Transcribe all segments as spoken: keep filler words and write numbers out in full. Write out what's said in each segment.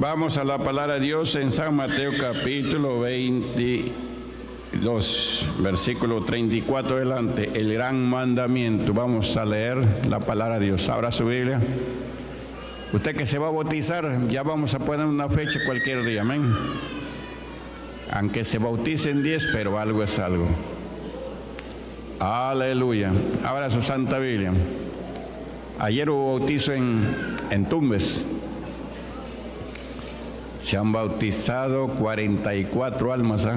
Vamos a la palabra de Dios en San Mateo capítulo veintidós, versículo treinta y cuatro adelante, el gran mandamiento. Vamos a leer la palabra de Dios. Abra su Biblia. Usted que se va a bautizar, ya vamos a poner una fecha cualquier día, amén. Aunque se bauticen diez, pero algo es algo. Aleluya. Abra su Santa Biblia. Ayer hubo bautizo en, en Tumbes. Se han bautizado cuarenta y cuatro almas, ¿eh?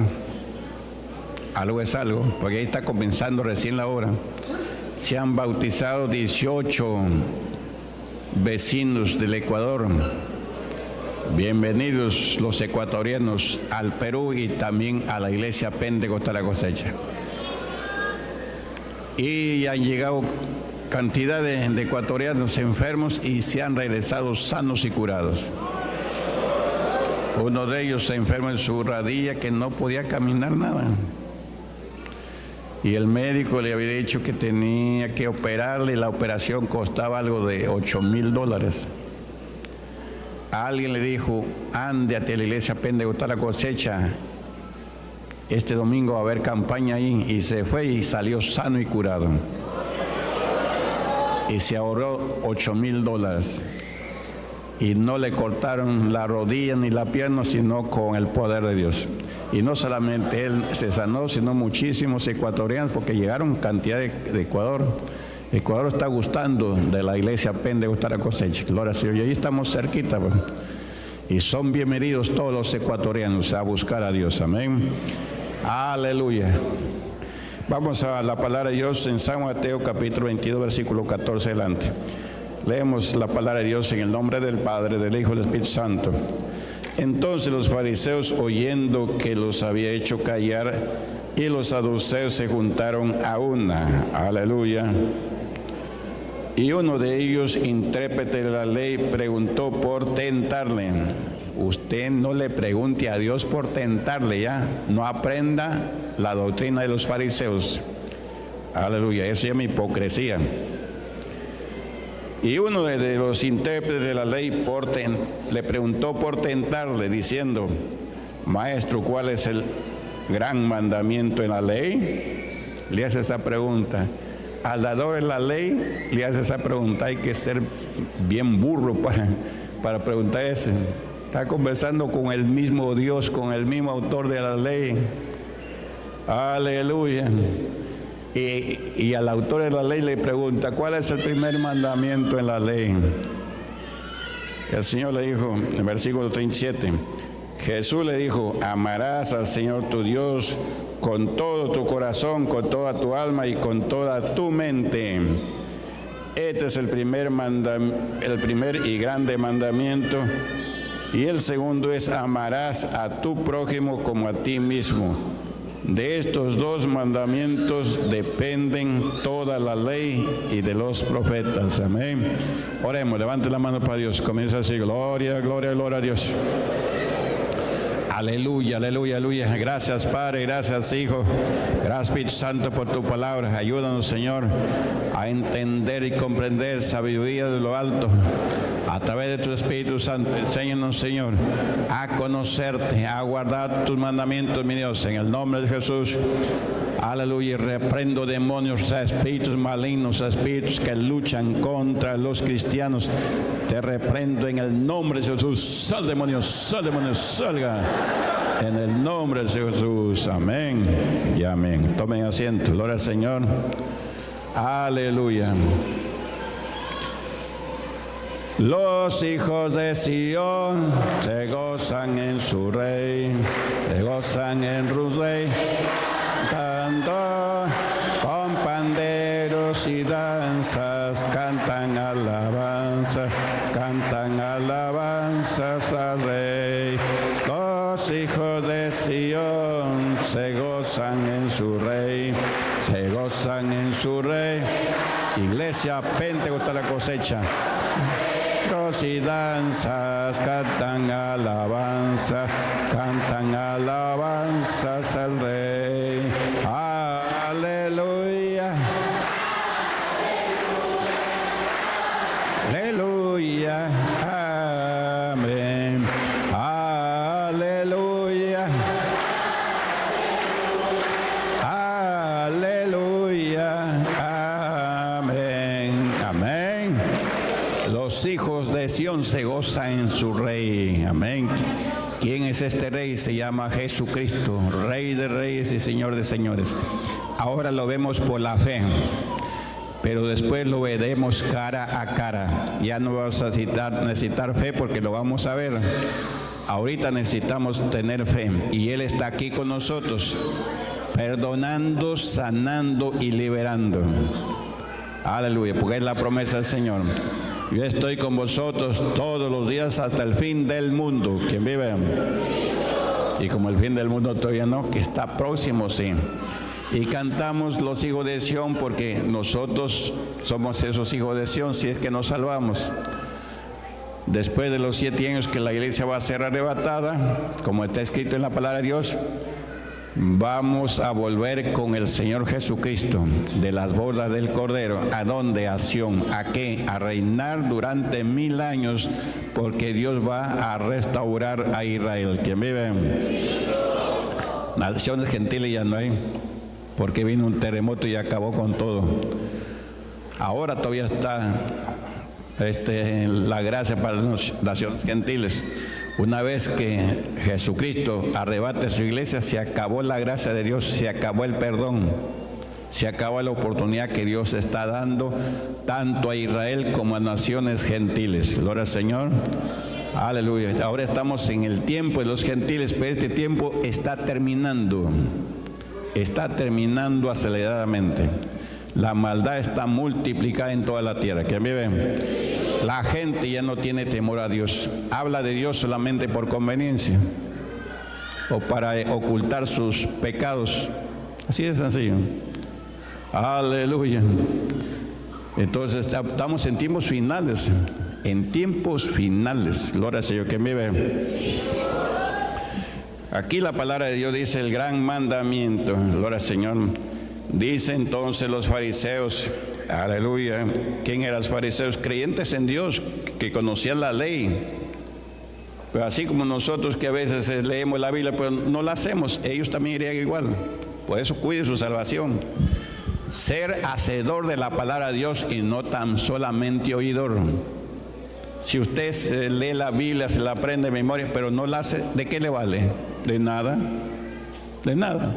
Algo es algo, porque ahí está comenzando recién la obra. Se han bautizado dieciocho vecinos del Ecuador. Bienvenidos los ecuatorianos al Perú y también a la iglesia Pentecostal La Cosecha. Y han llegado cantidad de, de ecuatorianos enfermos y se han regresado sanos y curados. Uno de ellos se enfermó en su rodilla, que no podía caminar nada. Y el médico le había dicho que tenía que operarle. La operación costaba algo de ocho mil dólares. Alguien le dijo, ande a la iglesia Pentecostal La Cosecha. Este domingo va a haber campaña ahí. Y se fue y salió sano y curado. Y se ahorró ocho mil dólares. Y no le cortaron la rodilla ni la pierna, sino con el poder de Dios. Y no solamente él se sanó, sino muchísimos ecuatorianos, porque llegaron cantidad de, de Ecuador. Ecuador está gustando de la iglesia Pentecostal La Cosecha. Gloria al Señor. Y ahí estamos cerquita. Pues. Y son bienvenidos todos los ecuatorianos a buscar a Dios. Amén. Aleluya. Vamos a la palabra de Dios en San Mateo capítulo veintidós, versículo catorce adelante. Leemos la palabra de Dios en el nombre del Padre, del Hijo y del Espíritu Santo. Entonces los fariseos, oyendo que los había hecho callar, y los saduceos se juntaron a una. Aleluya. Y uno de ellos, intérprete de la ley, preguntó por tentarle. Usted no le pregunte a Dios por tentarle, ya. No aprenda la doctrina de los fariseos. Aleluya. Eso se llama hipocresía. Y uno de los intérpretes de la ley por ten, le preguntó por tentarle, diciendo, Maestro, ¿cuál es el gran mandamiento en la ley? Le hace esa pregunta. Al dador de la ley le hace esa pregunta. Hay que ser bien burro para, para preguntar eso. Está conversando con el mismo Dios, con el mismo autor de la ley. Aleluya. Y, y al autor de la ley le pregunta, ¿cuál es el primer mandamiento en la ley? El Señor le dijo, en versículo treinta y siete, Jesús le dijo, amarás al Señor tu Dios con todo tu corazón, con toda tu alma y con toda tu mente. Este es el primer, mandam- el primer y grande mandamiento. Y el segundo es, amarás a tu prójimo como a ti mismo. De estos dos mandamientos dependen toda la ley y de los profetas. Amén. Oremos, levante la mano para Dios. Comienza así, gloria, gloria, gloria a Dios. Aleluya, aleluya, aleluya. Gracias Padre, gracias Hijo, gracias Espíritu Santo por tu palabra. Ayúdanos Señor a entender y comprender sabiduría de lo alto. A través de tu Espíritu Santo, enséñanos, Señor, a conocerte, a guardar tus mandamientos, mi Dios, en el nombre de Jesús. Aleluya, reprendo demonios, a espíritus malignos, a espíritus que luchan contra los cristianos. Te reprendo en el nombre de Jesús. Sal demonios, sal demonios, salga. En el nombre de Jesús. Amén y amén. Tomen asiento. Gloria al Señor. Aleluya. Los hijos de Sion se gozan en su rey, se gozan en Rusey, cantando con panderos y danzas, cantan alabanzas, cantan alabanzas al rey. Los hijos de Sion se gozan en su rey, se gozan en su rey. Iglesia Pentecostal La Cosecha. Y danzas, cantan alabanzas, cantan alabanzas al Rey. Aleluya. Aleluya. Amén. hijos de Sión se gozan en su rey. Amén. ¿Quién es este rey? Se llama Jesucristo, Rey de reyes y Señor de señores. Ahora lo vemos por la fe, pero después lo veremos cara a cara. Ya no vamos a necesitar, necesitar fe porque lo vamos a ver. Ahorita necesitamos tener fe, y Él está aquí con nosotros, perdonando, sanando y liberando. Aleluya, porque es la promesa del Señor. Yo estoy con vosotros todos los días hasta el fin del mundo. ¿Quién vive? Y como el fin del mundo todavía no, que está próximo, sí. Y cantamos los hijos de Sión porque nosotros somos esos hijos de Sión si es que nos salvamos. Después de los siete años que la iglesia va a ser arrebatada, como está escrito en la palabra de Dios, vamos a volver con el Señor Jesucristo de las bodas del Cordero. ¿A dónde? A Sión. ¿A qué? A reinar durante mil años, porque Dios va a restaurar a Israel. ¿Quién vive? Naciones gentiles ya no hay, porque vino un terremoto y acabó con todo. Ahora todavía está este, la gracia para las naciones gentiles. Una vez que Jesucristo arrebate su iglesia, se acabó la gracia de Dios, se acabó el perdón, se acabó la oportunidad que Dios está dando tanto a Israel como a naciones gentiles. Gloria al Señor. Aleluya. Ahora estamos en el tiempo de los gentiles, pero este tiempo está terminando. Está terminando aceleradamente. La maldad está multiplicada en toda la tierra. ¿Quién vive? La gente ya no tiene temor a Dios. Habla de Dios solamente por conveniencia o para ocultar sus pecados. Así de sencillo. Aleluya. Entonces estamos en tiempos finales. En tiempos finales. Gloria al Señor que me ve. Aquí la palabra de Dios dice el gran mandamiento. Gloria al Señor. Dice entonces los fariseos. Aleluya. ¿Quién eran los fariseos? Creyentes en Dios, que conocían la ley. Pero así como nosotros que a veces leemos la Biblia, pero pues no la hacemos, ellos también irían igual. Por eso cuide su salvación. Ser hacedor de la palabra de Dios y no tan solamente oidor. Si usted se lee la Biblia, se la aprende de memoria, pero no la hace, ¿de qué le vale? De nada. De nada.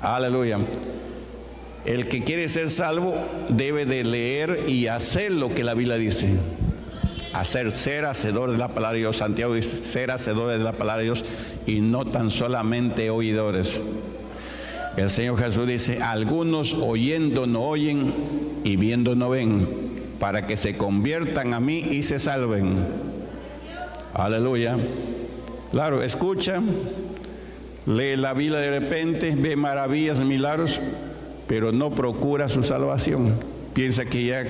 Aleluya. El que quiere ser salvo debe de leer y hacer lo que la Biblia dice. Hacer, ser hacedor de la palabra de Dios. Santiago dice, ser hacedor de la palabra de Dios y no tan solamente oidores. El Señor Jesús dice, algunos oyendo no oyen y viendo no ven, para que se conviertan a mí y se salven. Aleluya. Claro, escucha, lee la Biblia de repente, ve maravillas, milagros, pero no procura su salvación. Piensa que ya,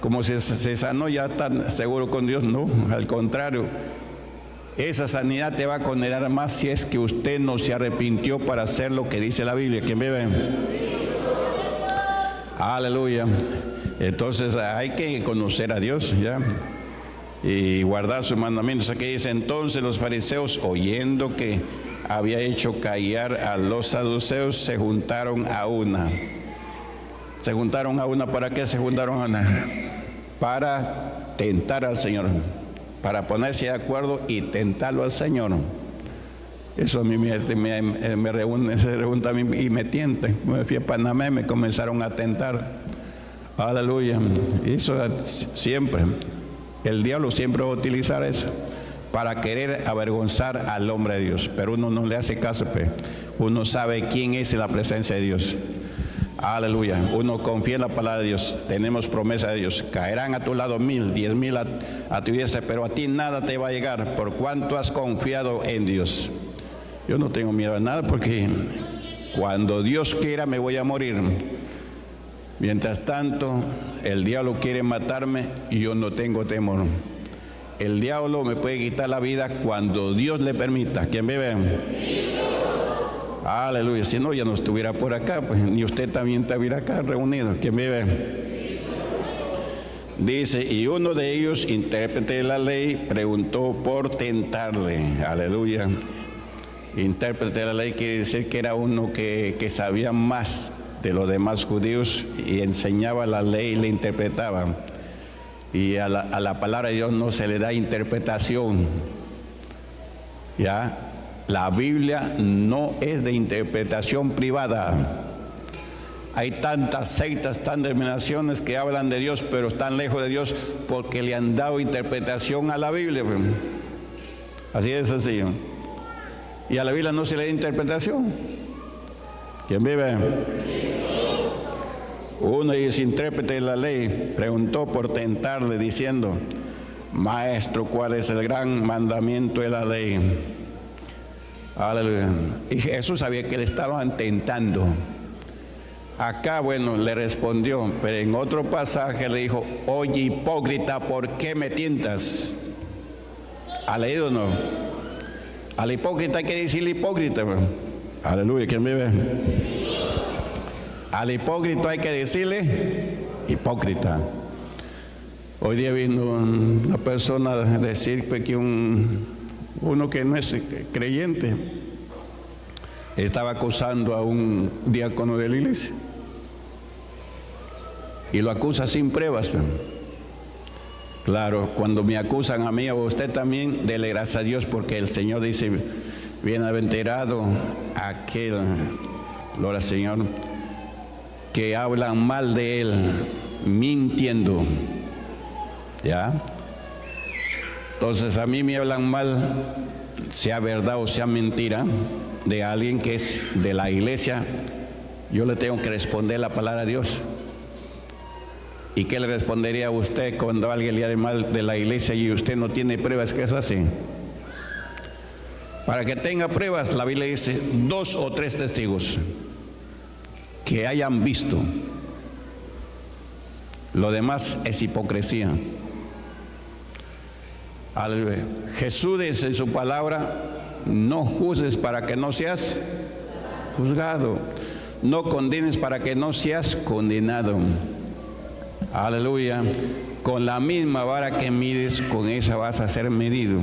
como se, se sanó, ya está seguro con Dios. No, al contrario. Esa sanidad te va a condenar más si es que usted no se arrepintió para hacer lo que dice la Biblia. ¿Quién vive? Aleluya. Entonces hay que conocer a Dios, ¿ya? Y guardar sus mandamientos. Aquí dice entonces los fariseos, oyendo que había hecho callar a los saduceos, se juntaron a una. Se juntaron a una, ¿para qué se juntaron a una? Para tentar al Señor, para ponerse de acuerdo y tentarlo al Señor. Eso a mí me, me, me reúne, se reúne a mí y me tientan. Me fui a Panamá y me comenzaron a tentar. Aleluya. Eso siempre, el diablo siempre va a utilizar eso, para querer avergonzar al hombre de Dios. Pero uno no le hace caso, pues. Uno sabe quién es la presencia de Dios. Aleluya. Uno confía en la palabra de Dios. Tenemos promesa de Dios. Caerán a tu lado mil, diez mil a, a tu diestra, pero a ti nada te va a llegar, por cuanto has confiado en Dios. Yo no tengo miedo a nada, porque cuando Dios quiera me voy a morir. Mientras tanto, el diablo quiere matarme y yo no tengo temor. El diablo me puede quitar la vida cuando Dios le permita. ¿Quién vive? Aleluya. Si no, ya no estuviera por acá, pues, ni usted también estuviera acá reunido. ¿Quién vive? Dice, y uno de ellos, intérprete de la ley, preguntó por tentarle. Aleluya. Intérprete de la ley quiere decir que era uno que, que sabía más de los demás judíos y enseñaba la ley y la interpretaba. y a la, a la palabra de Dios no se le da interpretación. ¿Ya? La Biblia no es de interpretación privada. Hay tantas sectas, tantas denominaciones que hablan de Dios, pero están lejos de Dios porque le han dado interpretación a la Biblia. Así de sencillo. Y a la Biblia no se le da interpretación. ¿Quién vive? Uno de los intérpretes de la ley preguntó por tentarle diciendo: Maestro, ¿cuál es el gran mandamiento de la ley? Aleluya. Y Jesús sabía que le estaban tentando. Acá, bueno, le respondió, pero en otro pasaje le dijo: Oye, hipócrita, ¿por qué me tientas? ¿Ha leído o no? Al hipócrita hay que decirle hipócrita. Aleluya, ¿quién vive? Al hipócrita hay que decirle hipócrita. Hoy día vino una persona a decir que un, uno que no es creyente estaba acusando a un diácono de la iglesia. Y lo acusa sin pruebas. Claro, cuando me acusan a mí o a usted también, dele gracias a Dios, porque el Señor dice: Bienaventurado aquel, gloria al Señor, que hablan mal de él, mintiendo. ¿Ya? Entonces a mí me hablan mal, sea verdad o sea mentira, de alguien que es de la iglesia, yo le tengo que responder la palabra de Dios. ¿Y qué le respondería a usted cuando alguien le hace mal de la iglesia y usted no tiene pruebas que es así? Para que tenga pruebas, la Biblia dice dos o tres testigos que hayan visto. Lo demás es hipocresía. Aleluya. Jesús dice en su palabra: No juzgues para que no seas juzgado. No condenes para que no seas condenado. Aleluya. Con la misma vara que mides, con esa vas a ser medido.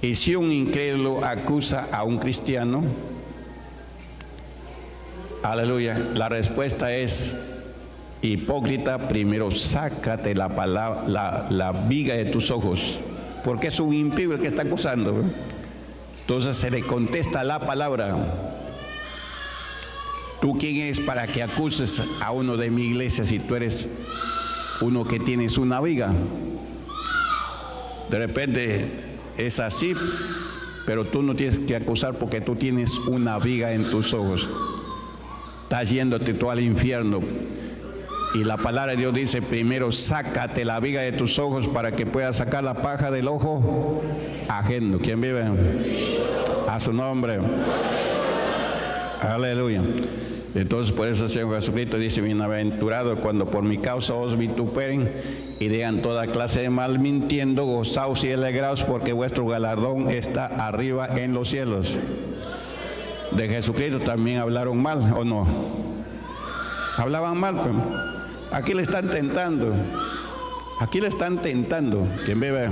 Y si un incrédulo acusa a un cristiano, aleluya, la respuesta es: Hipócrita, primero sácate la, palabra, la, la viga de tus ojos, porque es un impío el que está acusando. Entonces se le contesta la palabra: ¿Tú quién eres para que acuses a uno de mi iglesia si tú eres uno que tienes una viga? De repente es así, pero tú no tienes que acusar porque tú tienes una viga en tus ojos. Estás yéndote tú al infierno. Y la palabra de Dios dice: Primero sácate la viga de tus ojos para que puedas sacar la paja del ojo ajeno. ¿Quién vive? A su nombre. Aleluya. Entonces por eso el Señor Jesucristo dice: Bienaventurado cuando por mi causa os vituperen y digan toda clase de mal mintiendo, gozaos y alegraos, porque vuestro galardón está arriba en los cielos. De Jesucristo también hablaron mal, ¿o no? Hablaban mal, pero aquí le están tentando, aquí le están tentando. ¿Quién vive?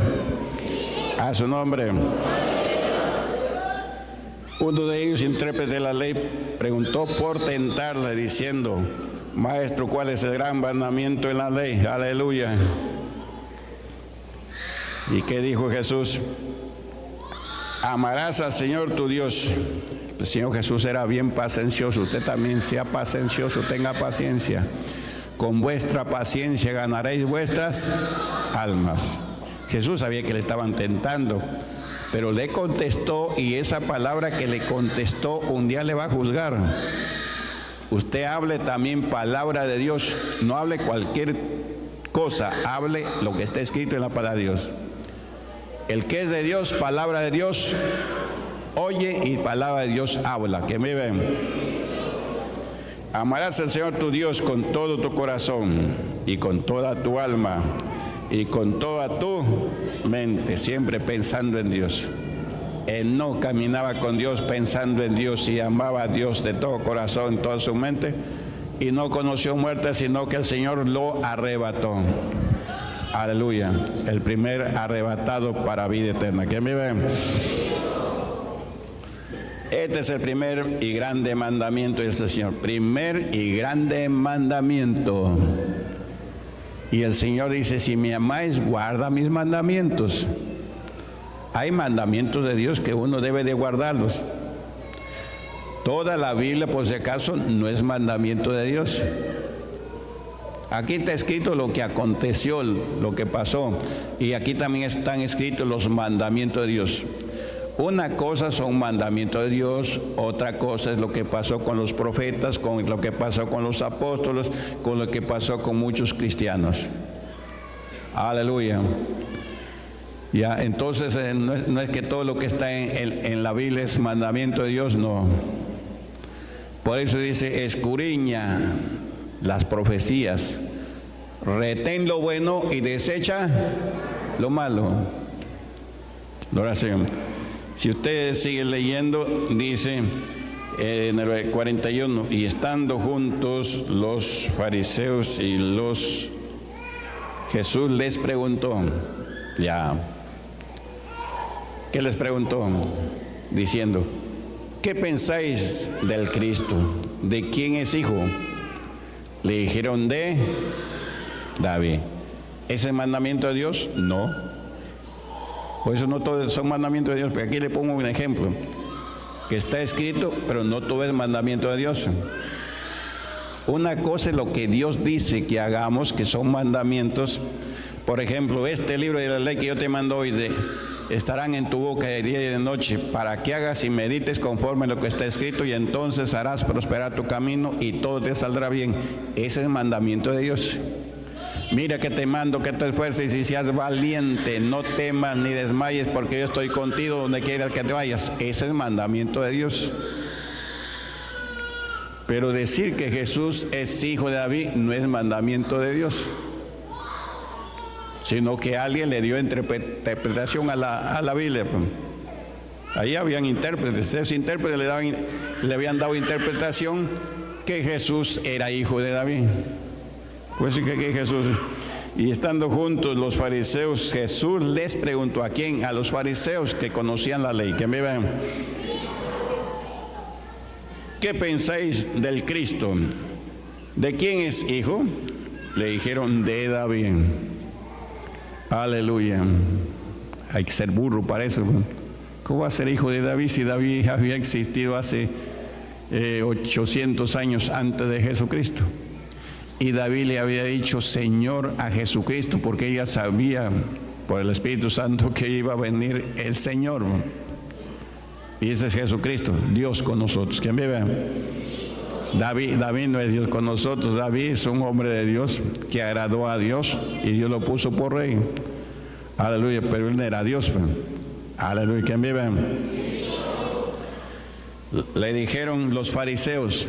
A su nombre. Uno de ellos, intérprete de la ley, preguntó por tentarle diciendo: Maestro, ¿cuál es el gran mandamiento en la ley? Aleluya. ¿Y qué dijo Jesús? Amarás al Señor tu Dios. El Señor Jesús era bien paciencioso. Usted también sea paciencioso, tenga paciencia. Con vuestra paciencia ganaréis vuestras almas. Jesús sabía que le estaban tentando, pero le contestó, y esa palabra que le contestó un día le va a juzgar. Usted hable también palabra de Dios, no hable cualquier cosa, hable lo que está escrito en la palabra de Dios. El que es de Dios, palabra de Dios, oye, y palabra de Dios habla. ¿Quién vive? Amarás al Señor tu Dios con todo tu corazón y con toda tu alma y con toda tu mente, siempre pensando en Dios. Él no caminaba con Dios pensando en Dios y amaba a Dios de todo corazón, toda su mente, y no conoció muerte, sino que el Señor lo arrebató. Aleluya, el primer arrebatado para vida eterna. ¿Quién vive? Este es el primer y grande mandamiento del Señor. Primer y grande mandamiento. Y el Señor dice, si me amáis, guarda mis mandamientos. Hay mandamientos de Dios que uno debe de guardarlos. Toda la Biblia, por si acaso, no es mandamiento de Dios. Aquí está escrito lo que aconteció, lo que pasó. Y aquí también están escritos los mandamientos de Dios. Una cosa son mandamientos de Dios, otra cosa es lo que pasó con los profetas, con lo que pasó con los apóstoles, con lo que pasó con muchos cristianos. Aleluya. Ya, entonces eh, no, es, no es que todo lo que está en, en, en la Biblia es mandamiento de Dios, no. Por eso dice, escudriña las profecías, retén lo bueno y desecha lo malo. Ahora sí, si ustedes siguen leyendo, dice eh, en el cuarenta y uno, y estando juntos los fariseos y los... Jesús les preguntó, ya, ¿qué les preguntó? Diciendo, ¿qué pensáis del Cristo? ¿De quién es hijo? Le dijeron, de David. ¿Es el mandamiento de Dios? No. Por eso no todos son mandamientos de Dios. Pero aquí le pongo un ejemplo. Que está escrito, pero no todo es mandamiento de Dios. Una cosa es lo que Dios dice que hagamos, que son mandamientos. Por ejemplo, este libro de la ley que yo te mando hoy, de, estarán en tu boca de día y de noche, para que hagas y medites conforme a lo que está escrito, y entonces harás prosperar tu camino y todo te saldrá bien. Ese es el mandamiento de Dios. Mira que te mando, que te esfuerces y seas valiente, no temas ni desmayes, porque yo estoy contigo donde quieras que te vayas. Ese es el mandamiento de Dios. Pero decir que Jesús es hijo de David no es mandamiento de Dios, sino que alguien le dio interpretación a la, a la Biblia. Ahí habían intérpretes, esos intérpretes le, daban, le habían dado interpretación que Jesús era hijo de David. Pues sí, que, que Jesús. Y estando juntos los fariseos, Jesús les preguntó, ¿a quién? A los fariseos que conocían la ley. Que me vean. ¿Qué pensáis del Cristo? ¿De quién es hijo? Le dijeron, de David. Aleluya. Hay que ser burro para eso. ¿Cómo va a ser hijo de David si David había existido hace eh, ochocientos años antes de Jesucristo? Y David le había dicho Señor a Jesucristo, porque ella sabía por el Espíritu Santo que iba a venir el Señor. Y ese es Jesucristo, Dios con nosotros. ¿Quién vive? David, David no es Dios con nosotros. David es un hombre de Dios que agradó a Dios y Dios lo puso por rey. Aleluya, pero él no era Dios. Aleluya, ¿quién vive? Le dijeron los fariseos,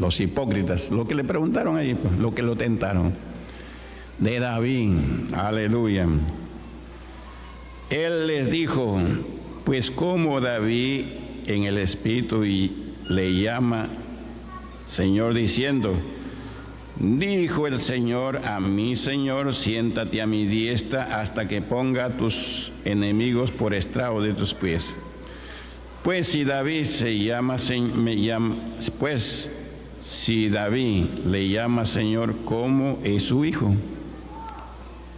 los hipócritas, lo que le preguntaron ahí, lo que lo tentaron. De David, aleluya. Él les dijo, pues como David en el espíritu y le llama Señor diciendo, dijo el Señor a mi Señor, siéntate a mi diestra hasta que ponga a tus enemigos por estrado de tus pies. Pues si David se llama, me llama, pues si David le llama Señor, ¿cómo es su hijo?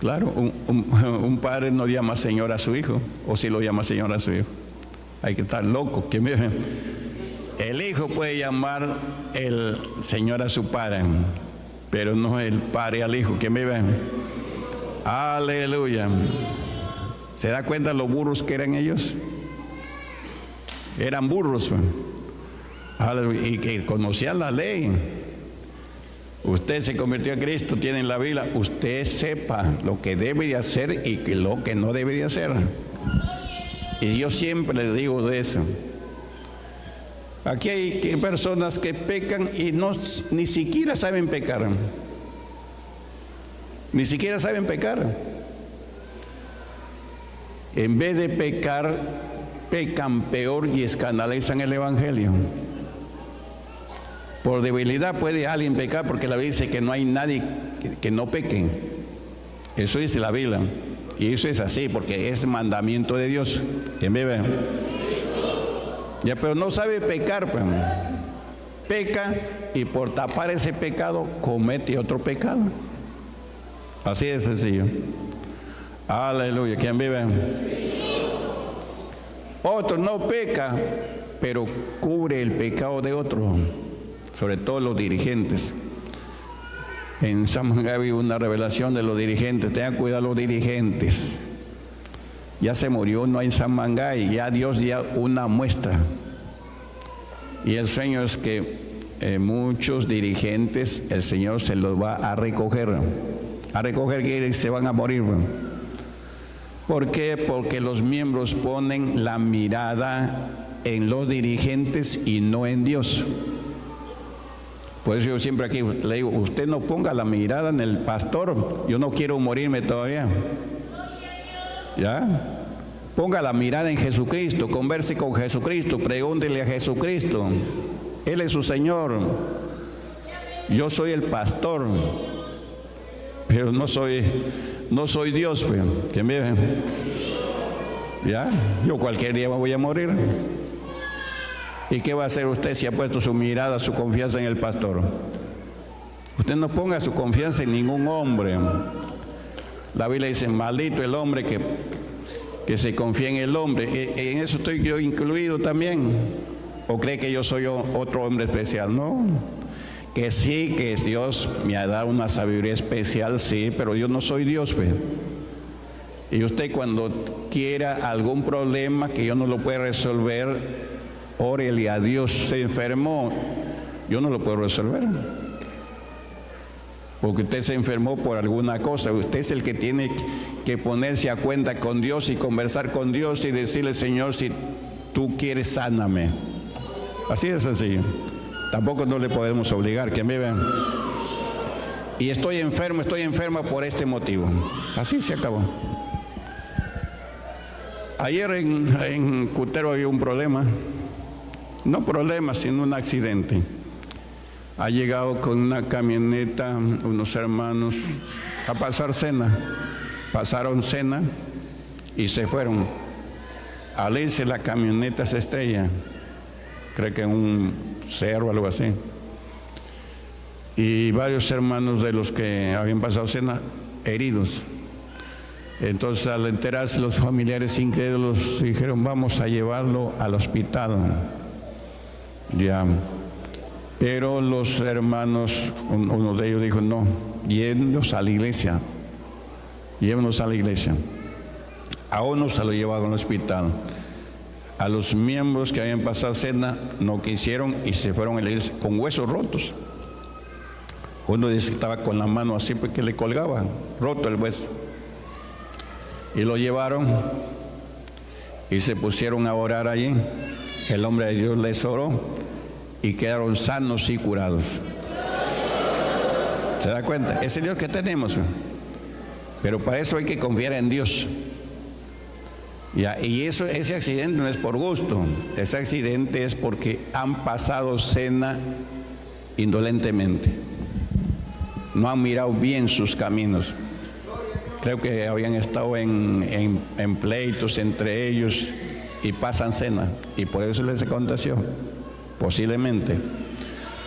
Claro, un, un, un padre no llama Señor a su hijo, o si lo llama Señor a su hijo. Hay que estar loco, que me... El hijo puede llamar el Señor a su padre, pero no el padre al hijo. ¿Quién vive? Aleluya. ¿Se da cuenta los burros que eran ellos? Eran burros. Aleluya. Y que conocían la ley. Usted se convirtió a Cristo, tiene la Biblia. Usted sepa lo que debe de hacer y lo que no debe de hacer. Y yo siempre le digo de eso. Aquí hay personas que pecan y no, ni siquiera saben pecar. Ni siquiera saben pecar. En vez de pecar, pecan peor y escandalizan el Evangelio. Por debilidad puede alguien pecar, porque la Biblia dice que no hay nadie que, que no peque. Eso dice la Biblia. Y eso es así, porque es mandamiento de Dios. ¿Quién vive? Ya, pero no sabe pecar, pues. Peca y por tapar ese pecado comete otro pecado. Así de sencillo. Aleluya. ¿Quién vive? Otro no peca, pero cubre el pecado de otro, sobre todo los dirigentes. En Samanga había una revelación de los dirigentes. Tengan cuidado los dirigentes. Ya se murió uno en Samangay, ya Dios dio una muestra. Y el sueño es que eh, muchos dirigentes, el Señor se los va a recoger. A recoger que se van a morir. ¿Por qué? Porque los miembros ponen la mirada en los dirigentes y no en Dios. Por eso yo siempre aquí le digo, usted no ponga la mirada en el pastor, yo no quiero morirme todavía. ¿Ya? Ponga la mirada en Jesucristo, converse con Jesucristo, pregúntele a Jesucristo. Él es su Señor. Yo soy el pastor, pero no soy, no soy Dios. ¿Quién vive? ¿Ya? Yo cualquier día me voy a morir. ¿Y qué va a hacer usted si ha puesto su mirada, su confianza en el pastor? Usted no ponga su confianza en ningún hombre. La Biblia dice, maldito el hombre que, que se confía en el hombre. En eso estoy yo incluido también. ¿O cree que yo soy otro hombre especial? No. Que sí, que Dios me ha dado una sabiduría especial, sí, pero yo no soy Dios, pues. Y usted cuando quiera algún problema que yo no lo pueda resolver, órele a Dios. Se enfermó, yo no lo puedo resolver, porque usted se enfermó por alguna cosa. Usted es el que tiene que ponerse a cuenta con Dios y conversar con Dios y decirle, Señor, si tú quieres, sáname. Así de sencillo. Tampoco no le podemos obligar, que me vean. Y estoy enfermo, estoy enferma por este motivo. Así se acabó. Ayer en, en Cutero había un problema. No problema, sino un accidente. Ha llegado con una camioneta unos hermanos a pasar cena. Pasaron cena y se fueron. Al irse la camioneta se estrella. Creo que en un cerro o algo así. Y varios hermanos de los que habían pasado cena heridos. Entonces al enterarse los familiares incrédulos dijeron, vamos a llevarlo al hospital. Ya, pero los hermanos, uno de ellos dijo, no, llévenos a la iglesia, llévenos a la iglesia. A uno se lo llevaron al hospital, a los miembros que habían pasado cena no quisieron y se fueron a la iglesia con huesos rotos. Uno dice que estaba con la mano así porque le colgaba, roto el hueso. Y lo llevaron y se pusieron a orar allí. El hombre de Dios les oró y quedaron sanos y curados. ¿Se da cuenta? Es el Dios que tenemos. Pero para eso hay que confiar en Dios. Ya, y eso, ese accidente no es por gusto. Ese accidente es porque han pasado cena indolentemente. No han mirado bien sus caminos. Creo que habían estado en, en, en pleitos entre ellos. Y pasan cena, y por eso les contagió, posiblemente.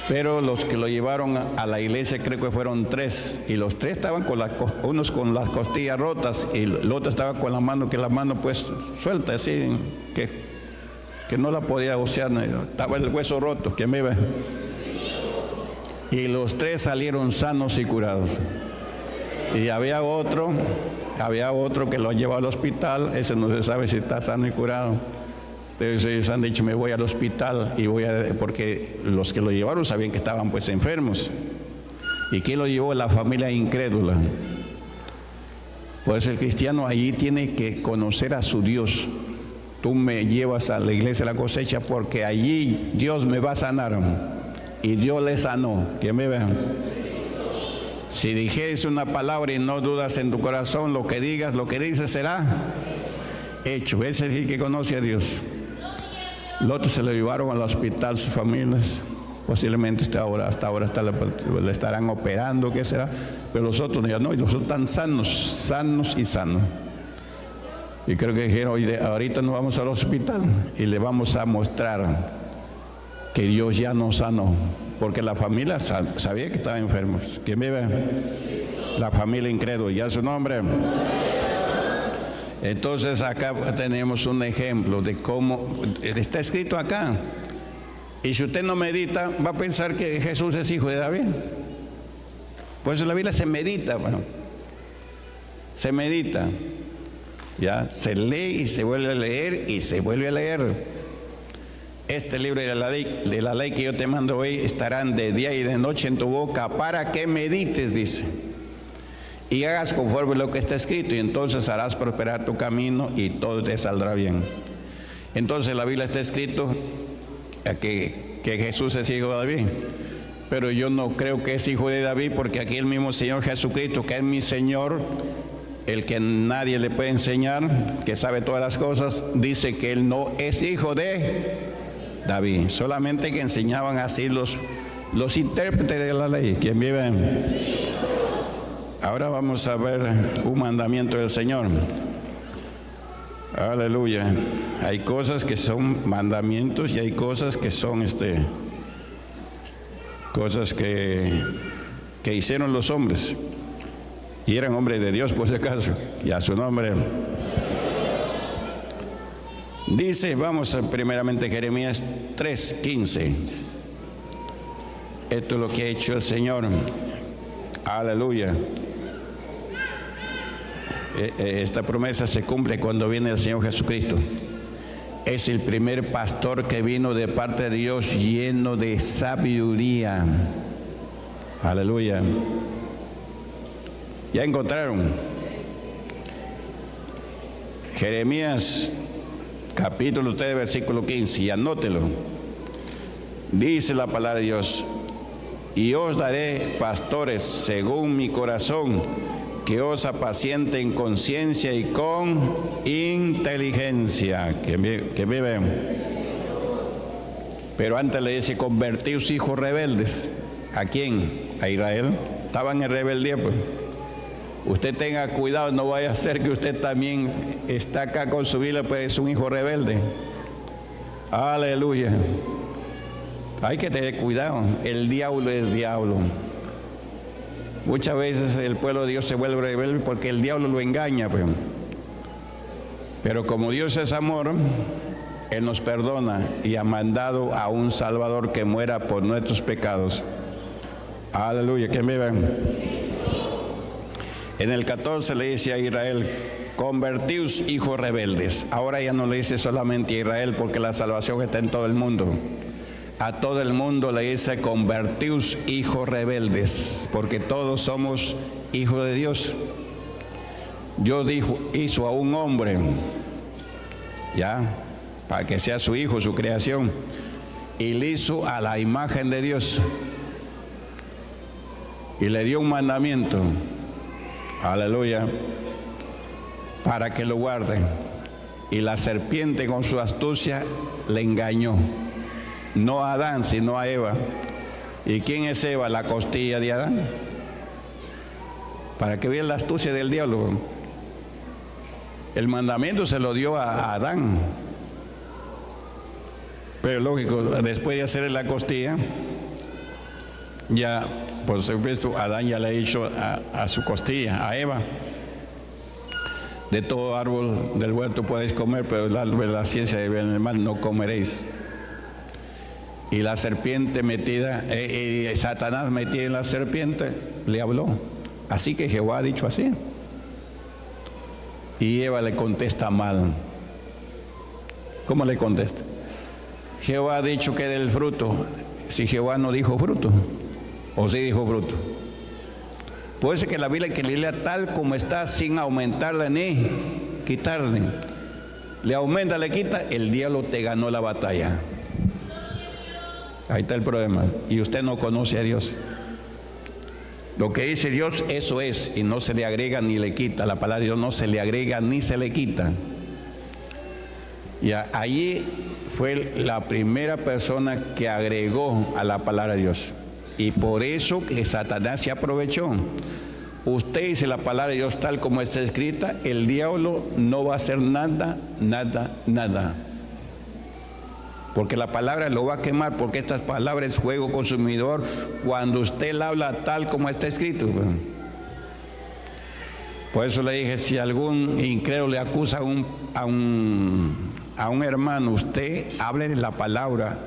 Pero los que lo llevaron a la iglesia, creo que fueron tres, y los tres estaban con la, unos con las costillas rotas, y el otro estaba con la mano, que la mano pues suelta, así, que, que no la podía bocear, estaba el hueso roto, que me iba. Y los tres salieron sanos y curados. Y había otro... Había otro que lo han llevado al hospital, ese no se sabe si está sano y curado. Entonces ellos han dicho, me voy al hospital y voy a... Porque los que lo llevaron sabían que estaban pues enfermos. ¿Y quién lo llevó? La familia incrédula. Pues el cristiano allí tiene que conocer a su Dios. Tú me llevas a la iglesia de la cosecha porque allí Dios me va a sanar. Y Dios le sanó. ¿Quién me ve? Si dijeres una palabra y no dudas en tu corazón, lo que digas, lo que dices será hecho. Ese es el que conoce a Dios. El otro se lo llevaron al hospital, sus familias. Posiblemente hasta ahora, hasta ahora hasta le, le estarán operando, ¿qué será? Pero los otros ya no, y los otros están sanos, sanos y sanos. Y creo que dijeron, oye, ahorita nos vamos al hospital y le vamos a mostrar que Dios ya nos sanó. Porque la familia sabía que estaban enfermos. ¿Quién me ve? la familia incrédula, ¿ya su nombre? Entonces acá tenemos un ejemplo de cómo está escrito acá. Y si usted no medita, va a pensar que Jesús es hijo de David. Por eso la Biblia se medita, bueno, se medita, ya, se lee y se vuelve a leer y se vuelve a leer. Este libro de la ley, de la ley que yo te mando hoy estarán de día y de noche en tu boca para que medites, dice. Y hagas conforme lo que está escrito y entonces harás prosperar tu camino y todo te saldrá bien. Entonces la Biblia está escrito que, que Jesús es hijo de David. Pero yo no creo que es hijo de David porque aquí el mismo Señor Jesucristo, que es mi Señor, el que nadie le puede enseñar, que sabe todas las cosas, dice que él no es hijo de David. Solamente que enseñaban así los, los intérpretes de la ley. ¿Quién vive? Ahora vamos a ver un mandamiento del Señor. Aleluya. Hay cosas que son mandamientos y hay cosas que son este... cosas que, que hicieron los hombres, y eran hombres de Dios por si acaso, y a su nombre. Dice, vamos a primeramente Jeremías tres quince. Esto es lo que ha hecho el Señor. Aleluya. Esta promesa se cumple cuando viene el Señor Jesucristo. Es el primer pastor que vino de parte de Dios lleno de sabiduría. Aleluya. ¿Ya encontraron? Jeremías capítulo tres, versículo quince, y anótelo. Dice la palabra de Dios: y os daré pastores según mi corazón, que os apacienten con ciencia y con inteligencia. Que vive. Pero antes le dice: convertíos hijos rebeldes. ¿A quién? A Israel. Estaban en rebeldía, pues. Usted tenga cuidado, no vaya a ser que usted también está acá con su vida, pues es un hijo rebelde. Aleluya. Hay que tener cuidado. El diablo es diablo. Muchas veces el pueblo de Dios se vuelve rebelde porque el diablo lo engaña. Pues. Pero como Dios es amor, Él nos perdona y ha mandado a un Salvador que muera por nuestros pecados. Aleluya, que me ven. En el catorce le dice a Israel: convertíos hijos rebeldes. Ahora ya no le dice solamente a Israel, porque la salvación está en todo el mundo. A todo el mundo le dice: convertíos hijos rebeldes, porque todos somos hijos de Dios. Dios dijo, hizo a un hombre, ya, para que sea su hijo, su creación, y le hizo a la imagen de Dios, y le dio un mandamiento, aleluya, para que lo guarden. Y la serpiente con su astucia le engañó. No a Adán, sino a Eva. ¿Y quién es Eva? La costilla de Adán. Para que vean la astucia del diablo. El mandamiento se lo dio a Adán. Pero lógico, después de hacerle la costilla, ya, por supuesto, Adán ya le hizo a, a su costilla, a Eva. De todo árbol del huerto podéis comer, pero el árbol de la ciencia del bien y del mal no comeréis. Y la serpiente metida, eh, eh, Satanás metida en la serpiente, le habló. Así que Jehová ha dicho así. Y Eva le contesta mal. ¿Cómo le contesta? Jehová ha dicho que del fruto. Si Jehová no dijo fruto, o sí dijo fruto. Puede ser que la Biblia que le lea tal como está, sin aumentarla ni quitarle. Le aumenta, le quita, el diablo te ganó la batalla. Ahí está el problema. Y usted no conoce a Dios. Lo que dice Dios, eso es. Y no se le agrega ni le quita. La palabra de Dios no se le agrega ni se le quita. Y allí fue la primera persona que agregó a la palabra de Dios. Y por eso que Satanás se aprovechó. Usted dice la palabra de Dios tal como está escrita. El diablo no va a hacer nada, nada, nada. Porque la palabra lo va a quemar, porque estas palabras es fuego consumidor cuando usted la habla tal como está escrito. Por eso le dije, si algún incrédulo le acusa a un, a un, a un hermano, usted háblele la palabra.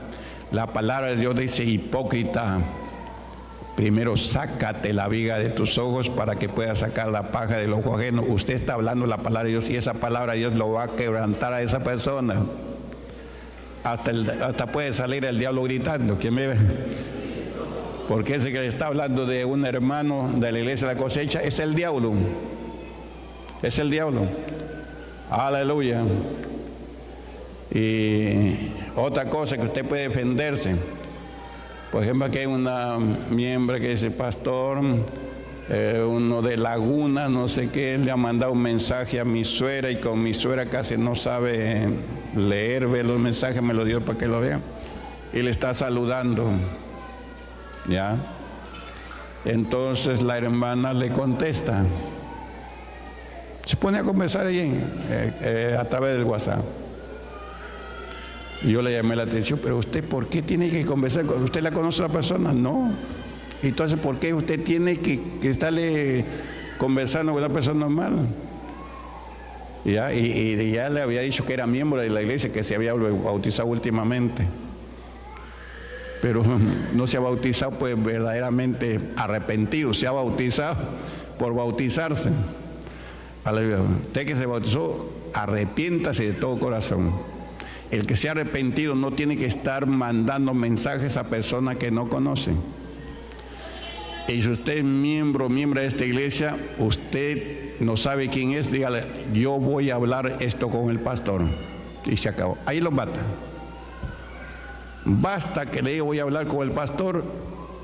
La palabra de Dios dice, hipócrita, primero sácate la viga de tus ojos para que puedas sacar la paja del ojo ajeno. Usted está hablando la palabra de Dios y esa palabra de Dios lo va a quebrantar a esa persona. Hasta, el, hasta puede salir el diablo gritando, ¿quién me ve? Porque ese que le está hablando de un hermano de la iglesia de la cosecha es el diablo. Es el diablo. Aleluya. Y otra cosa que usted puede defenderse. Por ejemplo, aquí hay una miembro que dice, pastor, eh, uno de Laguna, no sé qué, le ha mandado un mensaje a mi suegra y con mi suegra casi no sabe leer, ve los mensajes, me lo dio para que lo vea. Y le está saludando. ¿Ya? Entonces la hermana le contesta. Se pone a conversar allí, eh, eh, a través del WhatsApp. Yo le llamé la atención, pero usted, ¿por qué tiene que conversar con usted? ¿La conoce a la persona? No. Entonces, ¿por qué usted tiene que, que estarle conversando con una persona normal? ¿Ya? Y, y ya le había dicho que era miembro de la iglesia, que se había bautizado últimamente. Pero no se ha bautizado, pues, verdaderamente arrepentido. Se ha bautizado por bautizarse. Aleluya. Usted que se bautizó, arrepiéntase de todo corazón. El que se ha arrepentido no tiene que estar mandando mensajes a personas que no conocen. Y si usted es miembro, miembro de esta iglesia, usted no sabe quién es, dígale, yo voy a hablar esto con el pastor. Y se acabó. Ahí lo mata. Basta que le diga, voy a hablar con el pastor,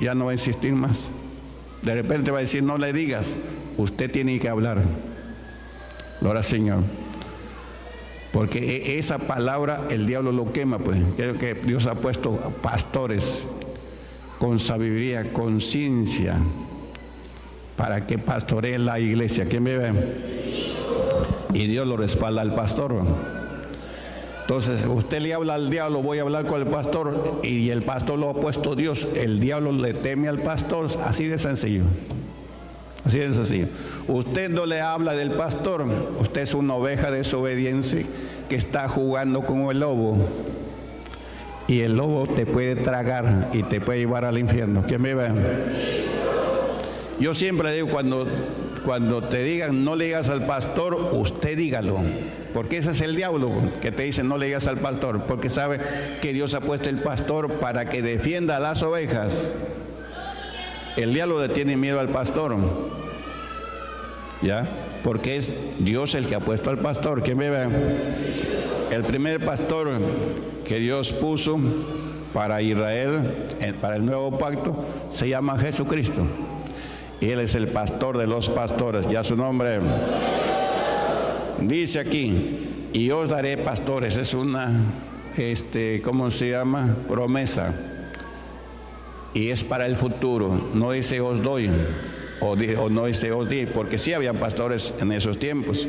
ya no va a insistir más. De repente va a decir, no le digas, usted tiene que hablar. Gloria al Señor. Porque esa palabra el diablo lo quema, pues. Creo que Dios ha puesto pastores con sabiduría, con ciencia, para que pastoree la iglesia. ¿Quién me ve? Y Dios lo respalda al pastor. Entonces, usted le habla al diablo, voy a hablar con el pastor, y el pastor lo ha puesto Dios. El diablo le teme al pastor, así de sencillo. Así de sencillo. Usted no le habla del pastor, usted es una oveja desobediente que está jugando con el lobo. Y el lobo te puede tragar y te puede llevar al infierno. ¿Quién me ve? Yo siempre digo, cuando, cuando te digan no le digas al pastor, usted dígalo. Porque ese es el diablo que te dice no le digas al pastor. Porque sabe que Dios ha puesto el pastor para que defienda a las ovejas. El diablo le tiene miedo al pastor. ¿Ya? Porque es Dios el que ha puesto al pastor. ¿Quién me ve? El primer pastor que Dios puso para Israel, para el nuevo pacto, se llama Jesucristo. Y Él es el pastor de los pastores. Ya su nombre. Dice aquí, y os daré pastores. Es una, este, ¿cómo se llama? Promesa. Y es para el futuro, no dice os doy, o, di, o no dice os di, porque sí habían pastores en esos tiempos,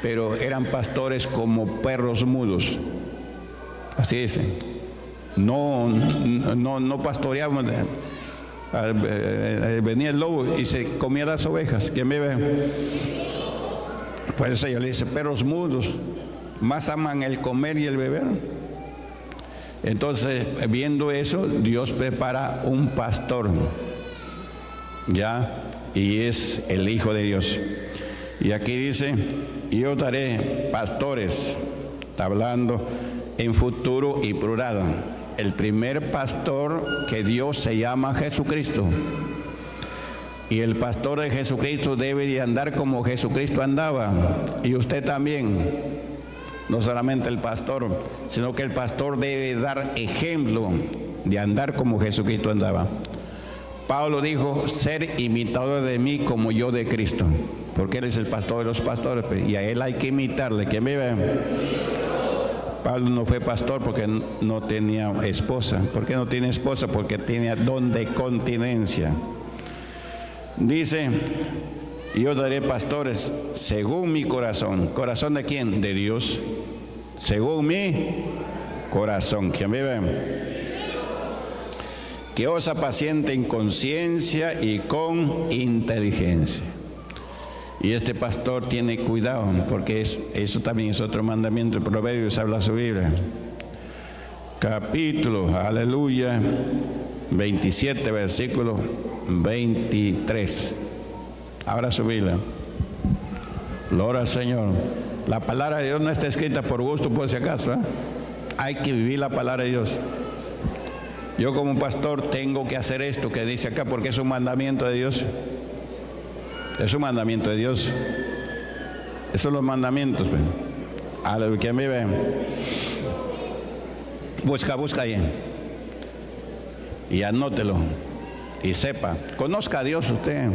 pero eran pastores como perros mudos, así dice. No, no, no pastoreaban, venía el lobo y se comía las ovejas, ¿quién me ve? Por eso yo le dice, perros mudos, más aman el comer y el beber. Entonces, viendo eso, Dios prepara un pastor, ¿ya? Y es el Hijo de Dios. Y aquí dice, y os daré pastores, está hablando en futuro y plural. El primer pastor que Dios se llama Jesucristo. Y el pastor de Jesucristo debe de andar como Jesucristo andaba. Y usted también. No solamente el pastor, sino que el pastor debe dar ejemplo de andar como Jesucristo andaba. Pablo dijo, ser imitador de mí como yo de Cristo. Porque Él es el pastor de los pastores y a Él hay que imitarle. ¿Quién me ve? Pablo no fue pastor porque no tenía esposa. ¿Por qué no tiene esposa? Porque tenía don de continencia. Dice, y yo daré pastores según mi corazón. ¿Corazón de quién? De Dios. Según mi corazón. ¿Quién vive? Que os apacienten con ciencia y con inteligencia. Y este pastor tiene cuidado, porque es, eso también es otro mandamiento. El Proverbios habla su Biblia. Capítulo, aleluya, veintisiete, versículo veintitrés. Ahora su Biblia. Gloria al Señor. La palabra de Dios no está escrita por gusto, por si acaso, ¿eh? Hay que vivir la palabra de Dios. Yo como pastor tengo que hacer esto que dice acá, porque es un mandamiento de Dios. Es un mandamiento de Dios. Esos son los mandamientos. A los que me ven. Busca, busca ahí. Y anótelo. Y sepa. Conozca a Dios usted.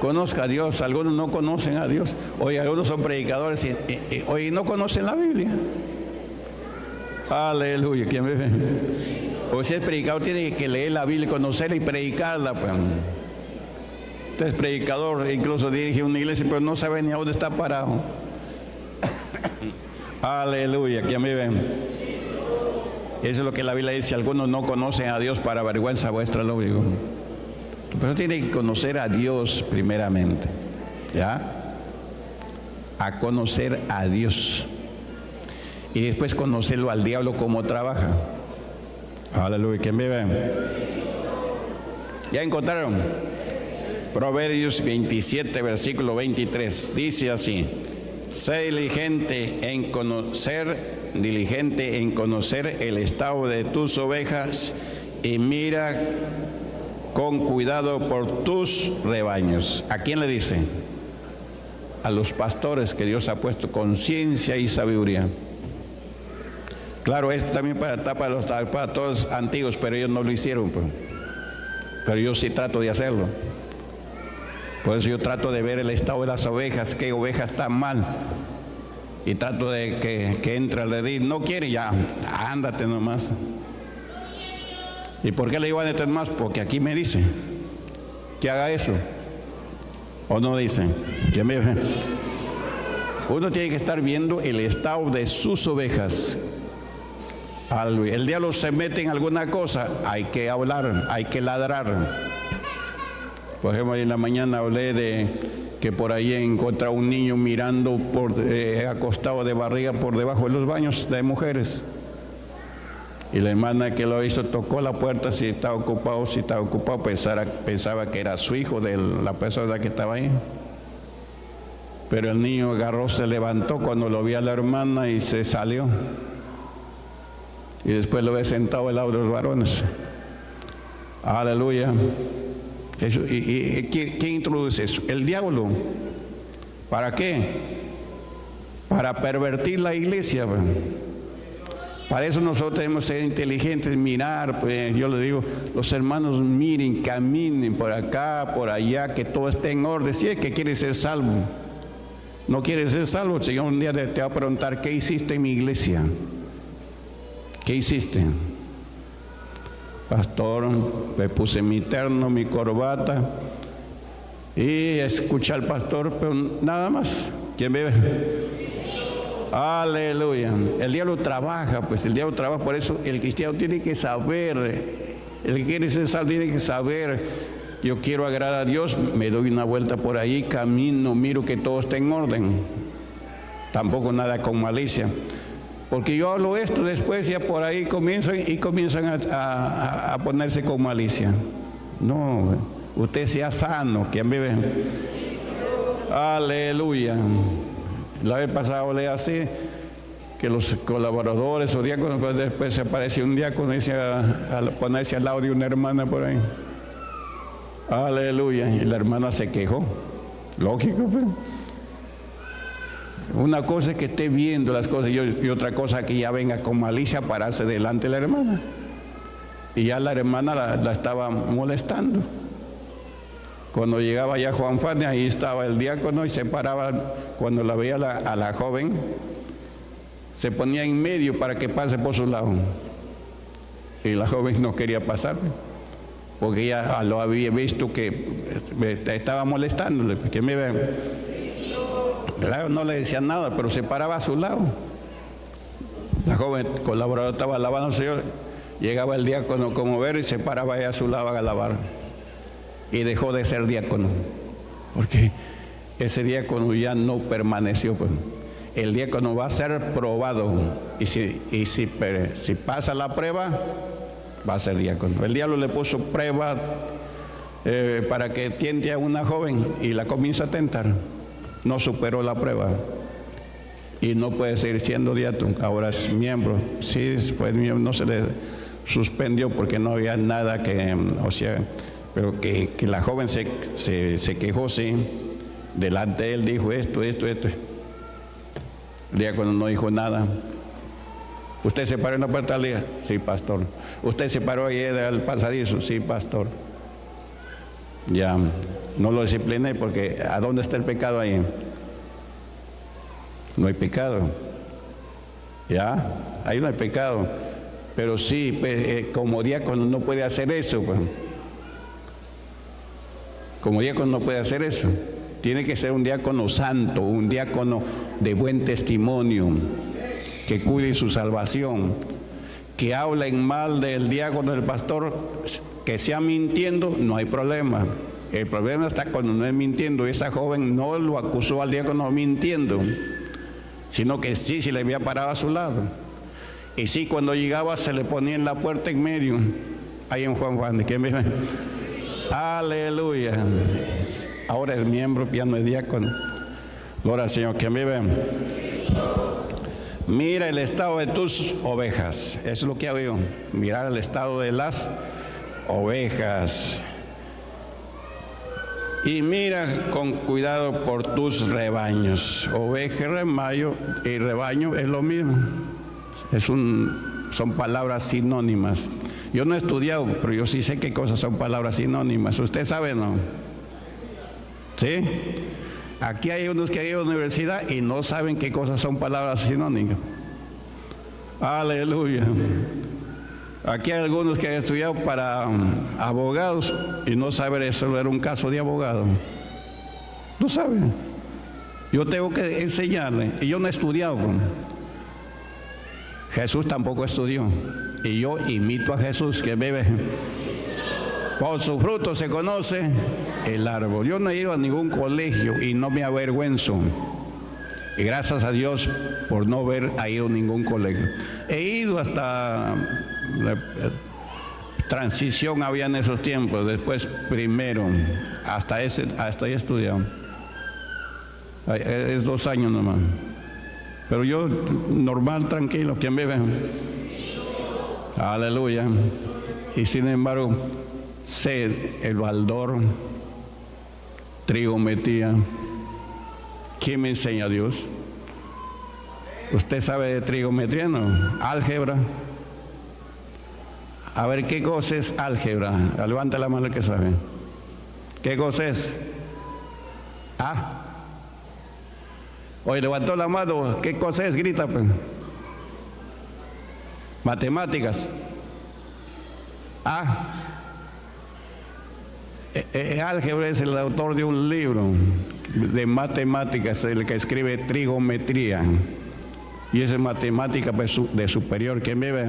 Conozca a Dios. Algunos no conocen a Dios. Hoy algunos son predicadores y, y, y hoy no conocen la Biblia. Aleluya. ¿Quién me ve? O si es predicador, tiene que leer la Biblia, conocerla y predicarla, pues. Usted es predicador, incluso dirige una iglesia, pero no sabe ni a dónde está parado. Aleluya, que a mí ven. Eso es lo que la Biblia dice, algunos no conocen a Dios, para vergüenza vuestra lo digo. Pero tiene que conocer a Dios primeramente, ¿ya? A conocer a Dios. Y después conocerlo al diablo cómo trabaja. Aleluya, que a mí ven. ¿Ya encontraron? Proverbios veintisiete, versículo veintitrés, dice así: sé diligente en conocer, diligente en conocer el estado de tus ovejas y mira con cuidado por tus rebaños. ¿A quién le dice? A los pastores que Dios ha puesto con ciencia y sabiduría. Claro, esto también está para los para todos antiguos, pero ellos no lo hicieron. Pero, pero yo sí trato de hacerlo. Por eso yo trato de ver el estado de las ovejas, qué ovejas están mal. Y trato de que, que entra, le digo, no quiere, ya, ándate nomás. ¿Y por qué le digo ándate nomás? Porque aquí me dice que haga eso. ¿O no dice? Uno tiene que estar viendo el estado de sus ovejas. El diablo se mete en alguna cosa, hay que hablar, hay que ladrar. Por ejemplo, en la mañana hablé de que por ahí encontré un niño mirando por, eh, acostado de barriga por debajo de los baños de mujeres. Y la hermana que lo hizo tocó la puerta, si estaba ocupado, si estaba ocupado, pensara, pensaba que era su hijo de la persona que estaba ahí. Pero el niño agarró, se levantó cuando lo vio a la hermana y se salió. Y después lo ve sentado al lado de los varones. Aleluya. Eso, y, y, ¿quién, ¿Quién introduce eso? El diablo. ¿Para qué? Para pervertir la iglesia. Para eso nosotros tenemos que ser inteligentes, mirar. Pues, yo le digo, los hermanos miren, caminen por acá, por allá, que todo esté en orden. Si es que quieres ser salvo. No quieres ser salvo, el Señor un día te va a preguntar, ¿qué hiciste en mi iglesia? ¿Qué hiciste? Pastor, me puse mi terno, mi corbata y escuché al pastor, pero nada más. ¿Quién vive? Aleluya. El diablo trabaja, pues el diablo trabaja, por eso el cristiano tiene que saber, el que quiere ser salvo tiene que saber, yo quiero agradar a Dios, me doy una vuelta por ahí, camino, miro que todo está en orden, tampoco nada con malicia. Porque yo hablo esto, después ya por ahí comienzan y comienzan a, a, a ponerse con malicia. No, usted sea sano, ¿quién vive? Aleluya. La vez pasada hablé así, que los colaboradores o diáconos, pues después se aparece un diácono y se a, a ponerse al lado de una hermana por ahí. Aleluya. Y la hermana se quejó. Lógico, pues. Una cosa es que esté viendo las cosas y, y otra cosa que ya venga con malicia a pararse delante de la hermana. Y ya la hermana la, la estaba molestando. Cuando llegaba ya Juan Fane, ahí estaba el diácono y se paraba, cuando la veía la, a la joven, se ponía en medio para que pase por su lado. Y la joven no quería pasar, porque ella lo había visto que estaba molestándole. Que me vean. Claro, no le decían nada, pero se paraba a su lado. La joven colaboradora estaba alabando al Señor. Llegaba el diácono como ver y se paraba ahí a su lado a alabar. Y dejó de ser diácono. Porque Ese diácono ya no permaneció, pues. El diácono va a ser probado, y si, y si, si pasa la prueba, va a ser diácono. El diablo le puso prueba eh, para que tiente a una joven y la comienza a tentar. No superó la prueba y no puede seguir siendo diácono. Ahora es miembro. Sí, pues no se le suspendió porque no había nada que, o sea, pero que, que la joven se, se, se quejó, sí. Delante de él dijo esto, esto, esto. El diácono no dijo nada. ¿Usted se paró en la puerta del día? Sí, pastor. ¿Usted se paró ayer al pasadizo? Sí, pastor. Ya, no lo discipliné porque ¿a dónde está el pecado ahí? No hay pecado. Ya, ahí no hay pecado. Pero sí, pues, eh, como diácono no puede hacer eso. Pues. Como diácono no puede hacer eso. Tiene que ser un diácono santo, un diácono de buen testimonio, que cuide su salvación. Que hablen mal del diácono, del pastor, que sea mintiendo, no hay problema. El problema está cuando no es mintiendo. Esa joven no lo acusó al diácono mintiendo, sino que sí, se le había parado a su lado. Y sí, cuando llegaba se le ponía en la puerta en medio. Ahí en Juan Juan, ¿quién vive? Aleluya. Ahora es miembro, ya no es diácono. Gloria al Señor, ¿quién vive? Mira el estado de tus ovejas. Eso es lo que ha habido. Mirar el estado de las ovejas. Y mira con cuidado por tus rebaños. Oveja, rebaño y rebaño es lo mismo. Es un, son palabras sinónimas. Yo no he estudiado, pero yo sí sé qué cosas son palabras sinónimas. ¿Usted sabe, no? ¿Sí? Aquí hay unos que han ido a la universidad y no saben qué cosas son palabras sinónimas. Aleluya. Aquí hay algunos que han estudiado para abogados y no saben resolver un caso de abogado. No saben. Yo tengo que enseñarle. Y yo no he estudiado. Jesús tampoco estudió. Y yo imito a Jesús, que bebe. Por su fruto se conoce el árbol. Yo no he ido a ningún colegio y no me avergüenzo. Y gracias a Dios por no haber ido a ningún colegio. He ido hasta la transición, había en esos tiempos, después primero, hasta ese, hasta ahí he estudiado. Es dos años nomás. Pero yo normal, tranquilo, ¿quién vive? Aleluya. Y sin embargo, sé el baldor, trigonometría. ¿Quién me enseña a Dios? ¿Usted sabe de trigonometría, no? Álgebra. A ver, ¿qué cosa es álgebra? Levanta la mano el que sabe. ¿Qué cosa es? Ah. Hoy levantó la mano. ¿Qué cosa es? Grita, pues. Matemáticas. Ah. Eh, eh, álgebra es el autor de un libro de matemáticas, el que escribe trigonometría. Y esa es matemática de superior. ¿Quién me ve?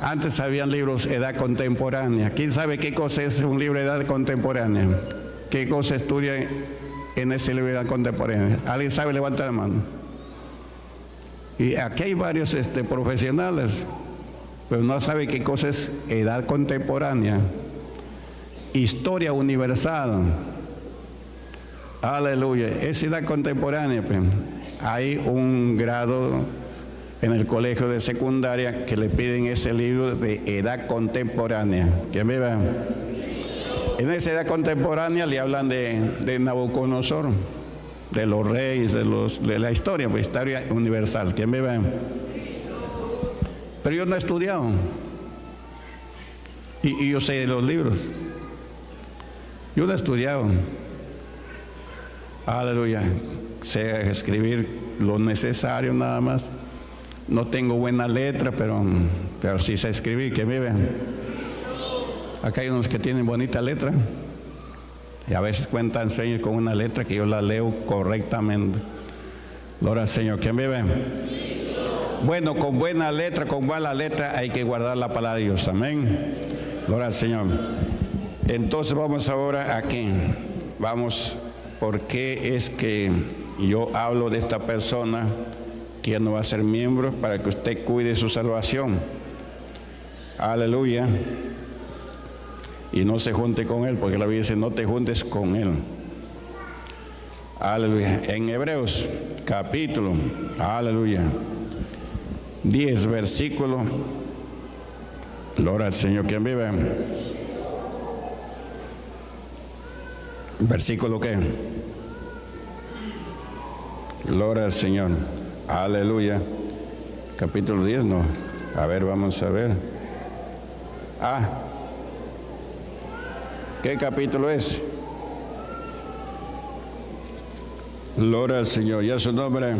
Antes habían libros de edad contemporánea. ¿Quién sabe qué cosa es un libro de edad contemporánea? ¿Qué cosa estudia en ese libro de edad contemporánea? ¿Alguien sabe? Levanta la mano. Y aquí hay varios este, profesionales, pero no sabe qué cosa es edad contemporánea. Historia universal. Aleluya. Es edad contemporánea. Hay un grado en el colegio de secundaria que le piden ese libro de edad contemporánea. ¿Quién me va? En esa edad contemporánea le hablan de, de Nabucodonosor, de los reyes, de, los, de la historia, pues historia universal. ¿Quién me va? Pero yo no he estudiado. Y, y yo sé de los libros. Yo no he estudiado. Aleluya. Sé escribir lo necesario nada más. No tengo buena letra, pero, pero sí sé escribir, que me vean. Acá hay unos que tienen bonita letra. Y a veces cuentan sueños con una letra que yo la leo correctamente. Gloria al Señor, que me vean. Bueno, con buena letra, con mala letra, hay que guardar la palabra de Dios. Amén. Gloria al Señor. Entonces vamos ahora aquí. Vamos ¿por qué es que yo hablo de esta persona que no va a ser miembro para que usted cuide su salvación? Aleluya. Y no se junte con él, porque la Biblia dice, no te juntes con él. Aleluya. En Hebreos, capítulo, aleluya, diez, versículo, gloria al Señor, quien vive. Versículo qué. Gloria al Señor. Aleluya. Capítulo diez, no. A ver, vamos a ver. Ah. ¿Qué capítulo es? Gloria al Señor. ¿Y a su nombre?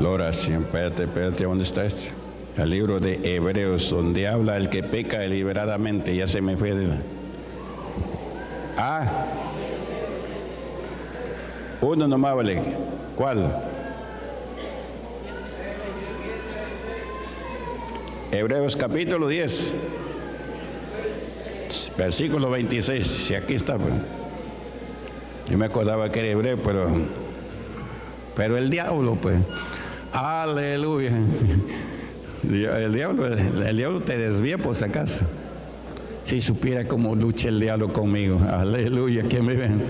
Gloria al Señor. Espérate, espérate, ¿dónde está esto? El libro de Hebreos, donde habla el que peca deliberadamente. Ya se me fue de la... Ah. Uno nomás vale. ¿Cuál? Hebreos capítulo diez. Versículo veintiséis, si aquí está, pues. Yo me acordaba que era hebreo, pero pero el diablo, pues, aleluya, el diablo, el diablo te desvía por si acaso. Si supiera cómo lucha el diablo conmigo, aleluya, que me ven.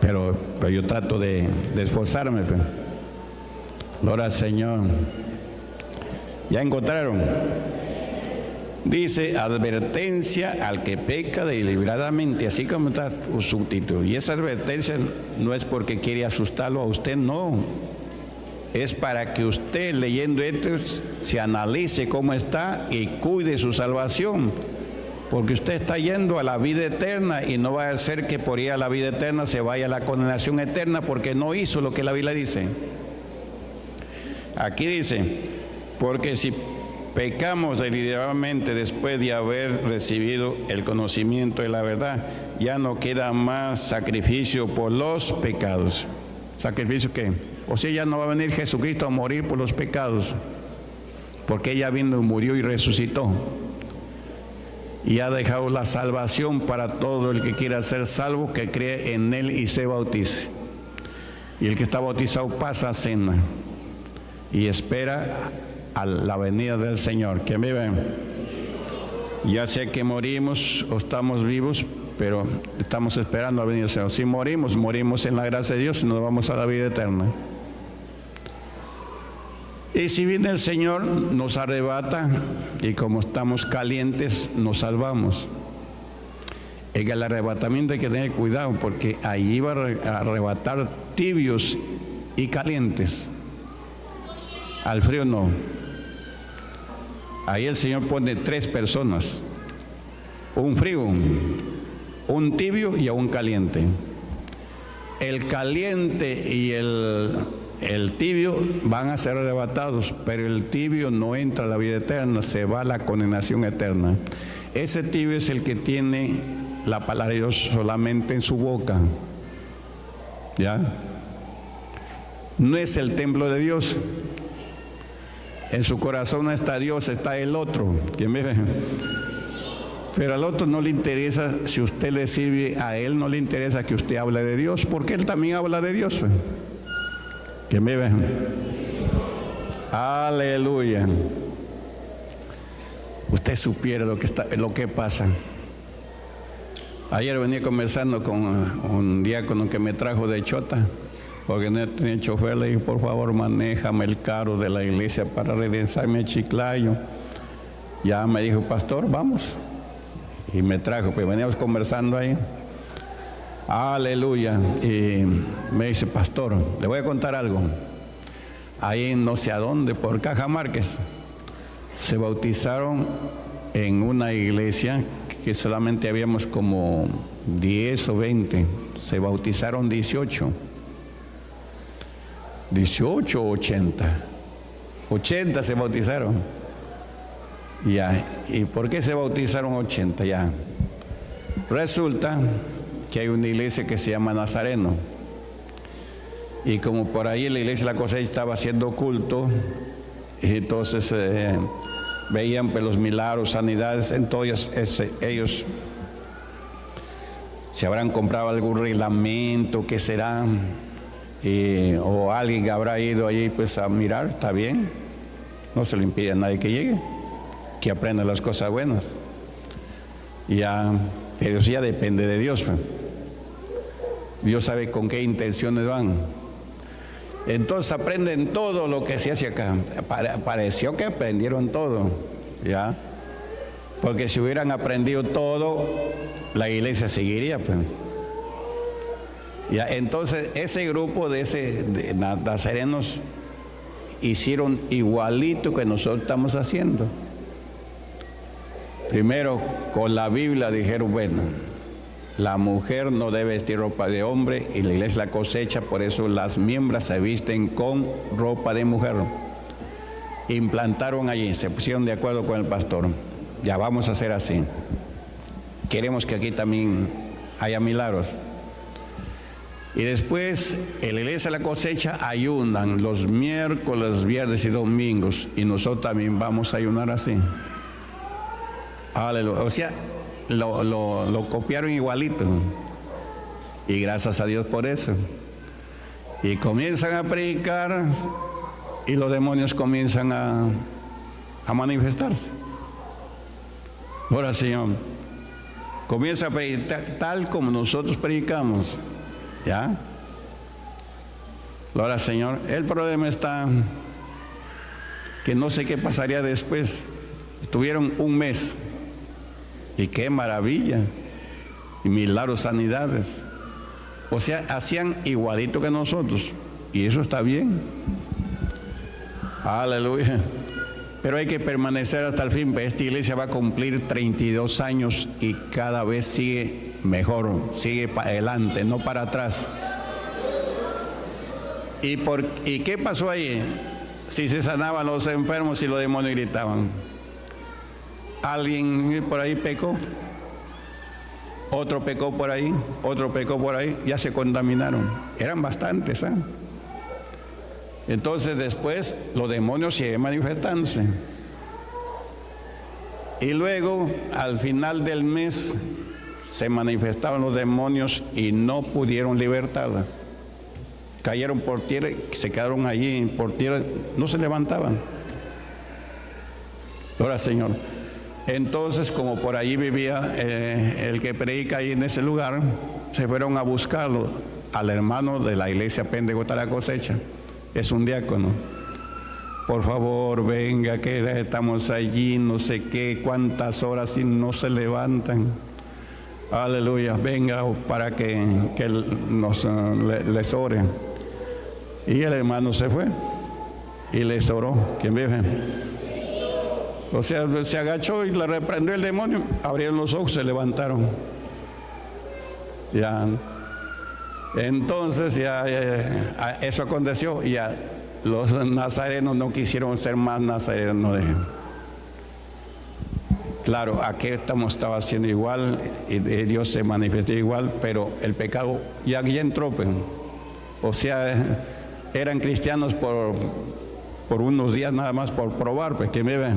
Pero, pero yo trato de, de esforzarme, pues. Gloria al Señor. ¿Ya encontraron? Dice, advertencia al que peca deliberadamente, así como está su subtítulo. Y esa advertencia no es porque quiere asustarlo a usted, no. Es para que usted, leyendo esto, se analice cómo está y cuide su salvación. Porque usted está yendo a la vida eterna y no va a ser que por ir a la vida eterna se vaya a la condenación eterna porque no hizo lo que la Biblia dice. Aquí dice, porque si pecamos deliberadamente después de haber recibido el conocimiento de la verdad, ya no queda más sacrificio por los pecados. ¿Sacrificio qué? O sea, ya no va a venir Jesucristo a morir por los pecados, porque ella vino, murió y resucitó. Y ha dejado la salvación para todo el que quiera ser salvo, que cree en Él y se bautice. Y el que está bautizado pasa a cena y espera a la venida del Señor. ¿Quién vive? Ya sea que morimos o estamos vivos, pero estamos esperando la venida del Señor. Si morimos, morimos en la gracia de Dios y nos vamos a la vida eterna. Y si viene el Señor, nos arrebata y como estamos calientes, nos salvamos. En el arrebatamiento hay que tener cuidado porque allí va a arrebatar tibios y calientes. Al frío no. Ahí el Señor pone tres personas, un frío, un tibio y a un caliente. El caliente y el, el tibio van a ser arrebatados, pero el tibio no entra a la vida eterna, se va a la condenación eterna. Ese tibio es el que tiene la palabra de Dios solamente en su boca. ¿Ya? No es el templo de Dios. En su corazón está Dios, está el otro. ¿Quién vive? Pero al otro no le interesa, si usted le sirve a él, no le interesa que usted hable de Dios, porque él también habla de Dios. ¿Quién vive? Aleluya. Usted supiera lo que, está, lo que pasa. Ayer venía conversando con un diácono que me trajo de Chota, porque no tenía chofer. Le dije, por favor, manéjame el carro de la iglesia para regresarme a Chiclayo. Ya me dijo, pastor, vamos. Y me trajo, pues veníamos conversando ahí. Aleluya. Y me dice, pastor, le voy a contar algo. Ahí no sé a dónde, por Cajamárquez, se bautizaron en una iglesia que solamente habíamos como diez o veinte. Se bautizaron dieciocho. dieciocho o ochenta. ochenta se bautizaron. Ya. ¿Y por qué se bautizaron ochenta? Ya. Resulta que hay una iglesia que se llama Nazareno. Y como por ahí la iglesia La Cosecha estaba haciendo culto, entonces eh, veían pues, los milagros, sanidades, entonces ese, ellos se habrán comprado algún reglamento, ¿qué será? Y, o alguien habrá ido allí pues a mirar, está bien, no se le impide a nadie que llegue, que aprenda las cosas buenas. Ya, pero ya depende de Dios. Dios sabe con qué intenciones van. Entonces aprenden todo lo que se hace acá. Pareció que aprendieron todo, ¿ya? Porque si hubieran aprendido todo, la iglesia seguiría, pues. Ya, entonces ese grupo de, ese, de nazarenos hicieron igualito que nosotros estamos haciendo. Primero, con la Biblia dijeron, bueno, la mujer no debe vestir ropa de hombre y la iglesia la cosecha, por eso las miembros se visten con ropa de mujer. Implantaron allí, se pusieron de acuerdo con el pastor. Ya vamos a hacer así. Queremos que aquí también haya milagros. Y después, en la iglesia la cosecha ayunan los miércoles, viernes y domingos. Y nosotros también vamos a ayunar así. Aleluya. O sea, lo, lo, lo copiaron igualito. Y gracias a Dios por eso. Y comienzan a predicar y los demonios comienzan a, a manifestarse. Ahora, Señor, comienza a predicar tal como nosotros predicamos. ¿Ya? Ahora, Señor, el problema está que no sé qué pasaría después. Estuvieron un mes y qué maravilla, y milagros, sanidades. O sea, hacían igualito que nosotros y eso está bien. Aleluya. Pero hay que permanecer hasta el fin. Esta iglesia va a cumplir treinta y dos años y cada vez sigue mejor, sigue para adelante, no para atrás. ¿Y, por, ¿Y qué pasó ahí? Si se sanaban los enfermos y los demonios gritaban. Alguien por ahí pecó, otro pecó por ahí, otro pecó por ahí, ya se contaminaron. Eran bastantes, ¿eh? Entonces después los demonios siguen manifestándose. Y luego, al final del mes, se manifestaban los demonios y no pudieron libertarla. Cayeron por tierra, se quedaron allí por tierra, no se levantaban. Ahora, Señor, entonces como por allí vivía eh, el que predica ahí en ese lugar, se fueron a buscarlo al hermano de la iglesia Pentecostal La Cosecha. Es un diácono. Por favor, venga, que estamos allí, no sé qué, cuántas horas y no se levantan. Aleluya, venga para que, que nos, le, les ore. Y el hermano se fue y les oró. ¿Quién vive? O sea, se agachó y le reprendió el demonio. Abrieron los ojos, se levantaron. Ya. Entonces, ya, ya eso aconteció. Ya los nazarenos no quisieron ser más nazarenos de él. Claro, aquí estamos, estaba haciendo igual, y Dios se manifestó igual, pero el pecado ya, ya entró. Pues. O sea, eran cristianos por, por unos días nada más, por probar, pues, que me ven.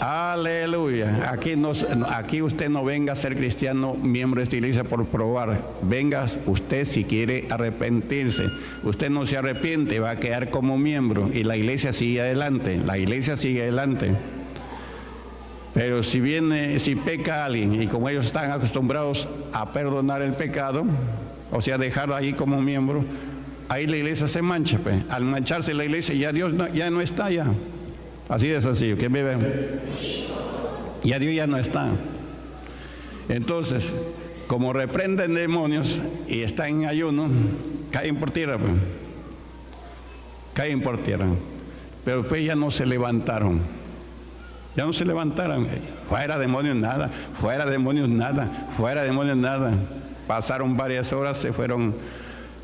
Aleluya. Aquí, nos, aquí usted no venga a ser cristiano, miembro de esta iglesia, por probar. Venga usted si quiere arrepentirse. Usted no se arrepiente, va a quedar como miembro, y la iglesia sigue adelante, la iglesia sigue adelante. Pero si viene, si peca alguien, y como ellos están acostumbrados a perdonar el pecado, o sea, dejarlo ahí como miembro, ahí la iglesia se mancha, pues. Al mancharse la iglesia, ya Dios no, ya no está ya. Así de sencillo, ¿quién vive? Ya Dios ya no está. Entonces, como reprenden demonios y están en ayuno, caen por tierra, pues. Caen por tierra. Pero pues ya no se levantaron. Ya no se levantaron. Fuera demonios nada, fuera demonios nada, fuera demonios nada. Pasaron varias horas, se fueron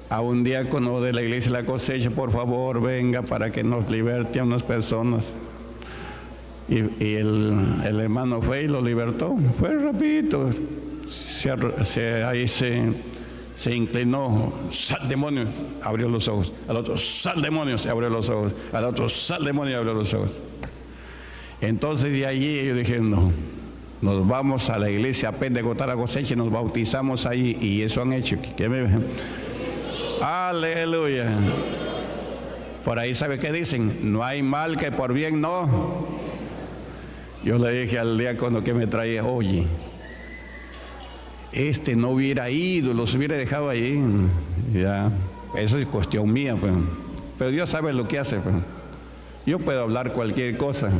a un diácono de la iglesia La Cosecha. Por favor, venga para que nos liberte a unas personas. Y, y el, el hermano fue y lo libertó. Fue rapidito. Se, se, ahí se, se inclinó. Sal demonio, abrió los ojos. Al otro, sal demonio, se abrió los ojos. Al otro, sal demonio, abrió los ojos. Entonces de allí yo dije, no, nos vamos a la iglesia pentecostal La Cosecha y nos bautizamos allí, y eso han hecho. ¿Qué me... Aleluya. Por ahí, ¿sabe qué dicen? No hay mal que por bien no. Yo le dije al diácono que me traía, oye, este no hubiera ido, los hubiera dejado allí. Ya, eso es cuestión mía, pues. Pero Dios sabe lo que hace, pues. Yo puedo hablar cualquier cosa.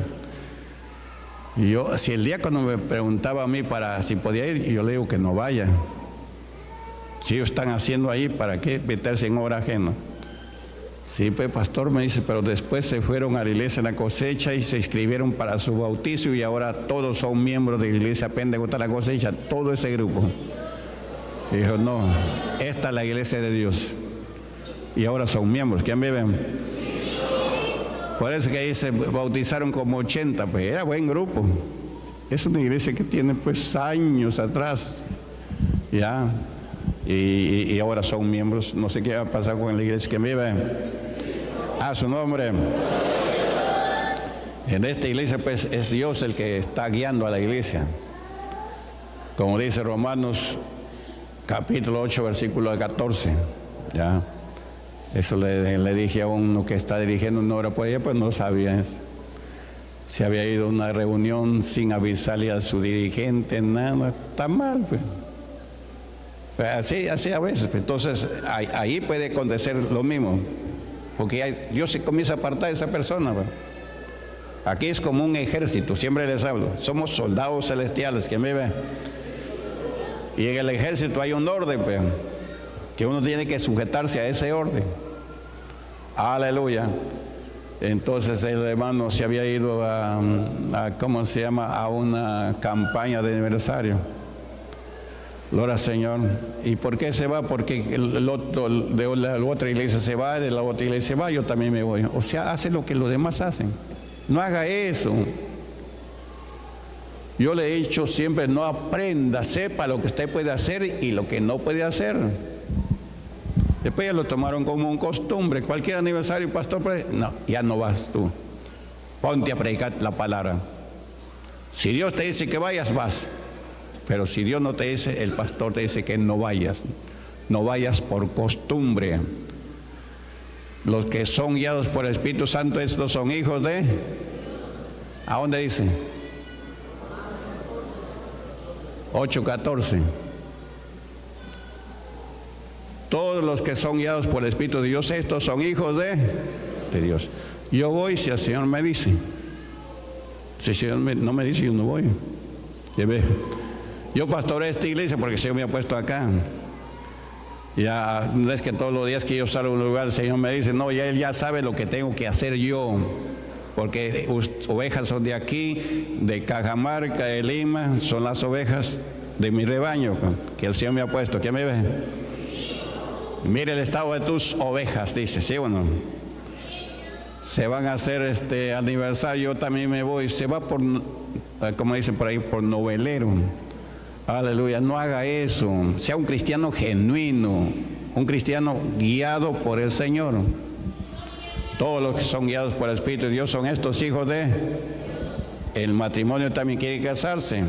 Yo, si el diácono me preguntaba a mí para si podía ir, yo le digo que no vaya. Si ellos están haciendo ahí, ¿para qué meterse en obra ajena? Sí, pues pastor, me dice, pero después se fueron a la iglesia La Cosecha y se inscribieron para su bautizo y ahora todos son miembros de la iglesia pentecostal La Cosecha, todo ese grupo. Y dijo, no, esta es la iglesia de Dios. Y ahora son miembros, ¿quién me ven? Por eso que ahí se bautizaron como ochenta, pues era buen grupo. Es una iglesia que tiene pues años atrás, ya. Y, y ahora son miembros, no sé qué va a pasar con la iglesia que vive a su nombre. En esta iglesia pues es Dios el que está guiando a la iglesia, como dice Romanos capítulo ocho versículo catorce, ya. Eso le, le dije a uno que está dirigiendo una obra por allá, pues no sabía eso. Se había ido a una reunión sin avisarle a su dirigente, nada, está mal pues. Así, así a veces. Entonces ahí, ahí puede acontecer lo mismo, porque hay, Dios se comienza a apartar de esa persona, ¿verdad? Aquí es como un ejército, siempre les hablo, somos soldados celestiales, que me ve. Y en el ejército hay un orden, ¿verdad? Que uno tiene que sujetarse a ese orden. Aleluya. Entonces el hermano se había ido a, a ¿cómo se llama?, a una campaña de aniversario. Gloria al Señor. ¿Y por qué se va? Porque el otro, de la, la otra iglesia se va, de la otra iglesia se va, yo también me voy. O sea, hace lo que los demás hacen. No haga eso. Yo le he dicho siempre, no aprenda, sepa lo que usted puede hacer y lo que no puede hacer. Después ya lo tomaron como un costumbre. Cualquier aniversario, pastor, no, ya no vas tú. Ponte a predicar la palabra. Si Dios te dice que vayas, vas. Pero si Dios no te dice, el pastor te dice que no vayas. No vayas por costumbre. Los que son guiados por el Espíritu Santo, estos son hijos de... ¿A dónde dice? ocho catorce. Todos los que son guiados por el Espíritu de Dios, estos son hijos de, de Dios. Yo voy si el Señor me dice. Si el Señor me, no me dice, yo no voy. ¿Ya ves? Yo pastoreo esta iglesia porque el Señor me ha puesto acá. Ya no es que todos los días que yo salgo a un lugar, el Señor me dice, no, ya Él ya sabe lo que tengo que hacer yo. Porque ovejas son de aquí, de Cajamarca, de Lima, son las ovejas de mi rebaño que el Señor me ha puesto. ¿Qué me ve? Mire el estado de tus ovejas, dice, ¿sí o no? Se van a hacer este aniversario, yo también me voy. Se va por, como dicen por ahí, por novelero. Aleluya, no haga eso. Sea un cristiano genuino, un cristiano guiado por el Señor. Todos los que son guiados por el Espíritu de Dios son estos hijos de... El matrimonio también quiere casarse.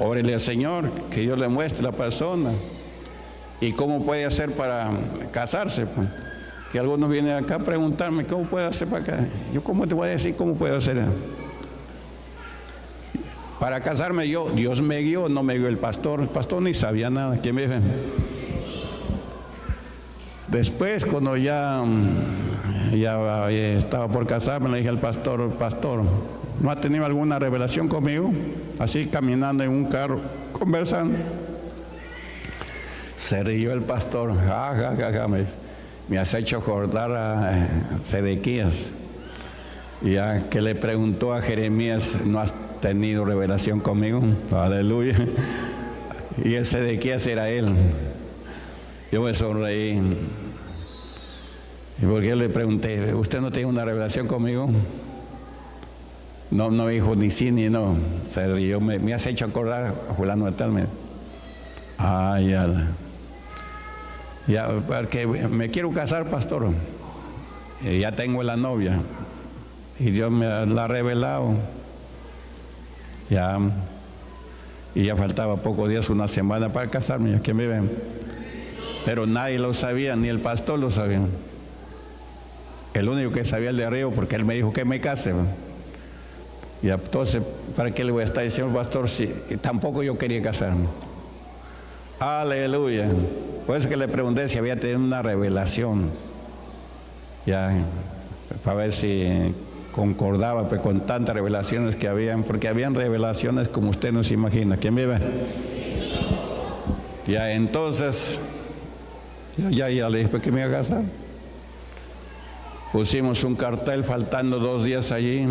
Órele al Señor, que Dios le muestre a la persona. ¿Y cómo puede hacer para casarse? Que algunos vienen acá a preguntarme, ¿cómo puede hacer para acá? Yo, ¿cómo te voy a decir cómo puedo hacer? Para casarme yo, Dios me guió, no me guió el pastor. El pastor ni sabía nada. ¿Quién me dice? Después, cuando ya, ya estaba por casarme, le dije al pastor, pastor, ¿no ha tenido alguna revelación conmigo? Así, caminando en un carro, conversando. Se rió el pastor. Ja, ja, ja, ja, me, me has hecho acordar a Sedequías. Ya que le preguntó a Jeremías, ¿no has tenido revelación conmigo? Aleluya. Y el Sedequías era él. Yo me sonreí. Y porque le pregunté, ¿usted no tiene una revelación conmigo? No, no me dijo ni sí ni no. Se rió, me, me has hecho acordar a fulano de tal. Me... Ah, ya. Ya, porque me quiero casar, pastor. Ya tengo la novia. y Dios me la ha revelado. Ya, y ya faltaba pocos días, una semana para casarme, aquí me ven. Pero nadie lo sabía, ni el pastor lo sabía. El único que sabía el de arriba, porque él me dijo que me case. Y entonces, ¿para qué le voy a estar diciendo al pastor si tampoco yo quería casarme? Aleluya. Por eso que le pregunté si había tenido una revelación. Ya, para ver si concordaba pues, con tantas revelaciones que habían, porque habían revelaciones como usted no se imagina. ¿Quién vive? Ya, entonces, ya, ya le dije pues, que me iba a casar. Pusimos un cartel faltando dos días allí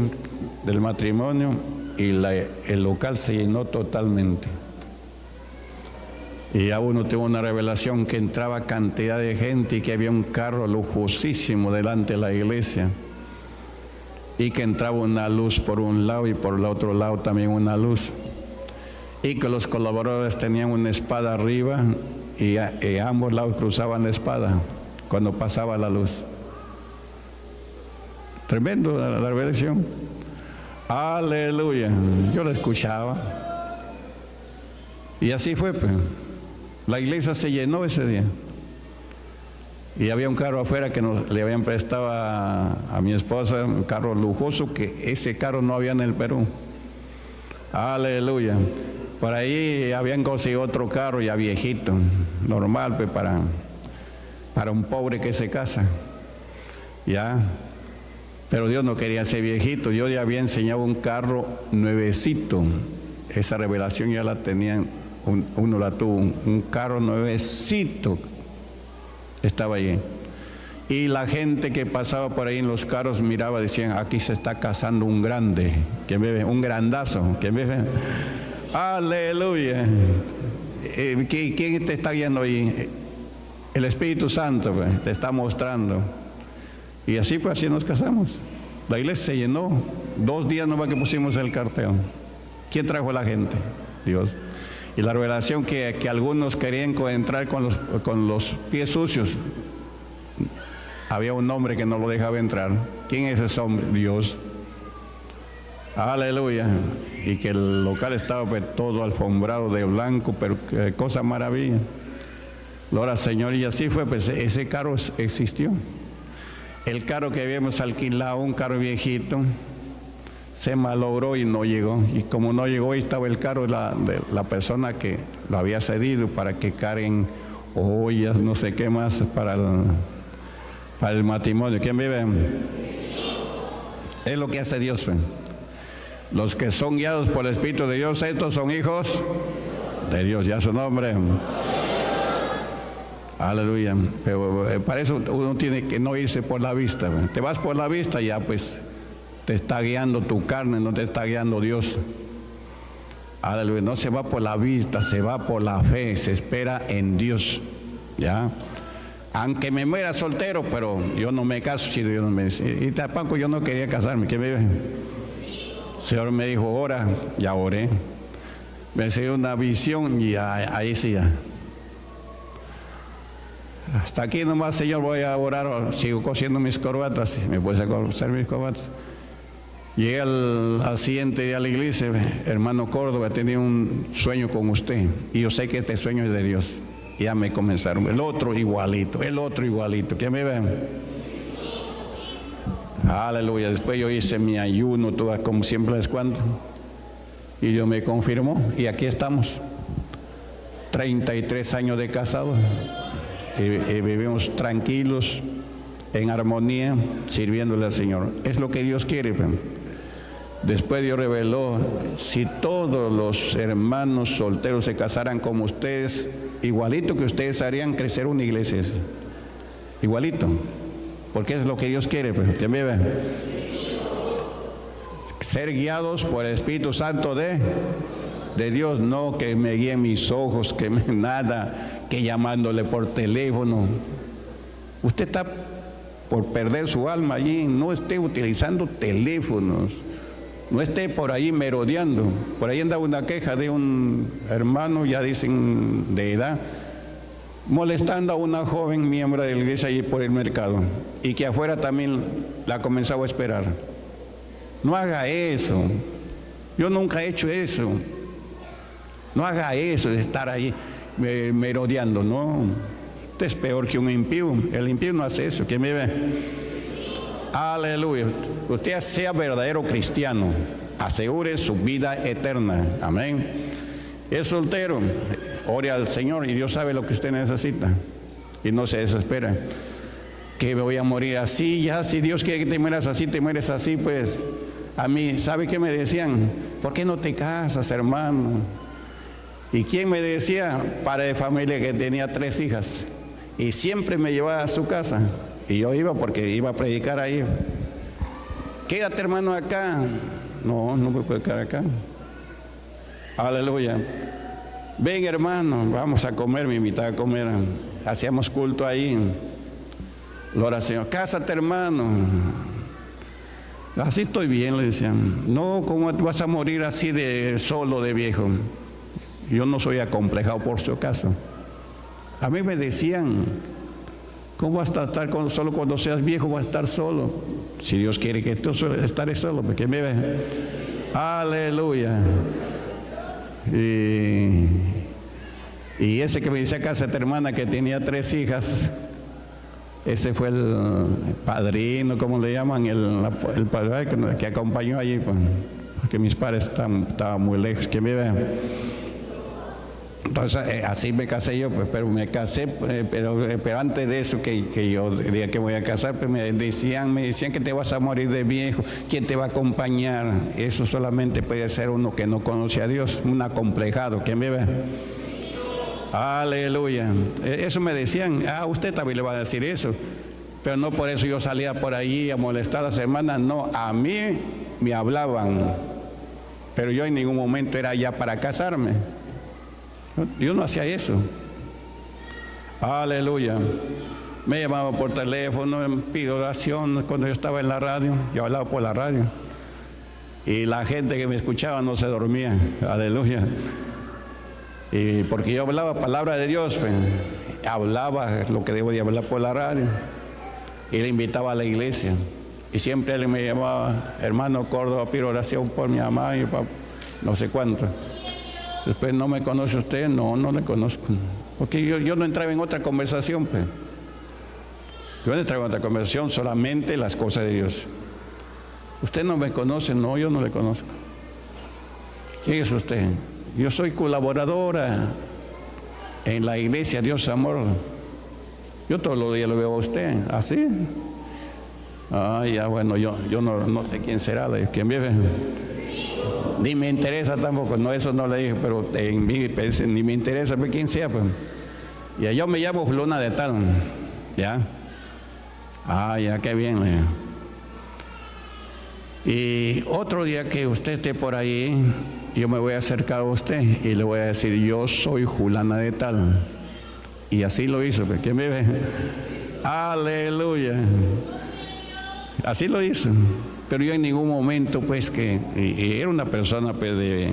del matrimonio y la, el local se llenó totalmente. Y ya uno tuvo una revelación que entraba cantidad de gente y que había un carro lujosísimo delante de la iglesia. Y que entraba una luz por un lado y por el otro lado también una luz. Y que los colaboradores tenían una espada arriba y a, y a ambos lados cruzaban la espada cuando pasaba la luz. Tremendo la, la revelación. Aleluya. Yo la escuchaba. Y así fue, pues. La iglesia se llenó ese día. Y había un carro afuera que nos, le habían prestado a, a mi esposa, un carro lujoso, que ese carro no había en el Perú. Aleluya. Por ahí habían conseguido otro carro ya viejito, normal, pues, para, para un pobre que se casa. Ya. Pero Dios no quería ser viejito. Yo ya había enseñado un carro nuevecito. Esa revelación ya la tenían, un, uno la tuvo, un, un carro nuevecito estaba allí. Y la gente que pasaba por ahí en los carros miraba, decían, aquí se está casando un grande. ¿Quién me ve? Un grandazo. ¿Quién me ve? Aleluya. Eh, ¿Quién te está guiando ahí? El Espíritu Santo, pues, te está mostrando. Y así fue, pues, así nos casamos. La iglesia se llenó. Dos días nomás que pusimos el cartel. ¿Quién trajo a la gente? Dios. Y la revelación que, que algunos querían entrar con los, con los pies sucios. Había un hombre que no lo dejaba entrar. ¿Quién es ese hombre? Dios. Aleluya. Y que el local estaba pues, todo alfombrado de blanco, pero eh, cosa maravilla. Gloria al Señor. Y así fue, pues ese carro existió. El carro que habíamos alquilado, un carro viejito, se malogró y no llegó. Y como no llegó, ahí estaba el carro de la, de la persona que lo había cedido para que carguen ollas, no sé qué más, para el, para el matrimonio. ¿Quién vive? Es lo que hace Dios. Los que son guiados por el Espíritu de Dios, estos son hijos de Dios. Ya su nombre. Aleluya. Pero para eso uno tiene que no irse por la vista. Te vas por la vista, ya pues te está guiando tu carne, no te está guiando Dios. Aleluya. No se va por la vista, se va por la fe, se espera en Dios. Ya. Aunque me muera soltero, pero yo no me caso si Dios no me dice. Y tampoco yo no quería casarme. ¿Qué me dijo? El Señor me dijo, ora, ya oré. Me enseñó una visión y ya, ahí sí ya. Hasta aquí nomás, Señor, voy a orar, sigo cosiendo mis corbatas, me puedes coser mis corbatas. Llegué al, al siguiente día a la iglesia, hermano Córdoba, tenía un sueño con usted, y yo sé que este sueño es de Dios. Ya me comenzaron, el otro igualito, el otro igualito, ¿quién me ve? Aleluya, después yo hice mi ayuno, toda, como siempre les cuento, y Dios me confirmó, y aquí estamos, treinta y tres años de casado. Y, y vivimos tranquilos, en armonía, sirviéndole al Señor. Es lo que Dios quiere. Después Dios reveló, si todos los hermanos solteros se casaran como ustedes, igualito que ustedes harían crecer una iglesia. Igualito. Porque es lo que Dios quiere. ¿Quién vive? Ser guiados por el Espíritu Santo de... de Dios, no que me guíen mis ojos, que me, nada, que llamándole por teléfono. Usted está por perder su alma allí, no esté utilizando teléfonos, no esté por ahí merodeando. Por ahí anda una queja de un hermano, ya dicen de edad, molestando a una joven miembro de la iglesia allí por el mercado, y que afuera también la comenzaba a esperar. No haga eso. Yo nunca he hecho eso. No haga eso de estar ahí eh, merodeando. No, usted es peor que un impío. El impío no hace eso. ¿Quién me ve? Aleluya. Usted sea verdadero cristiano. Asegure su vida eterna. Amén. Es soltero. Ore al Señor y Dios sabe lo que usted necesita. Y no se desespera. Que voy a morir así, ya si Dios quiere que te mueras así, te mueres así, pues. A mí, ¿sabe qué me decían? ¿Por qué no te casas, hermano? ¿Y quién me decía? Padre de familia que tenía tres hijas. Y siempre me llevaba a su casa. Y yo iba porque iba a predicar ahí. Quédate, hermano, acá. No, no puedo quedar acá. Aleluya. Ven, hermano, vamos a comer, me invitaba a comer. Hacíamos culto ahí. Gloria al Señor. Cásate, hermano. Así estoy bien, le decían. No, ¿cómo vas a morir así de solo, de viejo? Yo no soy acomplejado por su caso. A mí me decían, ¿cómo vas a estar con, solo cuando seas viejo? Vas a estar solo. Si Dios quiere que tú estés solo, porque me ve. Aleluya. Y, y ese que me decía, cásate, hermana, que tenía tres hijas. Ese fue el padrino, como le llaman, el, el padre que, que acompañó allí, pues, porque mis padres estaban muy lejos, que me vean. Entonces, eh, así me casé yo, pues, pero me casé, eh, pero, eh, pero antes de eso, que, que yo diría que voy a casar, pues me decían, me decían que te vas a morir de viejo, ¿quién te va a acompañar? Eso solamente puede ser uno que no conoce a Dios, un acomplejado, que me vean. Aleluya. Eso me decían. Ah, usted también le va a decir eso. Pero no por eso yo salía por ahí a molestar a las hermanas. No, a mí me hablaban. Pero yo en ningún momento era ya para casarme. Yo no hacía eso. Aleluya. Me llamaban por teléfono, me pido oración cuando yo estaba en la radio. Yo hablaba por la radio. Y la gente que me escuchaba no se dormía. Aleluya. Y porque yo hablaba palabra de Dios, pues, hablaba lo que debo de hablar por la radio y le invitaba a la iglesia y siempre él me llamaba, hermano Córdoba, pido oración por mi mamá y papá, no sé cuánto. Después, ¿no me conoce usted? No, no le conozco, porque yo, yo no entraba en otra conversación, pues. Yo no entraba en otra conversación, solamente las cosas de Dios. Usted no me conoce. No, yo no le conozco. ¿Quién es usted? Yo soy colaboradora en la iglesia Dios Amor. Yo todos los días lo veo a usted, ¿así? Ah, ya, bueno, yo, yo no, no sé quién será, quién vive. Ni me interesa tampoco, no, eso no le dije, pero en mí, pues, ni me interesa pues, quién sea. Pues. Ya, yo me llamo Fulana de Tal, ¿ya? Ah, ya, qué bien. Ya. Y otro día que usted esté por ahí, yo me voy a acercar a usted y le voy a decir, yo soy Fulana de Tal. Y así lo hizo. ¿Quién me ve? Aleluya. Así lo hizo. Pero yo en ningún momento, pues, que y, y era una persona, pues, de,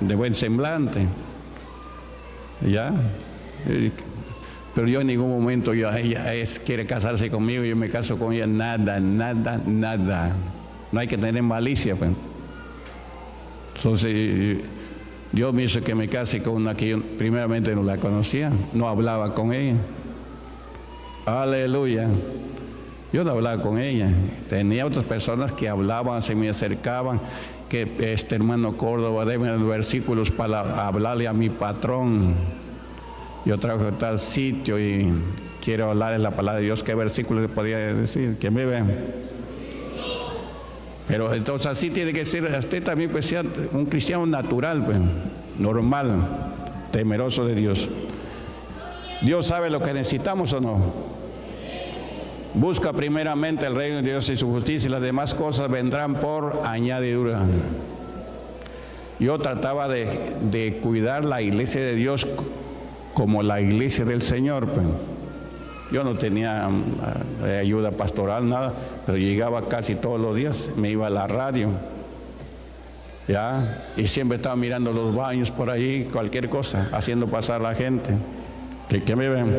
de buen semblante. ¿Ya? Pero yo en ningún momento, yo, ella es, quiere casarse conmigo, yo me caso con ella. Nada, nada, nada. No hay que tener malicia, pues. Entonces, Dios me hizo que me case con una que yo primeramente no la conocía, no hablaba con ella. Aleluya. Yo no hablaba con ella. Tenía otras personas que hablaban, se me acercaban, que este hermano Córdoba, déme los versículos para hablarle a mi patrón. Yo trabajo en tal sitio y quiero hablar de la palabra de Dios. ¿Qué versículo le podía decir? Que me vean. Pero entonces así tiene que ser, usted también pues sea un cristiano natural, pues, normal, temeroso de Dios. Dios sabe lo que necesitamos o no. Busca primeramente el reino de Dios y su justicia y las demás cosas vendrán por añadidura. Yo trataba de, de cuidar la iglesia de Dios como la iglesia del Señor, pues. Yo no tenía ayuda pastoral, nada, pero llegaba casi todos los días, me iba a la radio, ¿ya? Y siempre estaba mirando los baños por ahí, cualquier cosa, haciendo pasar a la gente. ¿Qué, qué me ven?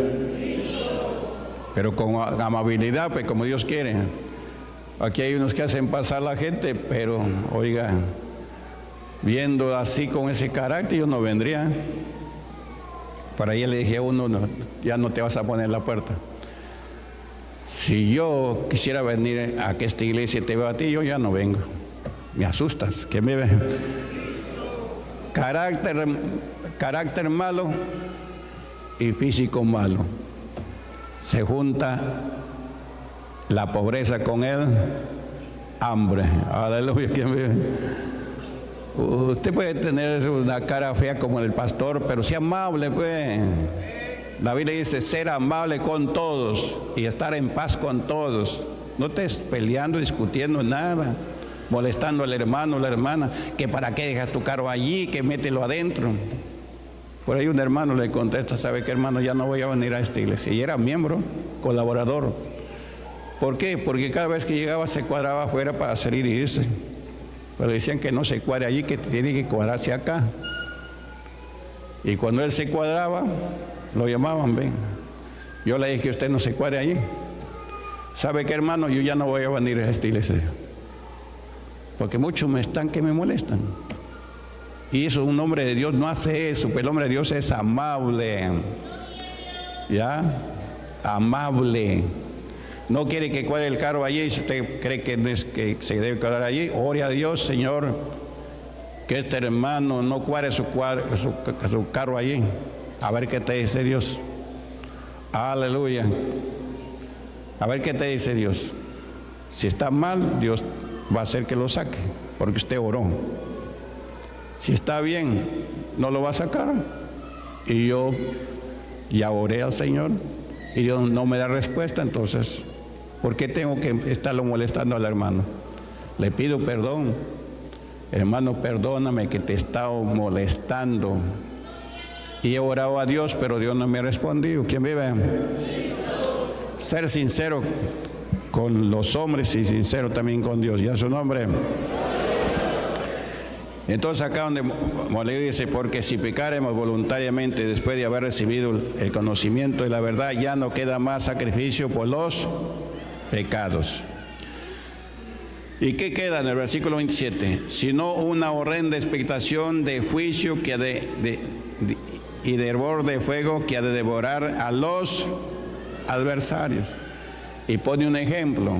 Pero con amabilidad, pues, como Dios quiere. Aquí hay unos que hacen pasar la gente, pero, oiga, viendo así con ese carácter, yo no vendría. Para ella le dije a uno, no, ya no te vas a poner en la puerta. Si yo quisiera venir a que esta iglesia te vea a ti, yo ya no vengo. Me asustas, que me ve. Carácter, carácter malo y físico malo. Se junta la pobreza con el hambre. Aleluya, que me ve. Usted puede tener una cara fea como el pastor, pero sea amable, pues. La Biblia dice ser amable con todos y estar en paz con todos. No estés peleando, discutiendo nada, molestando al hermano o la hermana, que para qué dejas tu carro allí, que mételo adentro. Por ahí un hermano le contesta, ¿sabe qué, hermano? Ya no voy a venir a esta iglesia. Y era miembro, colaborador. ¿Por qué? Porque cada vez que llegaba se cuadraba afuera para salir y irse. Pero decían que no se cuadre allí, que tiene que cuadrarse acá. Y cuando él se cuadraba, lo llamaban, ven. Yo le dije, usted no se cuadre allí. ¿Sabe qué, hermano? Yo ya no voy a venir a esta iglesia. Porque muchos me están que me molestan. Y eso, un hombre de Dios no hace eso, pero el hombre de Dios es amable. ¿Ya? Amable. No quiere que cuadre el carro allí. Si usted cree que, no es que se debe cuadrar allí, ore a Dios, Señor, que este hermano no cuadre su, cuadre, su, su carro allí. A ver qué te dice Dios. Aleluya. A ver qué te dice Dios. Si está mal, Dios va a hacer que lo saque, porque usted oró. Si está bien, no lo va a sacar. Y yo ya oré al Señor y Dios no me da respuesta, entonces, ¿por qué tengo que estarlo molestando al hermano? Le pido perdón. Hermano, perdóname que te he estado molestando. Y he orado a Dios, pero Dios no me ha respondido. ¿Quién vive? Ser sincero con los hombres y sincero también con Dios. ¿Ya su nombre? Entonces acá donde Moler dice, porque si pecaremos voluntariamente después de haber recibido el conocimiento de la verdad, ya no queda más sacrificio por los pecados. ¿Y qué queda en el versículo veintisiete? Sino una horrenda expectación de juicio que ha de, de, de y de hervor de fuego que ha de devorar a los adversarios. Y pone un ejemplo,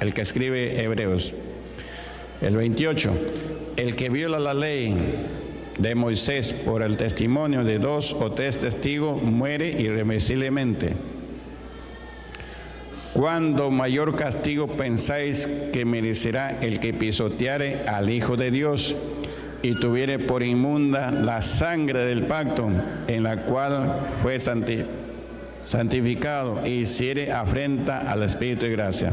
el que escribe Hebreos, el veintiocho. El que viola la ley de Moisés por el testimonio de dos o tres testigos muere irremisiblemente. ¿Cuánto mayor castigo pensáis que merecerá el que pisoteare al Hijo de Dios y tuviere por inmunda la sangre del pacto en la cual fue santificado e hiciere afrenta al Espíritu de gracia?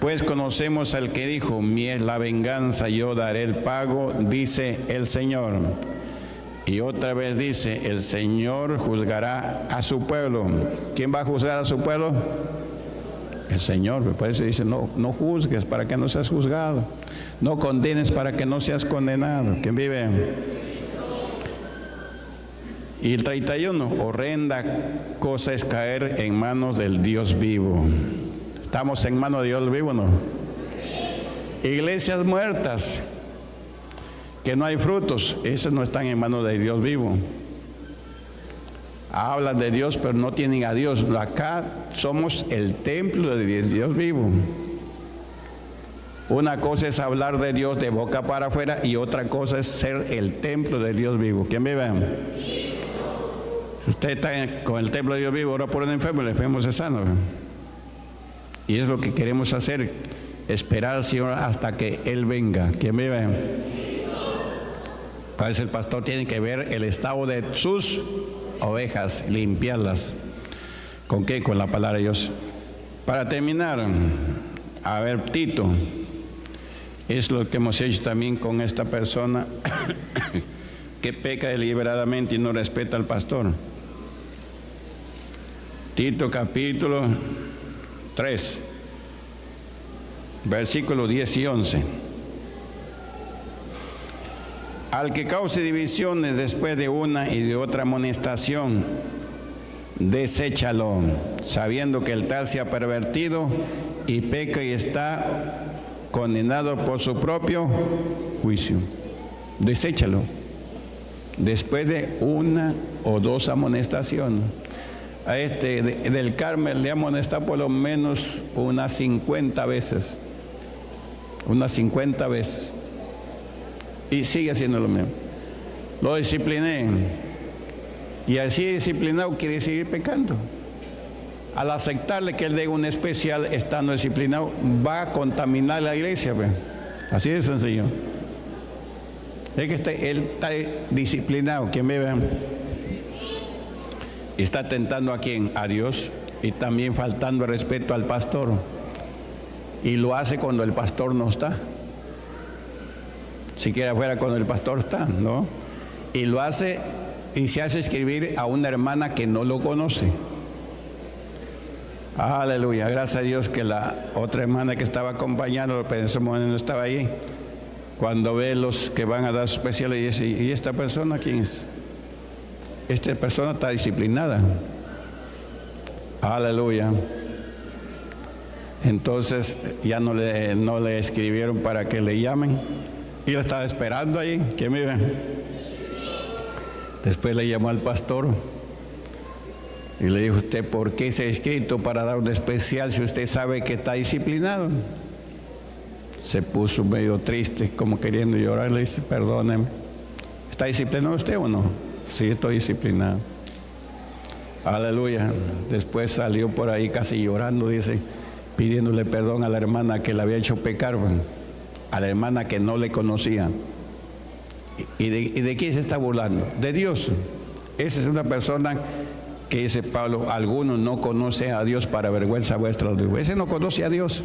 Pues conocemos al que dijo, mi es la venganza, yo daré el pago, dice el Señor. Y otra vez dice, el Señor juzgará a su pueblo. ¿Quién va a juzgar a su pueblo? El Señor. Por eso dice, no, no juzgues para que no seas juzgado. No condenes para que no seas condenado. ¿Quién vive? Y el treinta y uno, horrenda cosa es caer en manos del Dios vivo. ¿Estamos en manos de Dios vivo o no? Iglesias muertas, que no hay frutos, esas no están en manos de Dios vivo. Hablan de Dios, pero no tienen a Dios. Acá somos el templo de Dios vivo. Una cosa es hablar de Dios de boca para afuera y otra cosa es ser el templo de Dios vivo. ¿Quién vive? Si usted está con el templo de Dios vivo, ahora por un enfermo, el enfermo se sana. Y es lo que queremos hacer, esperar al Señor hasta que Él venga. ¿Quién vive? A veces el pastor tiene que ver el estado de sus ovejas, limpiarlas. ¿Con qué? Con la palabra de Dios. Para terminar, a ver, Tito, es lo que hemos hecho también con esta persona que peca deliberadamente y no respeta al pastor. Tito capítulo tres, versículos diez y once. Al que cause divisiones después de una y de otra amonestación, deséchalo, sabiendo que el tal se ha pervertido y peca y está condenado por su propio juicio. Deséchalo. Después de una o dos amonestaciones. A este de, del Carmen le amonestado por lo menos unas cincuenta veces. Unas cincuenta veces. Y sigue haciendo lo mismo. Lo discipliné. Y así disciplinado quiere seguir pecando. Al aceptarle que él dé un especial estando disciplinado, va a contaminar la iglesia. Pues. Así de sencillo. Es que está, él está disciplinado. ¿Quién me ve? Está tentando a quién? A Dios. Y también faltando el respeto al pastor. Y lo hace cuando el pastor no está. Siquiera fuera cuando el pastor está, ¿no? Y lo hace y se hace escribir a una hermana que no lo conoce. Aleluya, gracias a Dios que la otra hermana que estaba acompañando, pero en ese momento no estaba ahí. Cuando ve los que van a dar especiales, y dice, ¿y esta persona quién es? Esta persona está disciplinada. Aleluya. Entonces ya no le, no le escribieron para que le llamen. Y lo estaba esperando ahí. ¿Quién me ve? Después le llamó al pastor. Y le dijo, ¿usted por qué se ha escrito para dar un especial si usted sabe que está disciplinado? Se puso medio triste, como queriendo llorar. Le dice, perdóneme. ¿Está disciplinado usted o no? Sí, estoy disciplinado. Aleluya. Después salió por ahí casi llorando, dice, pidiéndole perdón a la hermana que le había hecho pecar, a la hermana que no le conocía. ¿Y de, y de quién se está burlando? De Dios. Esa es una persona que dice Pablo, algunos no conocen a Dios para vergüenza vuestra. Ese no conoce a Dios.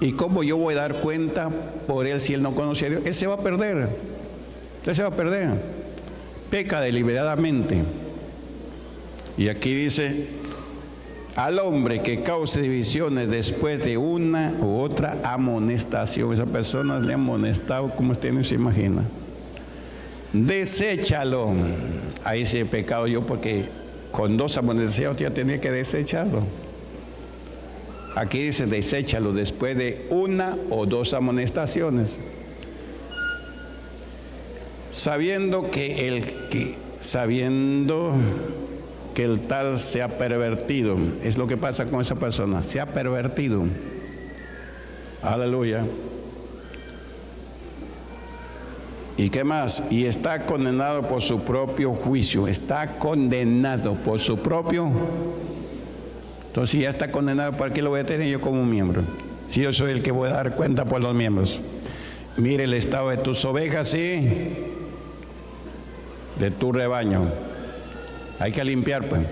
¿Y cómo yo voy a dar cuenta por él si él no conoce a Dios? Él se va a perder. Él se va a perder. Peca deliberadamente. Y aquí dice, al hombre que cause divisiones después de una u otra amonestación. Esa persona le ha amonestado como usted no se imagina. Deséchalo. Ahí sí he pecado yo porque con dos amonestaciones ya tenía que desecharlo. Aquí dice deséchalo después de una o dos amonestaciones. Sabiendo que el que... Sabiendo... que el tal se ha pervertido. Es lo que pasa con esa persona. Se ha pervertido. Aleluya. ¿Y qué más? Y está condenado por su propio juicio. Está condenado por su propio. Entonces, si ya está condenado, ¿para qué lo voy a tener yo como miembro? Si yo soy el que voy a dar cuenta por los miembros. Mire el estado de tus ovejas y de tu rebaño. Hay que limpiar, pues.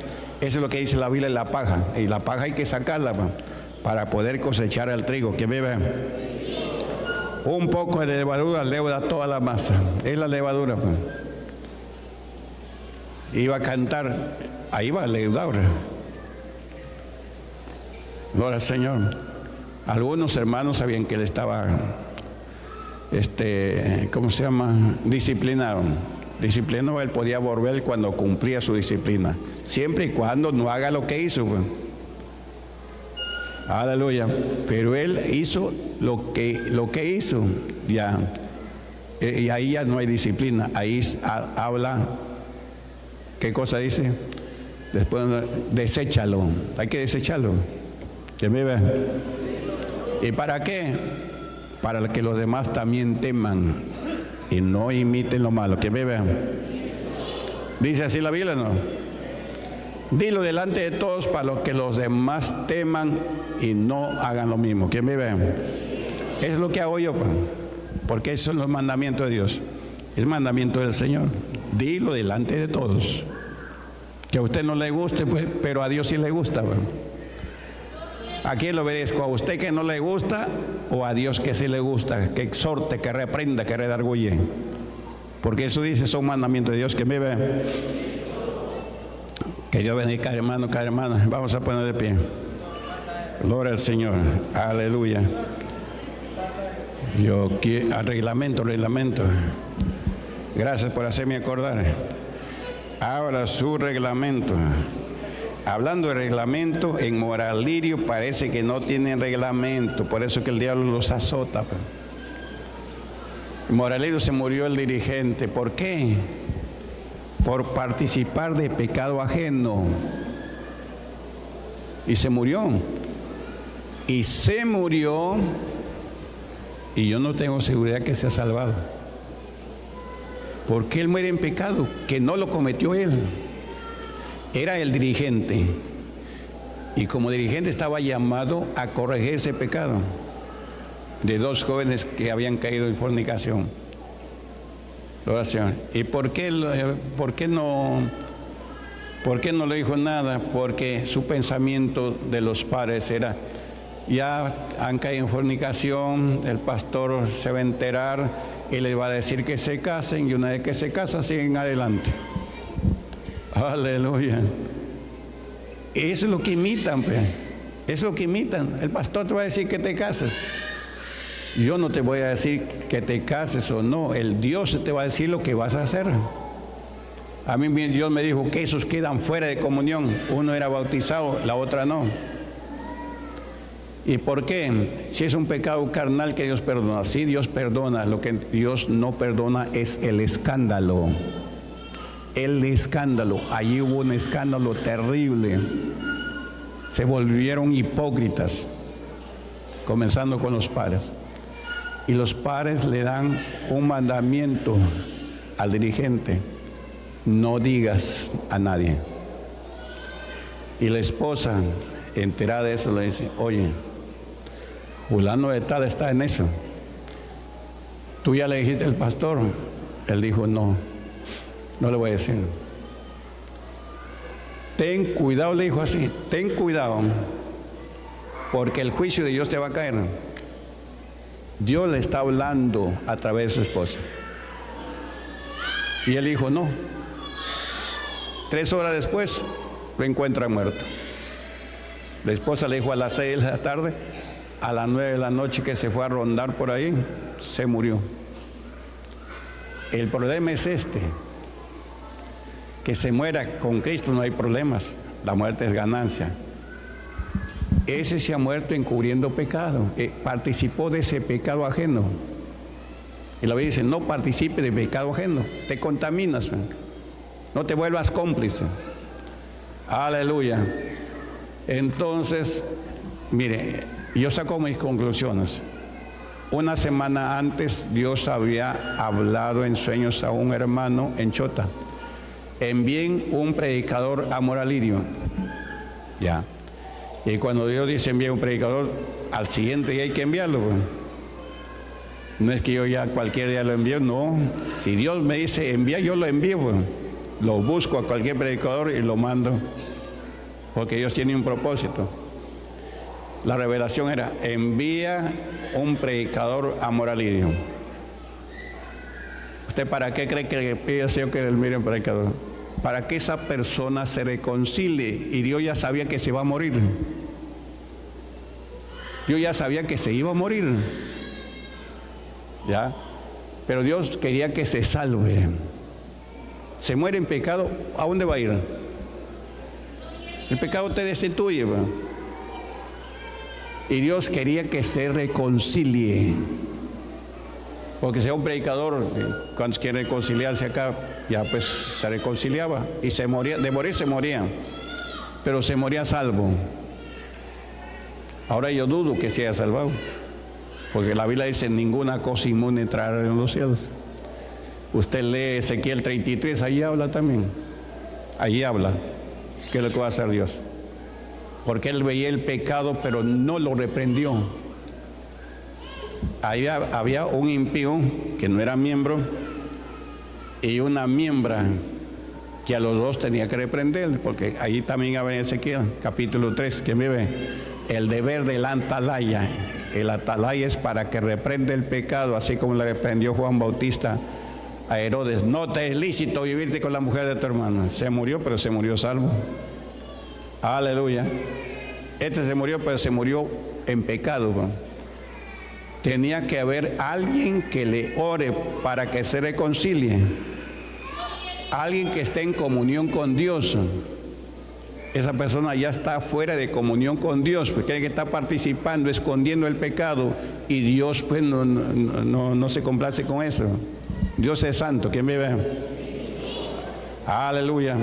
Eso es lo que dice la Biblia, la paja. Y la paja hay que sacarla, pues, para poder cosechar el trigo. ¿Quién vive? Un poco de levadura leuda toda la masa. Es la levadura, pues. Iba a cantar. Ahí va levadura. Gloria al Señor. Algunos hermanos sabían que él estaba, este, ¿cómo se llama? Disciplinado. Disciplinado, él podía volver cuando cumplía su disciplina, siempre y cuando no haga lo que hizo. Pues. Aleluya. Pero él hizo lo que, lo que hizo, ya. Y ahí ya no hay disciplina. Ahí a, habla, ¿qué cosa dice? Después, deséchalo. Hay que desecharlo. ¿Que me ve? ¿Y para qué? Para que los demás también teman. Y no imiten lo malo. Que me vean. Dice así la Biblia, ¿no? Dilo delante de todos para que los demás teman y no hagan lo mismo. Que me vean. Es lo que hago yo, porque esos son los mandamientos de Dios. Es mandamiento del Señor. Dilo delante de todos. Que a usted no le guste, pues, pero a Dios sí le gusta. ¿Pan? ¿A quién le obedezco? ¿A usted que no le gusta o a Dios que sí le gusta? Que exhorte, que reprenda, que redarguye. Porque eso dice, son mandamientos de Dios. Que me ve. Que Dios bendiga cada hermano, cada hermana. Vamos a poner de pie. Gloria al Señor. Aleluya. Yo quiero, al reglamento, reglamento. Gracias por hacerme acordar. Ahora su reglamento. Hablando de reglamento, en Moralirio parece que no tienen reglamento, por eso que el diablo los azota. En Moralirio se murió el dirigente, ¿por qué? Por participar de pecado ajeno. Y se murió. Y se murió, y yo no tengo seguridad que sea salvado. ¿Por qué él muere en pecado? Que no lo cometió él. Era el dirigente. Y como dirigente estaba llamado a corregir ese pecado de dos jóvenes que habían caído en fornicación. Oración. ¿Y por qué, por qué no... ¿Por qué no le dijo nada? Porque su pensamiento de los padres era, ya han caído en fornicación, el pastor se va a enterar y les va a decir que se casen, y una vez que se casan, siguen adelante. Aleluya. Eso es lo que imitan, pues. Es lo que imitan. El pastor te va a decir que te cases. Yo no te voy a decir que te cases o no. El Dios te va a decir lo que vas a hacer. A mí Dios me dijo que esos quedan fuera de comunión. Uno era bautizado, la otra no. ¿Y por qué? Si es un pecado carnal que Dios perdona. Sí, Dios perdona. Lo que Dios no perdona es el escándalo. El escándalo. Allí hubo un escándalo terrible. Se volvieron hipócritas. Comenzando con los padres. Y los padres le dan un mandamiento al dirigente. No digas a nadie. Y la esposa, enterada de eso, le dice, oye, fulano de tal está en eso. ¿Tú ya le dijiste al pastor? Él dijo, no, no le voy a decir. Ten cuidado, le dijo así, ten cuidado, porque el juicio de Dios te va a caer. Dios le está hablando a través de su esposa. Y él dijo, no. Tres horas después, lo encuentran muerto. La esposa le dijo a las seis de la tarde, a las nueve de la noche que se fue a rondar por ahí, se murió. El problema es este, que se muera con Cristo no hay problemas, la muerte es ganancia. Ese se ha muerto encubriendo pecado, eh, participó de ese pecado ajeno. Y la Biblia dice, no participe de pecado ajeno, te contaminas. No te vuelvas cómplice. Aleluya. Entonces, mire, yo saco mis conclusiones. Una semana antes, Dios había hablado en sueños a un hermano en Chota. Envíen un predicador a Moralirio. Ya. Y cuando Dios dice envía un predicador, al siguiente día hay que enviarlo. No es que yo ya cualquier día lo envío, no. Si Dios me dice envía, yo lo envío. Lo busco a cualquier predicador y lo mando, porque Dios tiene un propósito. La revelación era, envía un predicador a Moralirio. ¿Usted para qué cree que le pide al Señor que le envíe un predicador? Para que esa persona se reconcilie, y Dios ya sabía que se iba a morir. Dios ya sabía que se iba a morir. ¿Ya? Pero Dios quería que se salve. Se muere en pecado, ¿a dónde va a ir? El pecado te destituye, ¿verdad? Y Dios quería que se reconcilie. Porque sea un predicador, cuando quiere reconciliarse acá, ya pues se reconciliaba. Y se moría, de morir se moría. Pero se moría salvo. Ahora yo dudo que sea salvado. Porque la Biblia dice, ninguna cosa inmune entrará en los cielos. Usted lee Ezequiel treinta y tres, ahí habla también. Allí habla. ¿Qué es lo que va a hacer Dios? Porque él veía el pecado, pero no lo reprendió. Ahí había un impío que no era miembro y una miembra que a los dos tenía que reprender, porque ahí también habla en Ezequiel, capítulo tres, que me ve el deber del atalaya. El atalaya es para que reprenda el pecado, así como le reprendió Juan Bautista a Herodes, no te es lícito vivirte con la mujer de tu hermano. Se murió, pero se murió salvo. Aleluya. Este se murió, pero se murió en pecado. Tenía que haber alguien que le ore para que se reconcilie. Alguien que esté en comunión con Dios. esa persona ya está fuera de comunión con Dios, porque hay que estar participando, escondiendo el pecado, y Dios pues no, no, no, no se complace con eso. Dios es santo, ¿quién vive? Aleluya.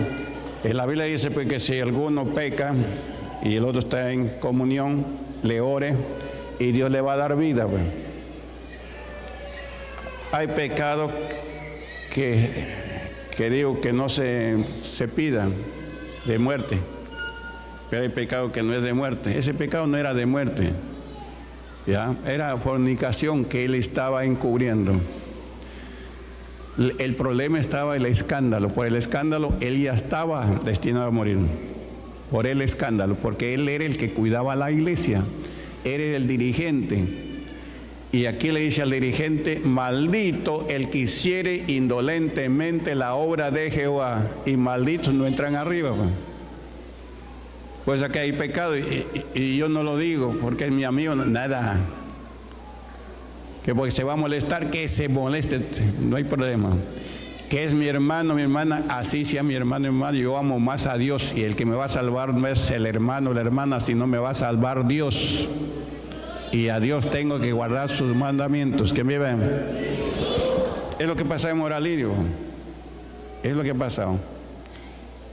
En la Biblia dice pues, que si alguno peca y el otro está en comunión, le ore y Dios le va a dar vida. Pues. Hay pecados que, que digo que no se, se pidan de muerte, pero hay pecado que no es de muerte. Ese pecado no era de muerte, ¿ya? Era fornicación que él estaba encubriendo. El problema estaba en el escándalo. Por el escándalo él ya estaba destinado a morir. Por el escándalo, porque él era el que cuidaba la iglesia, era el dirigente. Y aquí le dice al dirigente: maldito el que hiciere indolentemente la obra de Jehová, y malditos no entran arriba. Pues aquí hay pecado, y, y, y yo no lo digo porque es mi amigo, nada. Que porque se va a molestar, que se moleste, no hay problema. Que es mi hermano, mi hermana, así sea mi hermano, hermano, yo amo más a Dios, y el que me va a salvar no es el hermano o la hermana, sino me va a salvar Dios. Y a Dios tengo que guardar sus mandamientos. ¿Quién vive? Es lo que pasa en Moralirio. Es lo que ha pasado.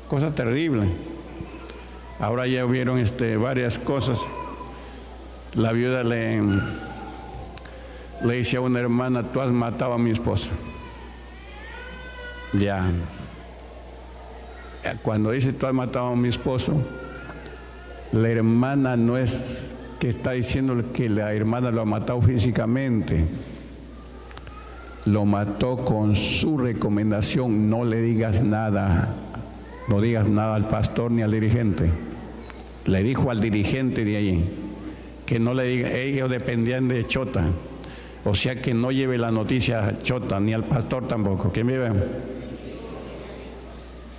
Cosa terrible. Ahora ya hubieron este, varias cosas. La viuda le, le dice a una hermana: tú has matado a mi esposo. Ya. Cuando dice tú has matado a mi esposo, la hermana no es que está diciendo que la hermana lo ha matado físicamente, lo mató con su recomendación: no le digas nada, no digas nada al pastor ni al dirigente. Le dijo al dirigente de allí que no le diga. Ellos dependían de Chota, o sea que no lleve la noticia a Chota ni al pastor tampoco. ¿Quién vive?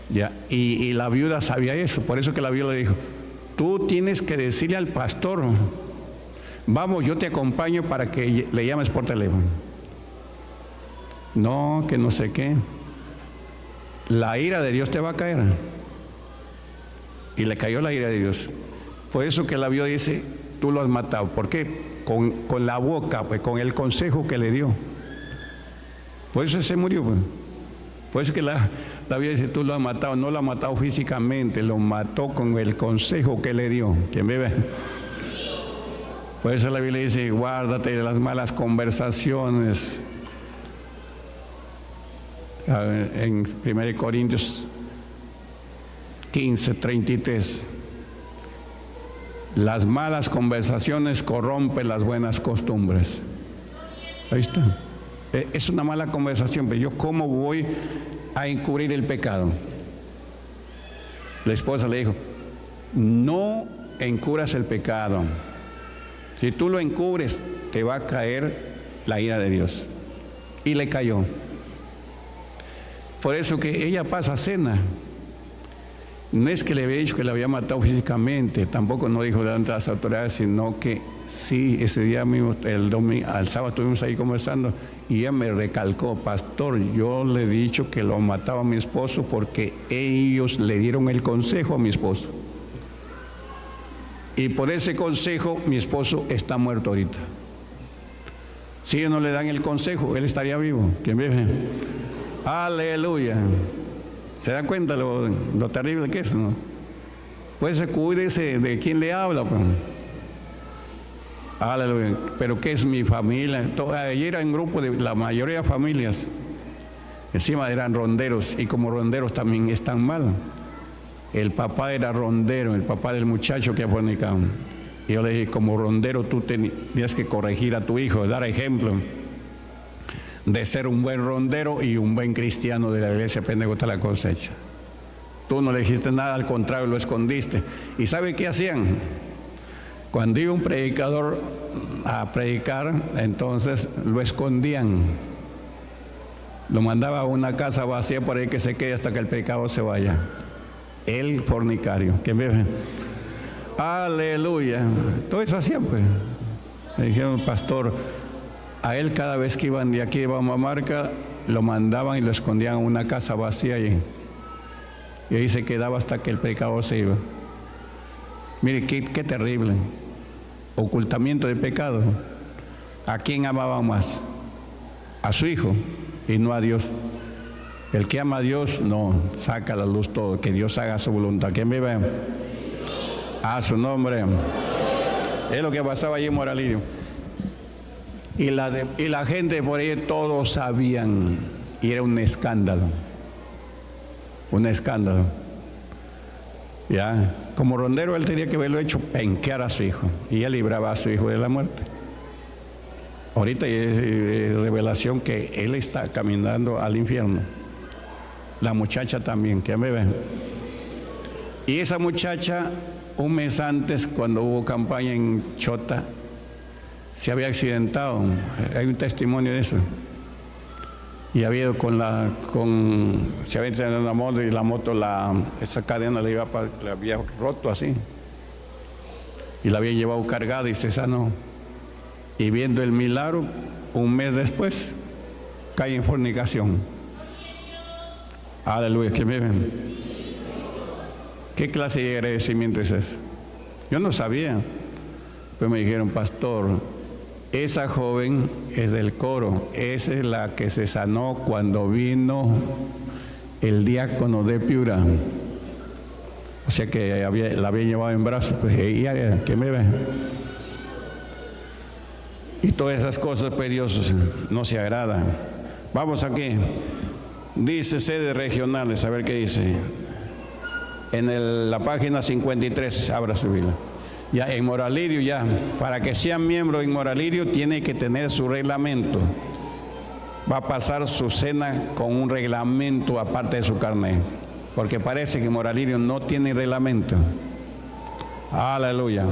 Ya. Y, y la viuda sabía eso, por eso que la viuda le dijo: tú tienes que decirle al pastor, vamos, yo te acompaño para que le llames por teléfono. No, que no sé qué. La ira de Dios te va a caer. Y le cayó la ira de Dios. Por eso que la viuda dice: tú lo has matado. ¿Por qué? Con, con la boca, pues, con el consejo que le dio. Por eso se murió. Pues. Por eso que la... La Biblia dice: tú lo has matado, no lo has matado físicamente, lo mató con el consejo que le dio. ¿Quién vive? Por eso la Biblia dice: guárdate de las malas conversaciones. En primera de Corintios quince, treinta y tres. Las malas conversaciones corrompen las buenas costumbres. Ahí está. Es una mala conversación, pero yo cómo voy a encubrir el pecado. La esposa le dijo: no encubras el pecado. Si tú lo encubres, te va a caer la ira de Dios. Y le cayó. Por eso que ella pasa cena. No es que le había dicho que la había matado físicamente, tampoco no dijo delante de las autoridades, sino que sí, ese día mismo, el domingo, al sábado estuvimos ahí conversando, y ella me recalcó: pastor, yo le he dicho que lo mataba a mi esposo porque ellos le dieron el consejo a mi esposo. Y por ese consejo, mi esposo está muerto ahorita. Si ellos no le dan el consejo, él estaría vivo. ¿Quién vive? Aleluya. ¿Se da cuenta lo, lo terrible que es, no? Pues cuídese de quién le habla, pues. Aleluya. Pero que es mi familia. Ayer era un grupo de la mayoría de familias. Encima eran ronderos, y como ronderos también están mal. El papá era rondero, el papá del muchacho que ha fornicado. Y yo le dije: como rondero tú tenías que corregir a tu hijo, dar ejemplo de ser un buen rondero y un buen cristiano de la iglesia Pentecostal La Cosecha. Tú no le dijiste nada, al contrario, lo escondiste. ¿Y sabe qué hacían? Cuando iba un predicador a predicar, entonces lo escondían. Lo mandaba a una casa vacía por ahí que se quede hasta que el predicador se vaya. El fornicario. ¿Quién vive? Aleluya. Todo eso hacían, pues. Le dijeron: pastor, a él cada vez que iban de aquí a Baumamarca, lo mandaban y lo escondían a una casa vacía allí. Y ahí se quedaba hasta que el predicador se iba. Mire, qué, qué terrible. Ocultamiento de pecado. ¿A quién amaban más? A su hijo y no a Dios. El que ama a Dios, no, saca a la luz todo, que Dios haga su voluntad. ¿Quién vive? A su nombre. Es lo que pasaba allí en Moralillo. Y la, de, y la gente por ahí, todos sabían. Y era un escándalo. Un escándalo. Ya, como rondero él tenía que haberlo hecho penquear a su hijo. Y él libraba a su hijo de la muerte. Ahorita hay revelación que él está caminando al infierno. La muchacha también, que me ven. Y esa muchacha, un mes antes, cuando hubo campaña en Chota, se había accidentado. Hay un testimonio de eso. Y había ido con la, con, se había entrado en la moto y la moto, la, esa cadena le iba para, la había roto así. Y la había llevado cargada y se sanó. Y viendo el milagro, un mes después, cae en fornicación. Aleluya, que me ven. ¿Qué clase de agradecimiento es eso? Yo no sabía, pero me dijeron, pastor, esa joven es del coro, esa es la que se sanó cuando vino el diácono de Piura. O sea que había, la había llevado en brazos, pues ella, que me ven. Y todas esas cosas, pues Dios no se agrada. Vamos aquí. Dice sedes regionales, a ver qué dice. En el, la página cincuenta y tres, abra su Biblia. Ya en Moralillo, ya, para que sean miembros en Moralillo, tiene que tener su reglamento. Va a pasar su cena con un reglamento aparte de su carnet. Porque parece que Moralillo no tiene reglamento. Aleluya.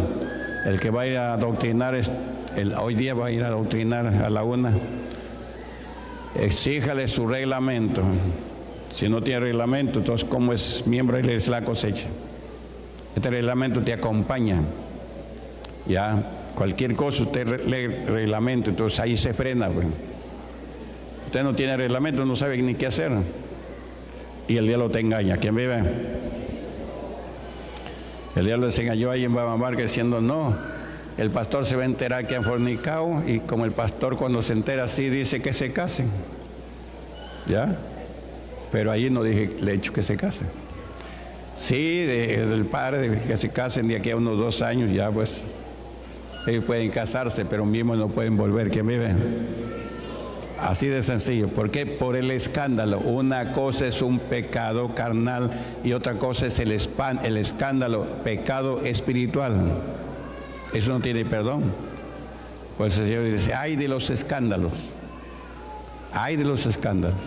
El que va a ir a adoctrinar, es, el, hoy día va a ir a adoctrinar a la una. Exíjale su reglamento. Si no tiene reglamento, entonces como es miembro es la cosecha. Este reglamento te acompaña. Ya, cualquier cosa usted lee reglamento, entonces ahí se frena, pues. Usted no tiene reglamento, no sabe ni qué hacer. Y el diablo te engaña. ¿Quién vive? El diablo se engañó ahí en Babamarca diciendo no. El pastor se va a enterar que han fornicado, y como el pastor cuando se entera así dice que se casen. ¿Ya? Pero ahí no dije el hecho que se casen. Sí, de, del padre de que se casen de aquí a unos dos años, ya pues, ellos pueden casarse, pero mismos no pueden volver, ¿quién vive? Así de sencillo, porque por el escándalo, una cosa es un pecado carnal y otra cosa es el, espan, el escándalo, pecado espiritual. Eso no tiene perdón. Pues el Señor dice, ay de los escándalos. Ay de los escándalos.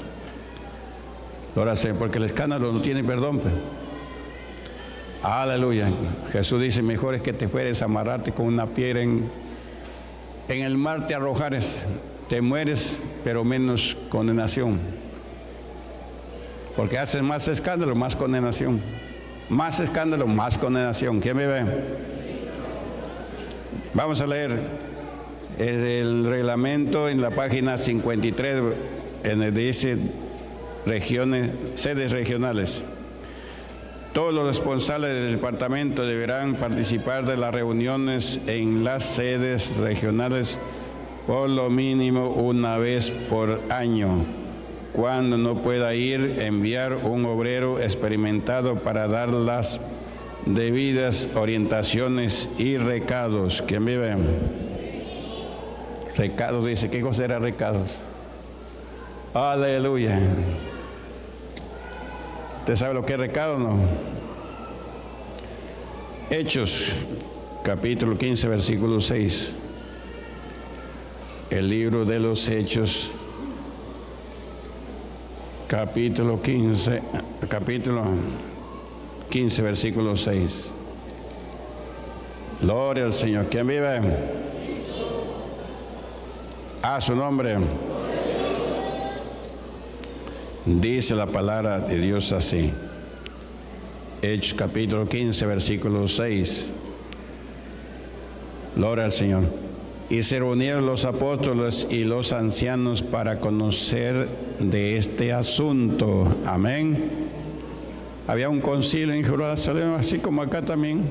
Ahora sé, porque el escándalo no tiene perdón. Pues. Aleluya. Jesús dice, mejor es que te fueres a amarrarte con una piedra en, en el mar te arrojares. Te mueres, pero menos condenación. Porque haces más escándalo, más condenación. Más escándalo, más condenación. ¿Quién me ve? Vamos a leer el reglamento en la página cincuenta y tres, en el dice regiones, sedes regionales. Todos los responsables del departamento deberán participar de las reuniones en las sedes regionales por lo mínimo una vez por año. Cuando no pueda ir, enviar un obrero experimentado para dar las debidas orientaciones y recados. ¿Quién vive? Recados, dice. ¿Qué cosa era recados? Aleluya. ¿Usted sabe lo que es recado o no? Hechos, capítulo quince, versículo seis. El libro de los Hechos, capítulo quince, capítulo quince, versículo seis. Gloria al Señor. ¿Quién vive? A su nombre. Dice la palabra de Dios así. Hechos capítulo quince, versículo seis. Gloria al Señor. Y se reunieron los apóstoles y los ancianos para conocer de este asunto. Amén. Había un concilio en Jerusalén, así como acá también.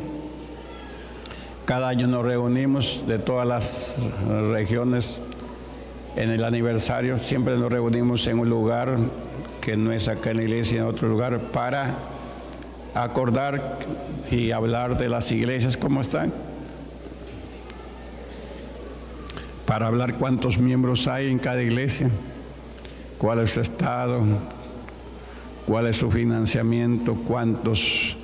Cada año nos reunimos de todas las regiones en el aniversario. Siempre nos reunimos en un lugar que no es acá en la iglesia, en otro lugar, para acordar y hablar de las iglesias, cómo están. Para hablar cuántos miembros hay en cada iglesia, cuál es su estado, cuál es su financiamiento, cuántos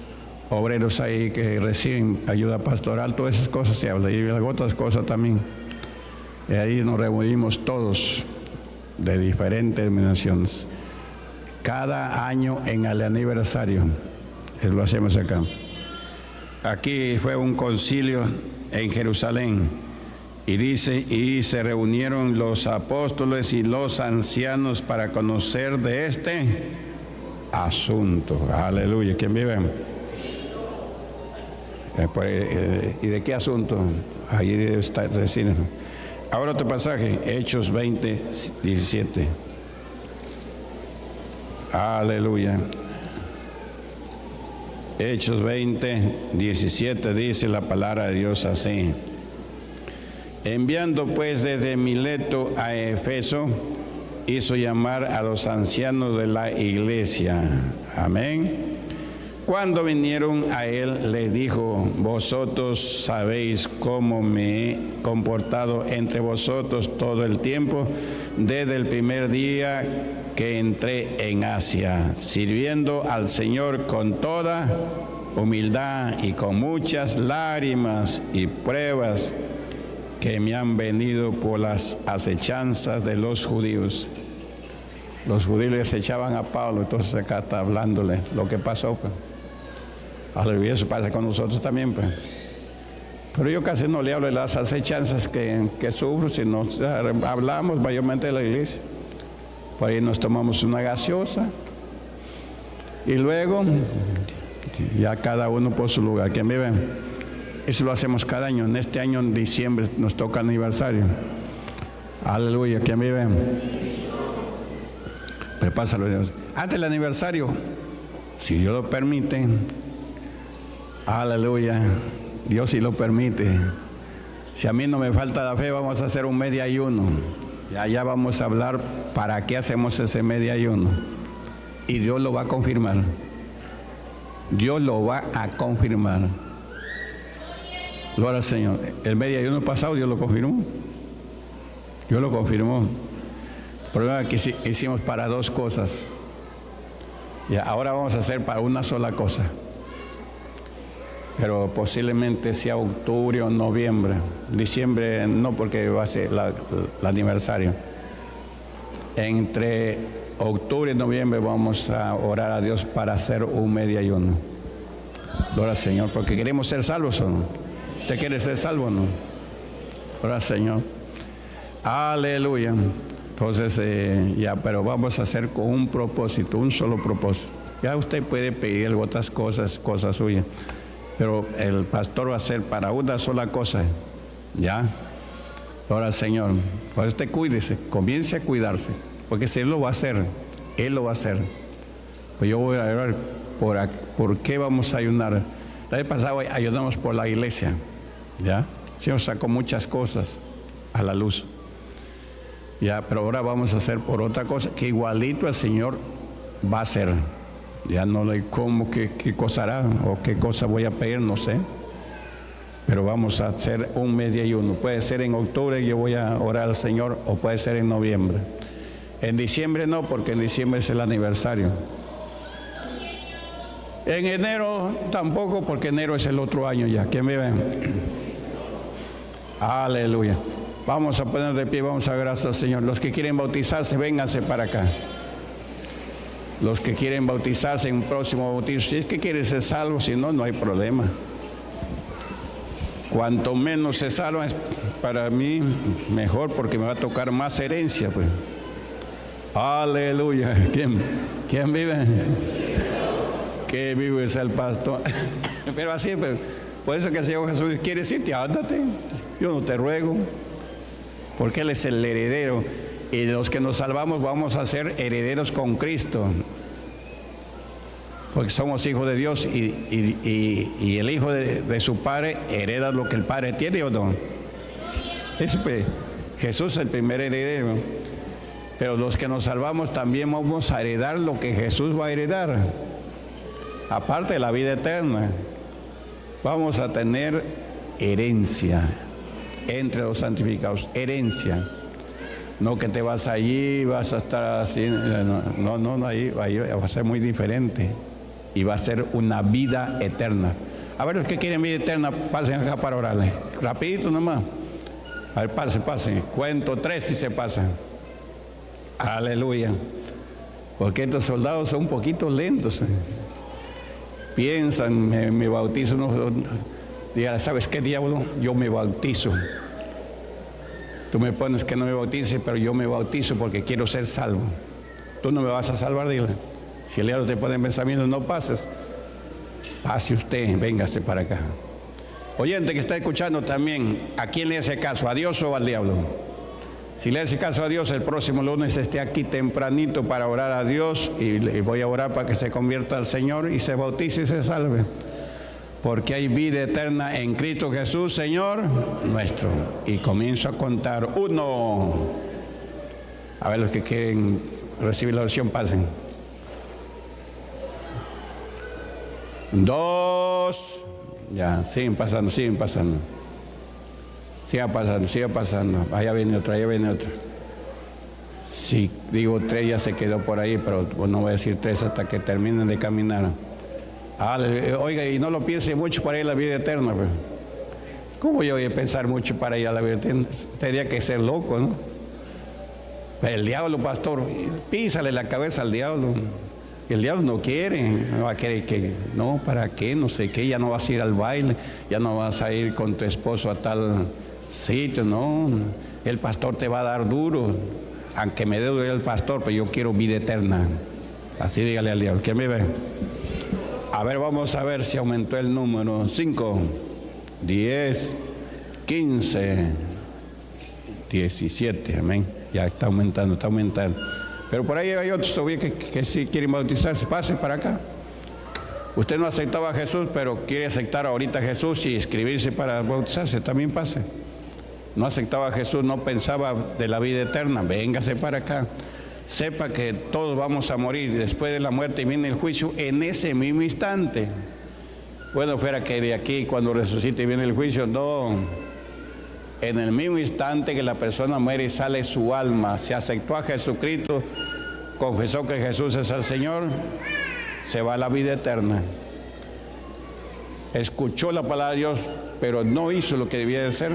obreros ahí que reciben ayuda pastoral, todas esas cosas se habla, y otras cosas también. Y ahí nos reunimos todos de diferentes denominaciones. Cada año en el aniversario, lo hacemos acá. Aquí fue un concilio en Jerusalén, y dice, y se reunieron los apóstoles y los ancianos para conocer de este asunto. Aleluya, ¿quién vive? Eh, pues, eh, ¿y de qué asunto? Ahí está decir. Ahora otro pasaje, Hechos veinte, diecisiete. Aleluya. Hechos veinte, diecisiete dice la palabra de Dios así. Enviando pues desde Mileto a Éfeso, hizo llamar a los ancianos de la iglesia. Amén. Cuando vinieron a él, les dijo, vosotros sabéis cómo me he comportado entre vosotros todo el tiempo, desde el primer día que entré en Asia, sirviendo al Señor con toda humildad y con muchas lágrimas y pruebas que me han venido por las acechanzas de los judíos. Los judíos les echaban a Pablo, entonces acá está hablándole lo que pasó, pues. Y eso pasa con nosotros también, pues. Pero yo casi no le hablo de las acechanzas que, que sufro, sino hablamos mayormente de la iglesia. Por ahí nos tomamos una gaseosa y luego ya cada uno por su lugar. ¿Quién vive? Eso lo hacemos cada año. En este año, en diciembre, nos toca aniversario. Aleluya. ¿Quién vive? Prepásalo. Antes del aniversario, si Dios lo permite. Aleluya, Dios sí lo permite. Si a mí no me falta la fe, vamos a hacer un medio ayuno. Y allá vamos a hablar para qué hacemos ese medio ayuno. Y Dios lo va a confirmar. Dios lo va a confirmar. Gloria al Señor. El medio ayuno pasado Dios lo confirmó. Dios lo confirmó. El problema es que hicimos para dos cosas. Y ahora vamos a hacer para una sola cosa. Pero posiblemente sea octubre o noviembre. Diciembre no, porque va a ser el aniversario. Entre octubre y noviembre vamos a orar a Dios para hacer un medio ayuno. Gloria al Señor, porque queremos ser salvos, ¿o no? ¿Usted quiere ser salvo o no? Gloria al Señor. Aleluya. Entonces, eh, ya, pero vamos a hacer con un propósito, un solo propósito. Ya usted puede pedir otras cosas, cosas suyas. Pero el pastor va a hacer para una sola cosa, ¿ya? Ahora, Señor, pues usted cuídese, comience a cuidarse, porque si Él lo va a hacer, Él lo va a hacer. Pues yo voy a ver por, por qué vamos a ayunar. La vez pasada ayunamos por la iglesia, ¿ya? El Señor sacó muchas cosas a la luz, ¿ya? Pero ahora vamos a hacer por otra cosa, que igualito el Señor va a hacer. Ya no le como qué, qué cosa hará o qué cosa voy a pedir, no sé. Pero vamos a hacer un mes de ayuno. Puede ser en octubre, yo voy a orar al Señor, o puede ser en noviembre. En diciembre no, porque en diciembre es el aniversario. En enero tampoco, porque enero es el otro año ya. ¿Quién vive? Aleluya. Vamos a poner de pie, vamos a agradecer al Señor. Los que quieren bautizarse, vénganse para acá. Los que quieren bautizarse en un próximo bautismo, si es que quieren ser salvos, si no, no hay problema. Cuanto menos se salvan, es para mí mejor, porque me va a tocar más herencia, pues. Aleluya. ¿Quién, quién vive? Que vive es el pastor. Pero así, pues, por eso que el Señor Jesús quiere decirte, ándate, yo no te ruego, porque Él es el heredero. Y los que nos salvamos vamos a ser herederos con Cristo. porque somos hijos de Dios, y, y, y, y el hijo de, de su padre hereda lo que el padre tiene, ¿o no? Es, pues, Jesús es el primer heredero, pero los que nos salvamos también vamos a heredar lo que Jesús va a heredar, aparte de la vida eterna. Vamos a tener herencia entre los santificados, herencia. No que te vas allí, vas a estar así, no, no, no, ahí, ahí va a ser muy diferente y va a ser una vida eterna. A ver, los que quieren vida eterna, pasen acá para orarles, rapidito nomás. A ver, pasen, pasen, cuento tres y se pasan. Aleluya. Porque estos soldados son un poquito lentos. Piensan, me, me bautizo, no, no, diga, ¿sabes qué, diablo? Yo me bautizo. Tú me pones que no me bautices, pero yo me bautizo porque quiero ser salvo. Tú no me vas a salvar, dile. Si el diablo te pone en pensamiento, no pases. Pase usted, véngase para acá. Oyente que está escuchando también, ¿a quién le hace caso? ¿A Dios o al diablo? Si le hace caso a Dios, el próximo lunes esté aquí tempranito para orar a Dios, y, y voy a orar para que se convierta al Señor y se bautice y se salve. Porque hay vida eterna en Cristo Jesús, Señor nuestro. Y comienzo a contar. Uno. A ver, los que quieren recibir la oración, pasen. Dos. Ya, siguen pasando, siguen pasando. Siga pasando, siga pasando. Allá viene otro, allá viene otro. Si digo tres, ya se quedó por ahí, pero no voy a decir tres hasta que terminen de caminar. Ah, oiga, y no lo piense mucho para ir a la vida eterna. Pues. ¿Cómo yo voy a pensar mucho para ir a la vida eterna? Tendría que ser loco, ¿no? El diablo, pastor, písale la cabeza al diablo. El diablo no quiere, no va a querer que, no, ¿para qué? No sé qué, ya no vas a ir al baile, ya no vas a ir con tu esposo a tal sitio, no. El pastor te va a dar duro, aunque me dé duro el pastor, pero yo quiero vida eterna. Así dígale al diablo, ¿quién me ve? A ver, vamos a ver si aumentó el número. cinco, diez, quince, diecisiete, amén. Ya está aumentando, está aumentando. Pero por ahí hay otros todavía que, que sí quieren bautizarse. Pase para acá. Usted no aceptaba a Jesús, pero quiere aceptar ahorita a Jesús y inscribirse para bautizarse. También pase. No aceptaba a Jesús, no pensaba de la vida eterna. Véngase para acá. Sepa que todos vamos a morir. Después de la muerte viene el juicio en ese mismo instante. Bueno, fuera que de aquí cuando resucite viene el juicio, no. En el mismo instante que la persona muere sale su alma. Se aceptó a Jesucristo, confesó que Jesús es el Señor, se va a la vida eterna. Escuchó la palabra de Dios, pero no hizo lo que debía de hacer,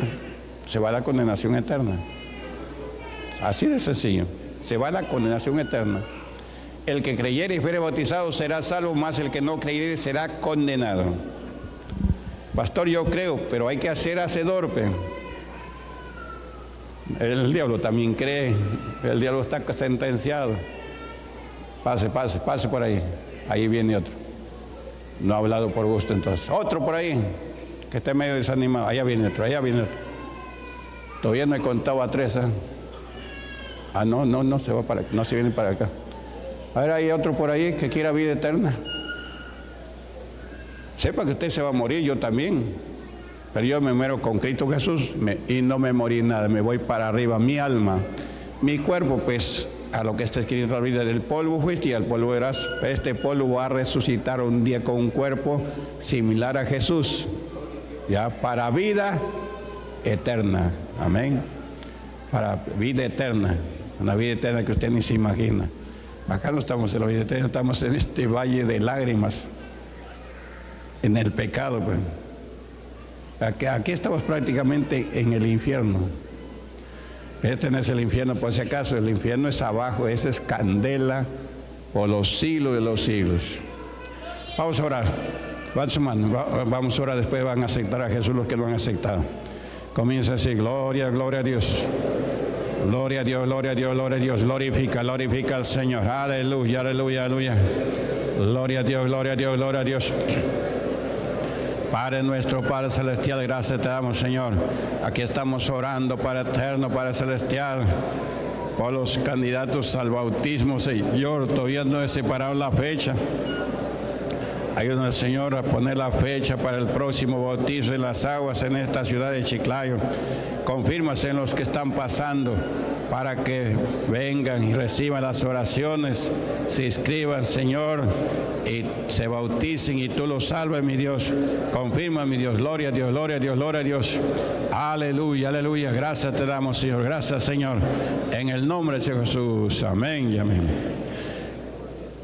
se va a la condenación eterna. Así de sencillo. Se va a la condenación eterna. El que creyere y fuere bautizado será salvo, más el que no creyere será condenado. Pastor, yo creo, pero hay que hacer hacedor. El diablo también cree, el diablo está sentenciado. Pase, pase, pase por ahí. Ahí viene otro. No ha hablado por gusto entonces. Otro por ahí, que esté medio desanimado. Allá viene otro, allá viene otro. Todavía no he contado a tres, ¿eh? Ah, no, no, no se va para acá, no se viene para acá. A ver, hay otro por ahí que quiera vida eterna. Sepa que usted se va a morir, yo también. Pero yo me muero con Cristo Jesús me, y no me morí nada, me voy para arriba, mi alma. Mi cuerpo, pues, a lo que está escrito en la Biblia, del polvo fuiste y al polvo verás. Este polvo va a resucitar un día con un cuerpo similar a Jesús. Ya, para vida eterna. Amén. Para vida eterna. Una vida eterna que usted ni se imagina. Acá no estamos en la vida eterna, estamos en este valle de lágrimas, en el pecado, pues. Aquí, aquí estamos prácticamente en el infierno. Este no es el infierno, por si acaso, el infierno es abajo, ese es candela por los siglos de los siglos. Vamos a orar, van sumando, va, vamos a orar, después van a aceptar a Jesús los que lo han aceptado. Comienza así, gloria, gloria a Dios. Gloria a Dios, gloria a Dios, gloria a Dios. Glorifica, glorifica al Señor. Aleluya, aleluya, aleluya. Gloria a Dios, gloria a Dios, gloria a Dios. Padre nuestro, Padre Celestial, gracias te damos, Señor. Aquí estamos orando, Padre Eterno, Padre Celestial, por los candidatos al bautismo, Señor. Todavía no he separado la fecha. Ayúdanos, Señor, a poner la fecha para el próximo bautizo en las aguas en esta ciudad de Chiclayo. Confírmase en los que están pasando para que vengan y reciban las oraciones, se inscriban, Señor, y se bauticen y tú los salves, mi Dios. Confirma, mi Dios. Gloria a Dios, gloria a Dios, gloria a Dios. Aleluya, aleluya. Gracias te damos, Señor. Gracias, Señor. En el nombre de Jesús. Amén y amén.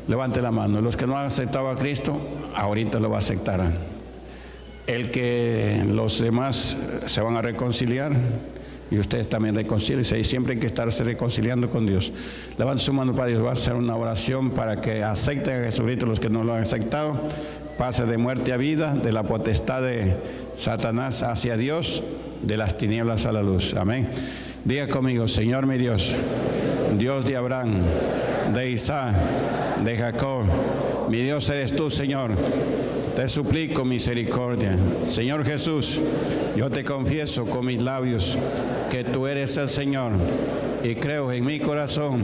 Levante la mano. Los que no han aceptado a Cristo, ahorita lo va a aceptar. El que los demás se van a reconciliar, y ustedes también reconcíliense, y siempre hay que estarse reconciliando con Dios. Levanten su mano para Dios. Va a hacer una oración para que acepten a Jesucristo los que no lo han aceptado. Pase de muerte a vida, de la potestad de Satanás hacia Dios, de las tinieblas a la luz. Amén. Diga conmigo: Señor mi Dios, Dios de Abraham, de Isaac, de Jacob, mi Dios eres tú, Señor. Te suplico misericordia. Señor Jesús, yo te confieso con mis labios que tú eres el Señor, y creo en mi corazón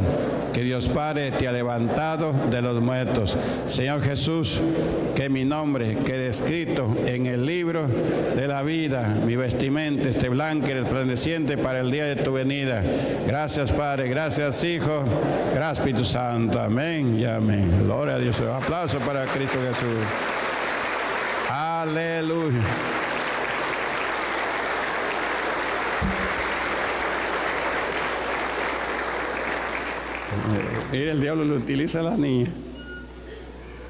que Dios Padre te ha levantado de los muertos. Señor Jesús, que mi nombre quede escrito en el libro de la vida, mi vestimenta esté blanca y resplandeciente para el día de tu venida. Gracias, Padre, gracias, Hijo, gracias, Espíritu Santo. Amén y amén. Gloria a Dios. Un aplauso para Cristo Jesús. Aleluya. Mira, el diablo lo utiliza a las niñas.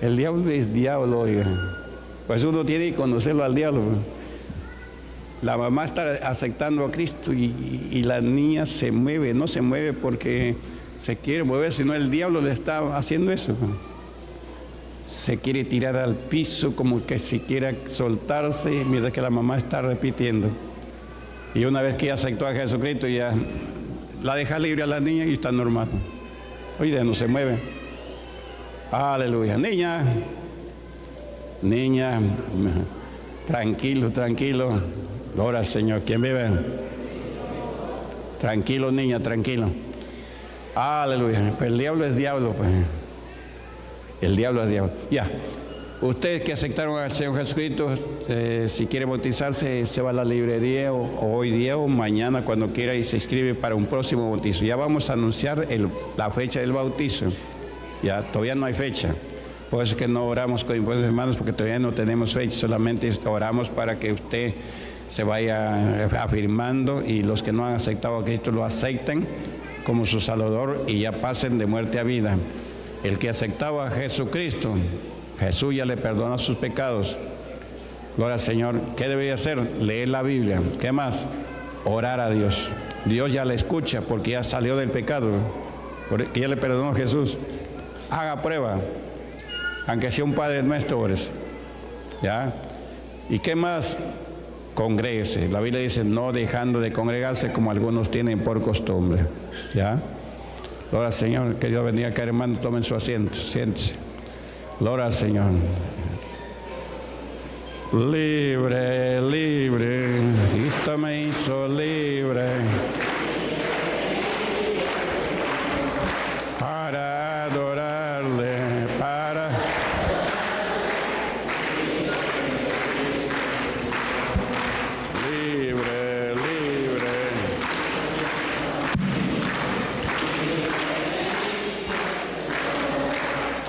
El diablo es diablo, oiga. Pues uno tiene que conocerlo al diablo. La mamá está aceptando a Cristo y, y, y la niña se mueve, no se mueve porque se quiere mover, sino el diablo le está haciendo eso. Se quiere tirar al piso, como que si quiera soltarse, mientras que la mamá está repitiendo. Y una vez que aceptó a Jesucristo, ya la deja libre a la niña y está normal. Oye, no se mueve. Aleluya. Niña, niña, tranquilo, tranquilo. Gloria al Señor. ¿Quién vive? Tranquilo, niña, tranquilo. Aleluya. Pues el diablo es diablo, pues. El diablo es diablo. Ya. Ustedes que aceptaron al Señor Jesucristo, eh, si quiere bautizarse, se va a la librería o, o hoy día o mañana, cuando quiera, y se inscribe para un próximo bautizo. Ya vamos a anunciar el, la fecha del bautizo. Ya, todavía no hay fecha. Por eso es que no oramos con impuestos, hermanos, porque todavía no tenemos fecha. Solamente oramos para que usted se vaya afirmando y los que no han aceptado a Cristo lo acepten como su Salvador y ya pasen de muerte a vida. El que aceptaba a Jesucristo, Jesús ya le perdonó sus pecados. Gloria al Señor. ¿Qué debería hacer? Leer la Biblia. ¿Qué más? Orar a Dios. Dios ya le escucha porque ya salió del pecado, porque ya le perdonó Jesús. Haga prueba, aunque sea un Padre Nuestro, ores. ¿Ya? ¿Y qué más? Congréguese. La Biblia dice: no dejando de congregarse como algunos tienen por costumbre. ¿Ya? Gloria al Señor, que Dios bendiga a cada hermano, tomen su asiento, siéntese. Gloria al Señor. Libre, libre, Cristo me hizo libre. Para adorarle, para...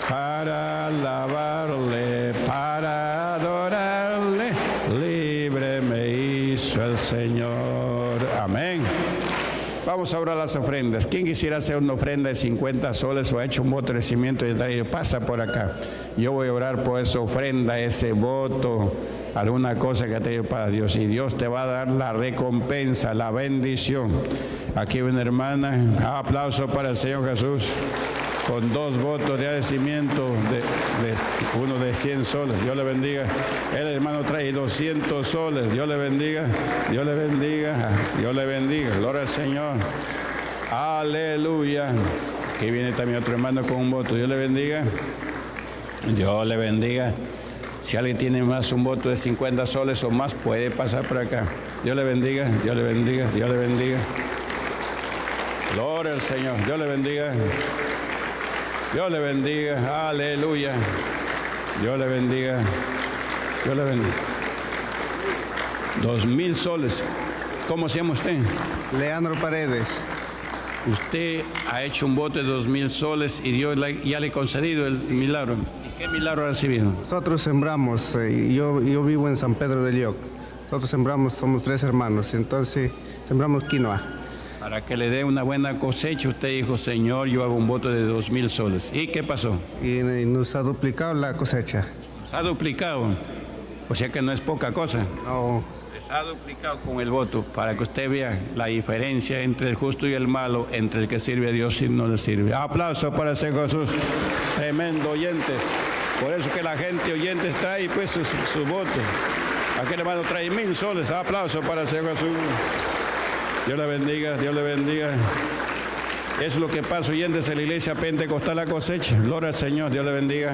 Para alabarle, para adorarle, libre me hizo el Señor. Amén. Vamos ahora a las ofrendas. ¿Quién quisiera hacer una ofrenda de cincuenta soles o ha hecho un voto de crecimiento y traído? Pasa por acá. Yo voy a orar por esa ofrenda, ese voto, alguna cosa que ha traído para Dios. Y Dios te va a dar la recompensa, la bendición. Aquí viene, hermana. Aplauso para el Señor Jesús. Con dos votos de agradecimiento, de, de, uno de cien soles, Dios le bendiga. El hermano trae doscientos soles, Dios le bendiga, Dios le bendiga, Dios le bendiga. Gloria al Señor. Aleluya. Aquí viene también otro hermano con un voto, Dios le bendiga, Dios le bendiga. Si alguien tiene más, un voto de cincuenta soles o más, puede pasar por acá. Dios le bendiga, Dios le bendiga, Dios le bendiga. Gloria al Señor, Dios le bendiga. Dios le bendiga, aleluya. Dios le bendiga. Dios le bendiga. Dos mil soles. ¿Cómo se llama usted? Leandro Paredes. Usted ha hecho un voto de dos mil soles y Dios le, ya le ha concedido el milagro. ¿Qué milagro ha recibido? Nosotros sembramos, eh, yo, yo vivo en San Pedro de Lioc. Nosotros sembramos, somos tres hermanos, entonces sembramos quinoa. Para que le dé una buena cosecha, usted dijo, Señor, yo hago un voto de dos mil soles. ¿Y qué pasó? Y, y nos ha duplicado la cosecha. Nos ha duplicado, o sea que no es poca cosa. No. Ha duplicado con el voto, para que usted vea la diferencia entre el justo y el malo, entre el que sirve a Dios y no le sirve. Aplausos para ese Jesús, tremendo oyentes. Por eso que la gente oyentes trae pues su, su voto. Aquel hermano trae mil soles. Aplausos para ese Jesús. Dios le bendiga, Dios le bendiga. Es lo que pasa oyentes en la iglesia pentecostal, la cosecha. Gloria al Señor, Dios le bendiga.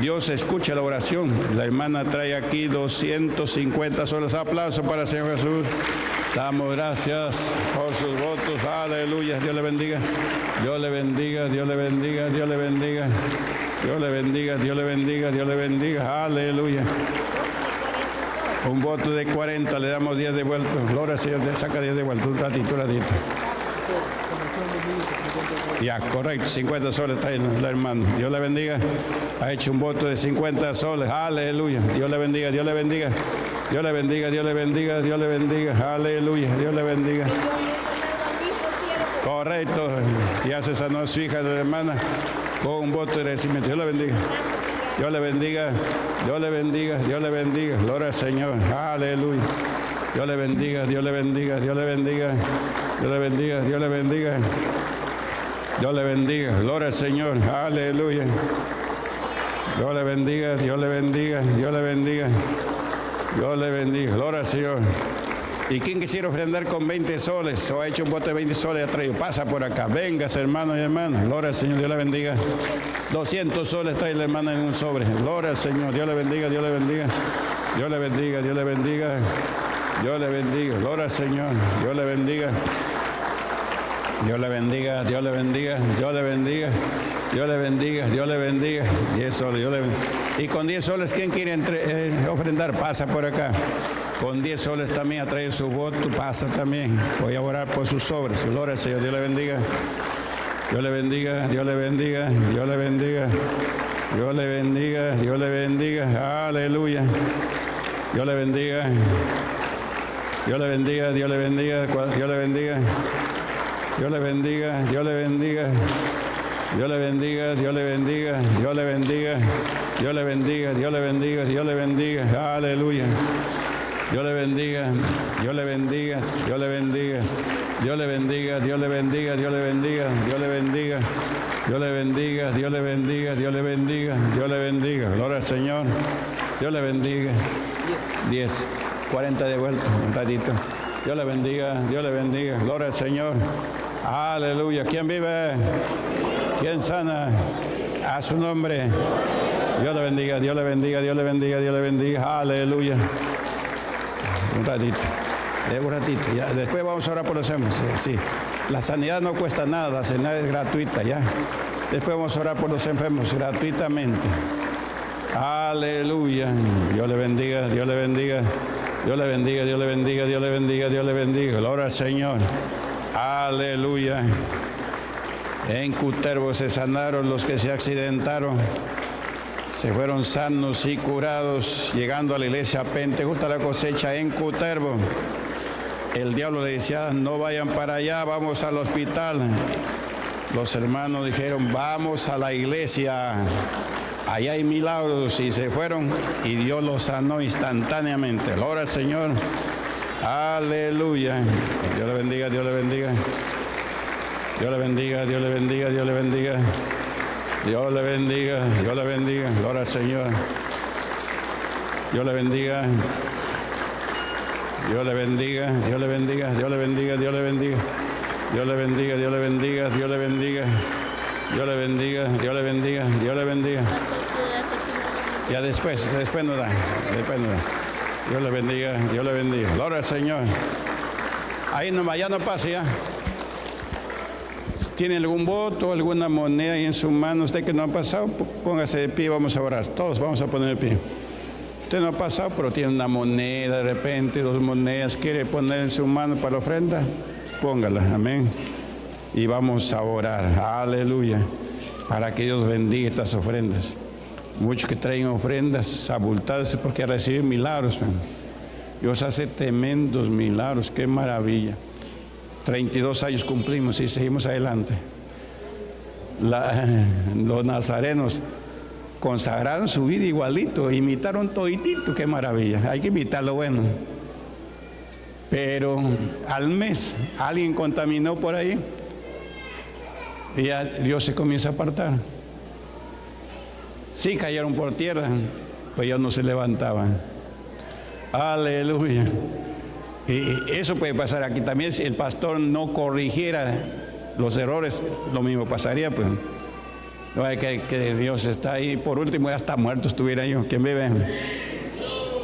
Dios escucha la oración. La hermana trae aquí doscientos cincuenta soles. Aplausos para el Señor Jesús. Damos gracias por sus votos. Aleluya. Dios le bendiga. Dios le bendiga. Dios le bendiga. Dios le bendiga. Dios le bendiga. Dios le bendiga. Dios le bendiga. Aleluya. Un voto de cuarenta. Le damos diez de vuelta. Gloria al Señor. Saca diez de vuelta. Un ratito, un ratito. Ya, correcto, cincuenta soles trae la hermana. Dios le bendiga. Ha hecho un voto de cincuenta soles. Aleluya. Dios le bendiga, Dios le bendiga. Dios le bendiga, Dios le bendiga, Dios le bendiga. Aleluya, Dios le bendiga. Correcto. Si hace sanar a su hija de la hermana con un voto de agradecimiento. Dios le bendiga. Dios le bendiga, Dios le bendiga, Dios le bendiga. Gloria al Señor. Aleluya. Dios le bendiga, Dios le bendiga, Dios le bendiga. Dios le bendiga, Dios le bendiga. Dios le bendiga, gloria al Señor, aleluya. Dios le bendiga, Dios le bendiga, Dios le bendiga. Dios le bendiga, gloria al Señor. ¿Y quién quisiera ofrendar con veinte soles? ¿O ha hecho un bote de veinte soles y ha traído? Pasa por acá, vengas hermanos y hermanas. Gloria al Señor, Dios le bendiga. doscientos soles trae la hermana en un sobre. Gloria al Señor, Dios le bendiga, Dios le bendiga. Dios le bendiga, Dios le bendiga. Dios le bendiga, gloria al Señor, Dios le bendiga. Dios le bendiga, Dios le bendiga, Dios le bendiga, Dios le bendiga, Dios le bendiga, diez soles, Dios le bendiga. Y con diez soles, ¿quién quiere entre, eh, ofrendar? Pasa por acá. Con diez soles también atrae su voto, pasa también. Voy a orar por sus sobres. Gloria al Señor, Dios le bendiga. Dios le bendiga, Dios le bendiga, Dios le bendiga, Dios le bendiga, Dios le bendiga, aleluya. Dios le bendiga, Dios le bendiga, Dios le bendiga, Dios le bendiga. Dios le bendiga, Dios le bendiga, Dios le bendiga, Dios le bendiga, Dios le bendiga, Dios le bendiga, Dios le bendiga, Dios le bendiga, aleluya. Dios le bendiga, Dios le bendiga, Dios le bendiga, Dios le bendiga, Dios le bendiga, Dios le bendiga, Dios le bendiga, Dios le bendiga, Dios le bendiga, Dios le bendiga, Dios le bendiga, gloria al Señor, Dios le bendiga. Diez, cuarenta de vuelta, un ratito. Dios le bendiga, Dios le bendiga, gloria al Señor. Aleluya. ¿Quién vive? ¿Quién sana? A su nombre. Dios le bendiga, Dios le bendiga, Dios le bendiga, Dios le bendiga. Aleluya. Un ratito. Un ratito. Ya. Después vamos a orar por los enfermos. Sí, sí. La sanidad no cuesta nada, la sanidad es gratuita, ¿ya? Después vamos a orar por los enfermos gratuitamente. Aleluya. Dios le bendiga, Dios le bendiga. Dios le bendiga, Dios le bendiga, Dios le bendiga, Dios le bendiga. Gloria al Señor. Aleluya. En Cutervo se sanaron los que se accidentaron, se fueron sanos y curados, llegando a la iglesia pentecostal la cosecha en Cutervo. El diablo le decía, no vayan para allá, vamos al hospital. Los hermanos dijeron, vamos a la iglesia, allá hay milagros, y se fueron y Dios los sanó instantáneamente. Gloria al Señor. Aleluya. Dios le bendiga, Dios le bendiga. Dios le bendiga, Dios le bendiga, Dios le bendiga. Dios le bendiga, Dios le bendiga. Gloria al Señor. Dios le bendiga. Dios le bendiga, Dios le bendiga, Dios le bendiga, Dios le bendiga. Dios le bendiga, Dios le bendiga, Dios le bendiga. Dios le bendiga, Dios le bendiga, Dios le bendiga. Ya después, después nos da, después nos da. Dios le bendiga, Dios le bendiga. Gloria al Señor. Ahí nomás, ya no pase, ya. tiene algún voto, alguna moneda ahí en su mano, usted que no ha pasado, póngase de pie, vamos a orar, todos vamos a poner de pie. Usted no ha pasado, pero tiene una moneda de repente, dos monedas, quiere poner en su mano para la ofrenda, póngala, amén. Y vamos a orar, aleluya, para que Dios bendiga estas ofrendas. Muchos que traen ofrendas abultadas porque reciben milagros, man. Dios hace tremendos milagros, qué maravilla. treinta y dos años cumplimos y seguimos adelante. La, los nazarenos consagraron su vida igualito, imitaron toditito, qué maravilla. Hay que imitar lo bueno. Pero al mes alguien contaminó por ahí y ya Dios se comienza a apartar. Sí cayeron por tierra, pues ellos no se levantaban. Aleluya. Y eso puede pasar aquí también. Si el pastor no corrigiera los errores, lo mismo pasaría, pues. No hay que, que Dios está ahí. Por último, ya está muerto, estuviera yo. ¿Quién vive?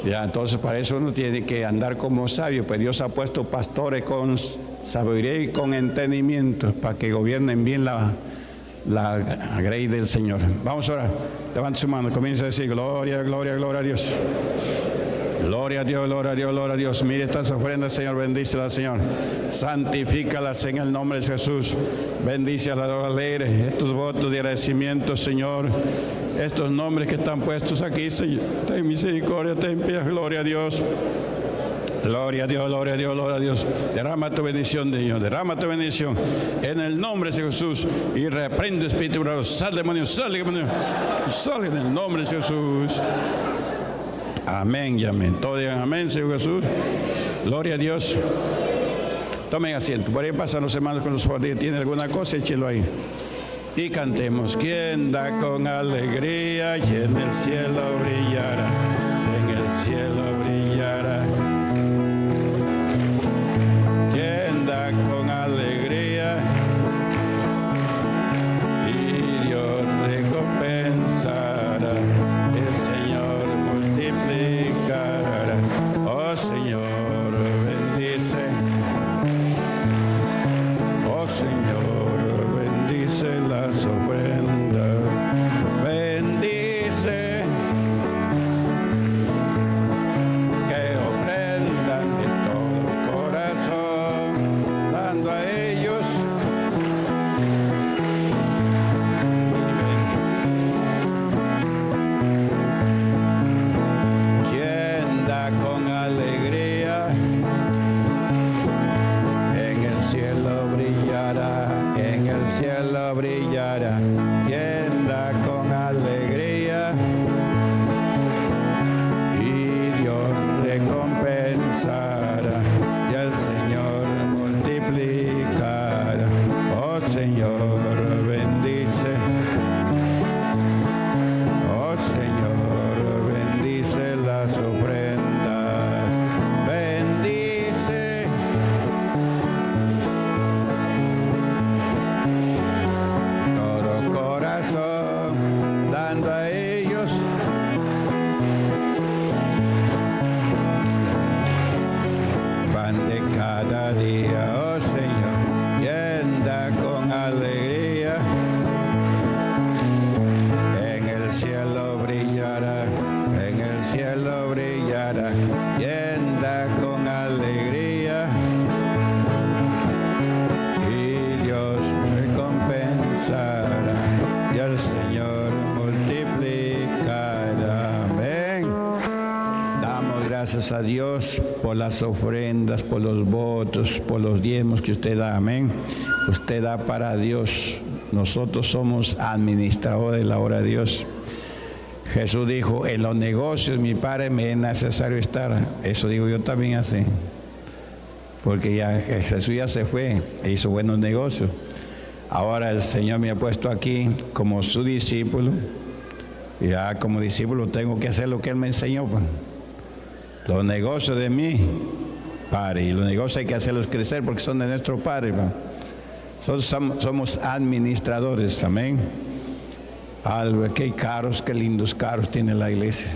Ya, entonces para eso uno tiene que andar como sabio. Pues Dios ha puesto pastores con sabiduría y con entendimiento para que gobiernen bien la, la grey del Señor. Vamos a orar. Levanta su mano, comienza a decir: gloria, gloria, gloria a Dios. Gloria a Dios, gloria a Dios, gloria a Dios. Mire estas ofrendas, Señor, bendícelas, Señor. Santifícalas en el nombre de Jesús. Bendícelas, los alegres. Estos votos de agradecimiento, Señor. Estos nombres que están puestos aquí, Señor. Ten misericordia, ten piedad, gloria a Dios. Gloria a Dios, gloria a Dios, gloria a Dios. Derrama tu bendición, Señor, derrama tu bendición. En el nombre de Jesús. Y reprende, Espíritu Santo. Sal, demonio, sal, demonio. Sal en el nombre de Jesús. Amén y amén. Todos digan amén, Señor Jesús. Gloria a Dios. Tomen asiento. Por ahí pasan los hermanos con los judíos. ¿Tiene alguna cosa? Échelo ahí. Y cantemos. Quien da con alegría y en el cielo brillará. En el cielo brillará. Quien da con alegría y Dios recompensará. Oh Señor, bendice. Oh Señor, bendice las ofrendas. Bendice que ofrendan de todo corazón, dando a ellos. En el cielo brillará, quien da con alegría y Dios recompensará y al Señor multiplicará. Oh Señor, bendice. Oh Señor, bendice las ofrendas. Bendice. Dando a ellos. Pan de cada día, oh Señor, quien da con alegría. En el cielo brillará, en el cielo brillará, quien da con alegría. Y Dios recompensará. Y al Señor multiplicará. Amén. Damos gracias a Dios por las ofrendas, por los votos, por los diezmos que usted da. Amén. Usted da para Dios. Nosotros somos administradores de la obra de Dios. Jesús dijo: en los negocios, mi Padre, me es necesario estar. Eso digo yo también así. Porque ya Jesús ya se fue e hizo buenos negocios. Ahora el Señor me ha puesto aquí como su discípulo. Ya como discípulo tengo que hacer lo que Él me enseñó. Los negocios de mí, Padre. Y los negocios hay que hacerlos crecer porque son de nuestro Padre. Nosotros somos administradores, amén. Algo, qué caros, qué lindos caros tiene la iglesia.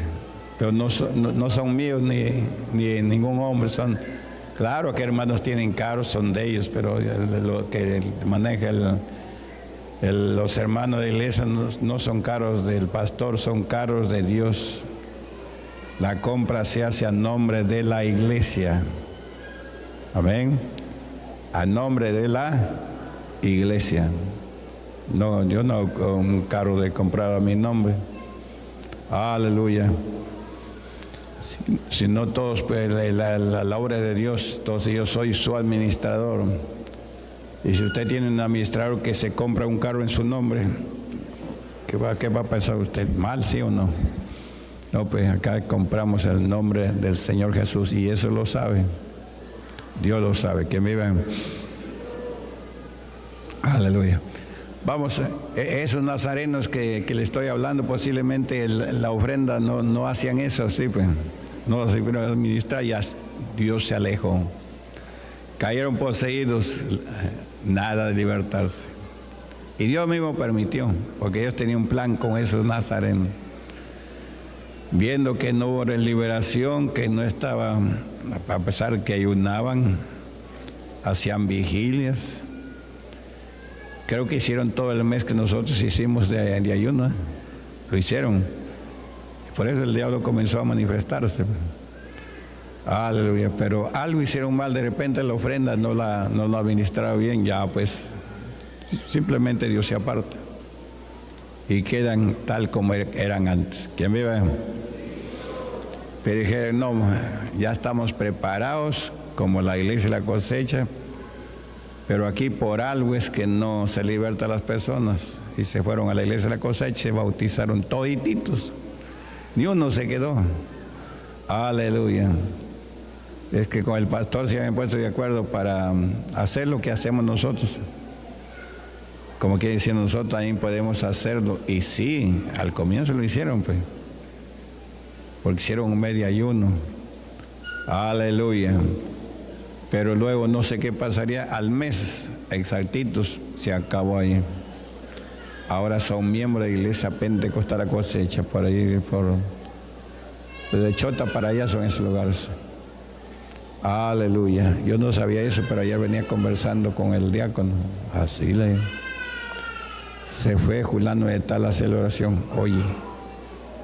Pero no son, no, no son míos ni, ni ningún hombre, son... Claro que hermanos tienen caros, son de ellos, pero lo que maneja el, El, los hermanos de iglesia no, no son caros del pastor, son caros de Dios. La compra se hace a nombre de la iglesia. Amén. A nombre de la iglesia. No, yo no un carro de comprar a mi nombre. Aleluya. Si, si no todos, pues, la, la, la obra de Dios, entonces yo soy su administrador. Y si usted tiene un administrador que se compra un carro en su nombre, ¿qué va, qué va a pensar usted? ¿Mal, sí o no? No, pues acá compramos el nombre del Señor Jesús y eso lo sabe. Dios lo sabe, que me vean. Aleluya. Vamos, esos nazarenos que, que le estoy hablando, posiblemente el, la ofrenda no, no hacían eso, sí, pues. No se pudieron administrar, ya Dios se alejó. Cayeron poseídos, nada de libertarse. Y Dios mismo permitió, porque ellos tenían un plan con esos nazarenos. Viendo que no hubo liberación, que no estaba, a pesar que ayunaban, hacían vigilias. Creo que hicieron todo el mes que nosotros hicimos de, de ayuno, ¿eh? Lo hicieron. Por eso el diablo comenzó a manifestarse. Aleluya, pero algo hicieron mal, de repente la ofrenda no la, no la administraba bien, ya pues simplemente Dios se aparta. Y quedan tal como eran antes. ¿Quién vive? Pero dijeron, no, ya estamos preparados como la iglesia y la cosecha, pero aquí por algo es que no se liberta a las personas. Y se fueron a la iglesia y la cosecha, se bautizaron todititos. Ni uno se quedó. Aleluya. Es que con el pastor se habían puesto de acuerdo para hacer lo que hacemos nosotros. Como que diciendo, nosotros también podemos hacerlo. Y sí, al comienzo lo hicieron, pues. Porque hicieron un medio ayuno. Aleluya. Pero luego no sé qué pasaría. Al mes exactitos se acabó ahí. Ahora son miembros de la iglesia Pentecostal La Cosecha. Por ahí, por... de Chota para allá son esos lugares. Aleluya. Yo no sabía eso, pero ayer venía conversando con el diácono. Así le digo. Se fue Julano de tal a hacer la oración. Oye,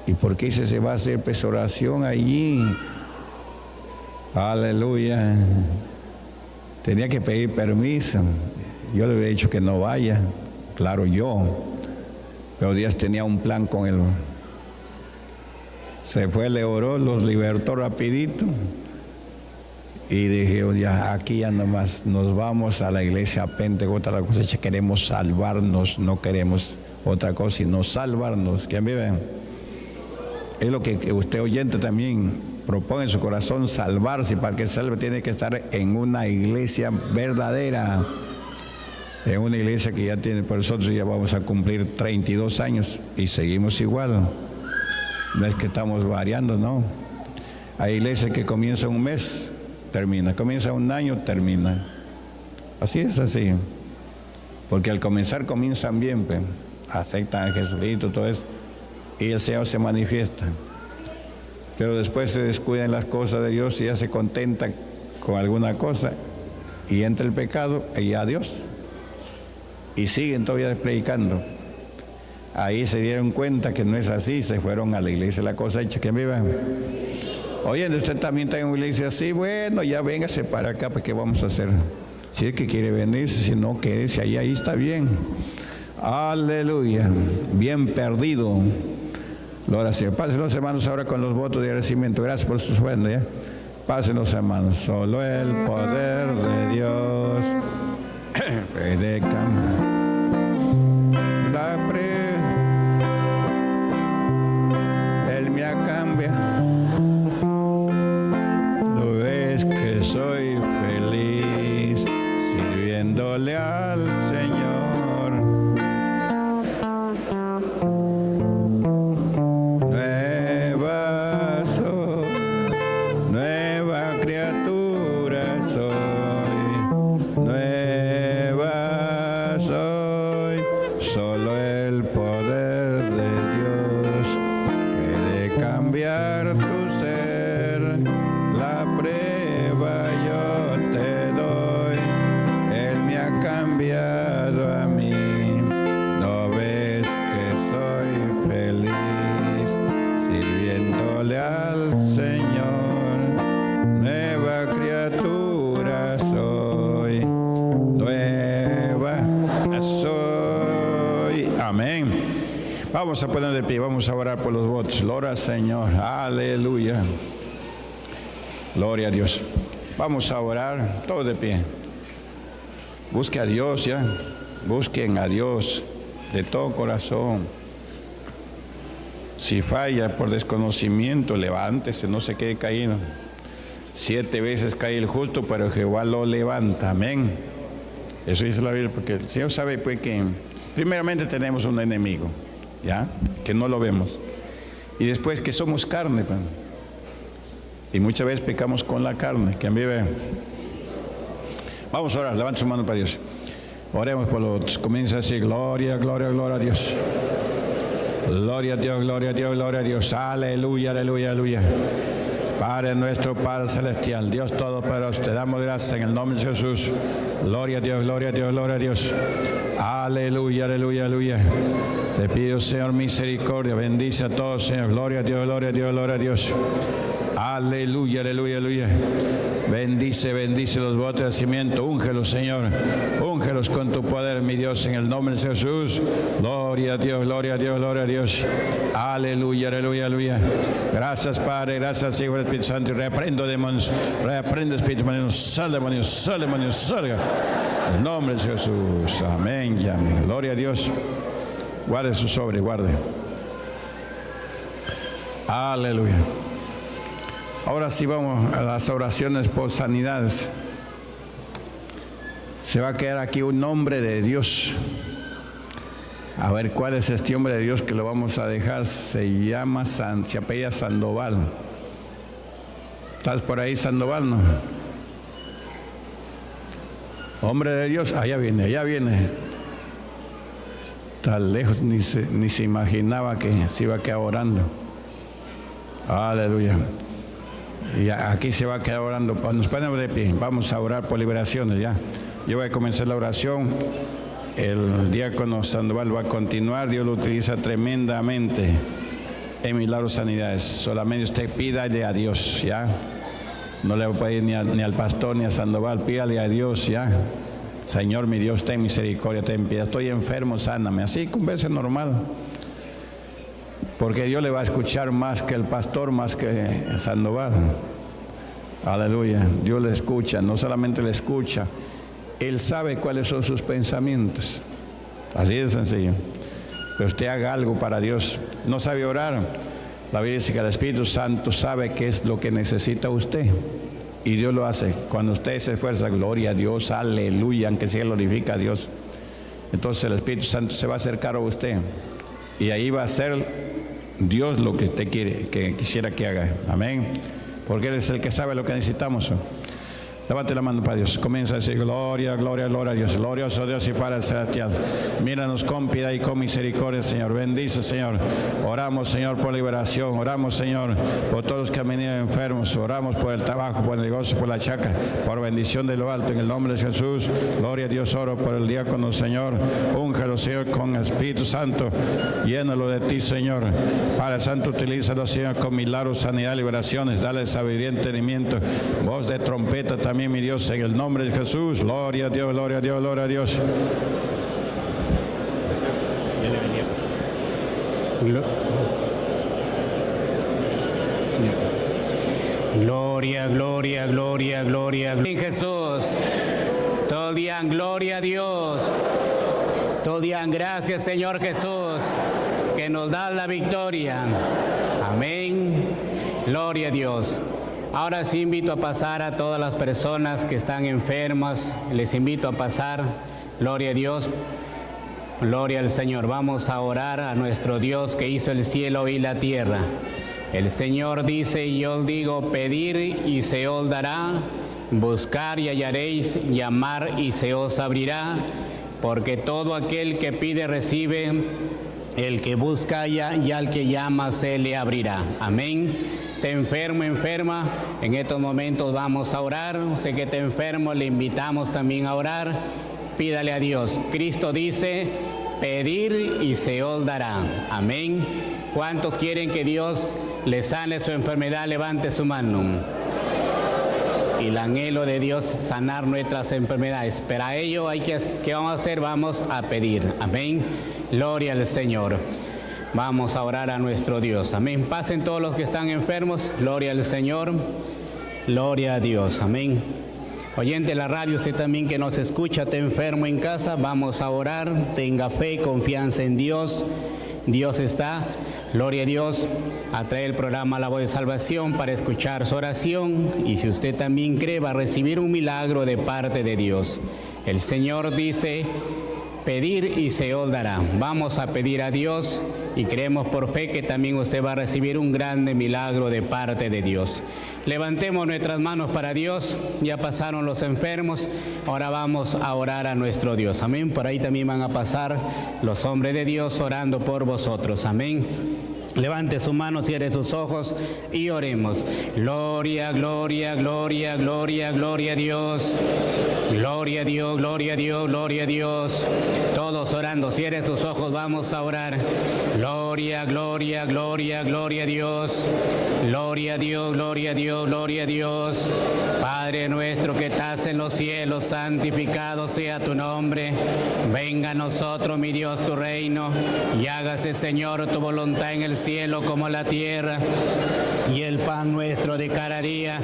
¿y por qué dice se va a hacer pues, oración allí? Aleluya. Tenía que pedir permiso. Yo le había dicho que no vaya. Claro, yo. Pero Dios tenía un plan con él. Se fue, le oró, los libertó rapidito. Y dije, ya, aquí ya nomás nos vamos a la iglesia Pentecostal La Cosecha, queremos salvarnos, no queremos otra cosa, sino salvarnos. ¿Quién vive? Es lo que usted oyente también propone en su corazón, salvarse. Para que salve tiene que estar en una iglesia verdadera, en una iglesia que ya tiene, por eso ya vamos a cumplir treinta y dos años y seguimos igual. No es que estamos variando, no. Hay iglesias que comienzan un mes, termina, comienza un año, termina. Así es así. Porque al comenzar comienzan bien, pues, aceptan a Jesucristo, todo eso, y el Señor se manifiesta. Pero después se descuidan las cosas de Dios y ya se contenta con alguna cosa, y entra el pecado y ya Dios. Y siguen todavía predicando. Ahí se dieron cuenta que no es así, se fueron a la iglesia La Cosecha. ¿Quién vive? Oye, usted también tiene una iglesia así, bueno, ya véngase para acá, pues, ¿qué vamos a hacer? Si es que quiere venirse, si no, quédese ahí, ahí está bien. Aleluya, bien perdido. Gloria al Señor. Pasen los hermanos ahora con los votos de agradecimiento. Gracias por su sueldo, ¿eh? Pasen los hermanos. Solo el poder de Dios puede cambiar. La pre... Él me ha cambiado. Soy feliz sirviéndole al Señor. Nueva soy, nueva criatura soy, nueva soy. Vamos a poner de pie, vamos a orar por los votos. Gloria al Señor, aleluya. Gloria a Dios. Vamos a orar, todo de pie. Busque a Dios ya, busquen a Dios de todo corazón. Si falla por desconocimiento, levántese, no se quede caído. Siete veces cae el justo, pero Jehová lo levanta, amén. Eso dice la Biblia, porque el Señor sabe pues que primeramente tenemos un enemigo, ¿ya? Que no lo vemos. Y después que somos carne, pues. Y muchas veces pecamos con la carne, que a mí ve. Vamos a orar, levanta su mano para Dios. Oremos por los, comienza así, gloria, gloria, gloria a Dios. Gloria a Dios, gloria a Dios, gloria a Dios. Aleluya, aleluya, aleluya. Padre nuestro, Padre celestial, Dios todopoderoso, te damos gracias en el nombre de Jesús. Gloria a Dios, gloria a Dios, gloria a Dios. Aleluya, aleluya, aleluya. Te pido, Señor, misericordia. Bendice a todos, Señor. Gloria a Dios, gloria a Dios, gloria a Dios. Aleluya, aleluya, aleluya. Bendice, bendice los votos de nacimiento. Úngelos, Señor. Úngelos con tu poder, mi Dios, en el nombre de Jesús. Gloria a Dios, gloria a Dios, gloria a Dios. Aleluya, aleluya, aleluya. Gracias, Padre. Gracias, Hijo del Espíritu Santo. Y reprendo demonios. Reprendo Espíritu Santo. Sal, demonios. Sal, demonios. Salga. En el nombre de Jesús. Amén. Y amén. Gloria a Dios. Guarde su sobre, guarde. Aleluya. Ahora sí vamos a las oraciones por sanidades. Se va a quedar aquí un hombre de Dios. A ver cuál es este hombre de Dios que lo vamos a dejar. Se llama, San, se apellida Sandoval. ¿Estás por ahí, Sandoval? ¿No? Hombre de Dios, allá viene, allá viene. Tan lejos, ni se, ni se imaginaba que se iba a quedar orando. Aleluya. Y aquí se va a quedar orando. Nos ponemos de pie. Vamos a orar por liberaciones ya. Yo voy a comenzar la oración. El diácono Sandoval va a continuar. Dios lo utiliza tremendamente en milagros, sanidades. Solamente usted pídale a Dios, ¿ya? No le voy a pedir ni, a, ni al pastor ni a Sandoval. Pídale a Dios, ¿ya? Señor, mi Dios, ten misericordia, ten piedad. Estoy enfermo, sáname. Así, conversa normal. Porque Dios le va a escuchar más que el pastor, más que Sandoval. Aleluya. Dios le escucha, no solamente le escucha. Él sabe cuáles son sus pensamientos. Así de sencillo. Pero usted haga algo para Dios. No sabe orar. La Biblia dice que el Espíritu Santo sabe qué es lo que necesita usted. Y Dios lo hace. Cuando usted se esfuerza, gloria a Dios, aleluya, aunque se glorifica a Dios. Entonces el Espíritu Santo se va a acercar a usted. Y ahí va a ser Dios lo que usted quiere, que quisiera que haga. Amén. Porque Él es el que sabe lo que necesitamos. Levante la mano para Dios. Comienza a decir, gloria, gloria, gloria a Dios. Glorioso Dios y Padre celestial. Míranos con piedad y con misericordia, Señor. Bendice, Señor. Oramos, Señor, por liberación. Oramos, Señor, por todos los que han venido enfermos. Oramos por el trabajo, por el negocio, por la chacra, por bendición de lo alto. En el nombre de Jesús. Gloria a Dios. Oro por el diácono, Señor. Úngelo, Señor, con el Espíritu Santo. Llénalo de ti, Señor. Padre Santo, utilízalo, Señor, con milagros, sanidad, liberaciones. Dale sabiduría, entendimiento. Voz de trompeta también. Mi Dios, en el nombre de Jesús, gloria a Dios, gloria a Dios, gloria a Dios. Gloria, gloria, gloria, gloria, gloria a Jesús. Todos digan gloria a Dios. Todos digan gracias, Señor Jesús, que nos da la victoria. Amén. Gloria a Dios. Ahora sí invito a pasar a todas las personas que están enfermas. Les invito a pasar. Gloria a Dios. Gloria al Señor. Vamos a orar a nuestro Dios que hizo el cielo y la tierra. El Señor dice, y yo digo, pedir y se os dará. Buscar y hallaréis. Llamar y se os abrirá. Porque todo aquel que pide recibe. El que busca y al que llama se le abrirá. Amén. Está enfermo, enferma, en estos momentos vamos a orar. Usted que está enfermo, le invitamos también a orar. Pídale a Dios. Cristo dice, pedir y se os dará. Amén. ¿Cuántos quieren que Dios les sane su enfermedad? Levante su mano. Y el anhelo de Dios es sanar nuestras enfermedades. Para ello, hay que, ¿qué vamos a hacer? Vamos a pedir. Amén. Gloria al Señor. Vamos a orar a nuestro Dios. Amén. Pasen todos los que están enfermos. Gloria al Señor. Gloria a Dios. Amén. Oyente de la radio, usted también que nos escucha, está enfermo en casa, vamos a orar. Tenga fe y confianza en Dios. Dios está. Gloria a Dios. Atrae el programa La Voz de Salvación para escuchar su oración. Y si usted también cree, va a recibir un milagro de parte de Dios. El Señor dice: pedir y se os dará. Vamos a pedir a Dios y creemos por fe que también usted va a recibir un grande milagro de parte de Dios. Levantemos nuestras manos para Dios. Ya pasaron los enfermos, ahora vamos a orar a nuestro Dios. Amén. Por ahí también van a pasar los hombres de Dios orando por vosotros. Amén. Levante su mano, cierre sus ojos y oremos. Gloria, gloria, gloria, gloria, gloria a Dios. Gloria a Dios, gloria a Dios, gloria a Dios. Todos orando, cierre sus ojos, vamos a orar. Gloria, gloria, gloria, gloria a Dios. Gloria a Dios, gloria a Dios, gloria a Dios. Padre nuestro que estás en los cielos, santificado sea tu nombre. Venga a nosotros, mi Dios, tu reino, y hágase, Señor, tu voluntad en el cielo como en la tierra. Y el pan nuestro de cada día,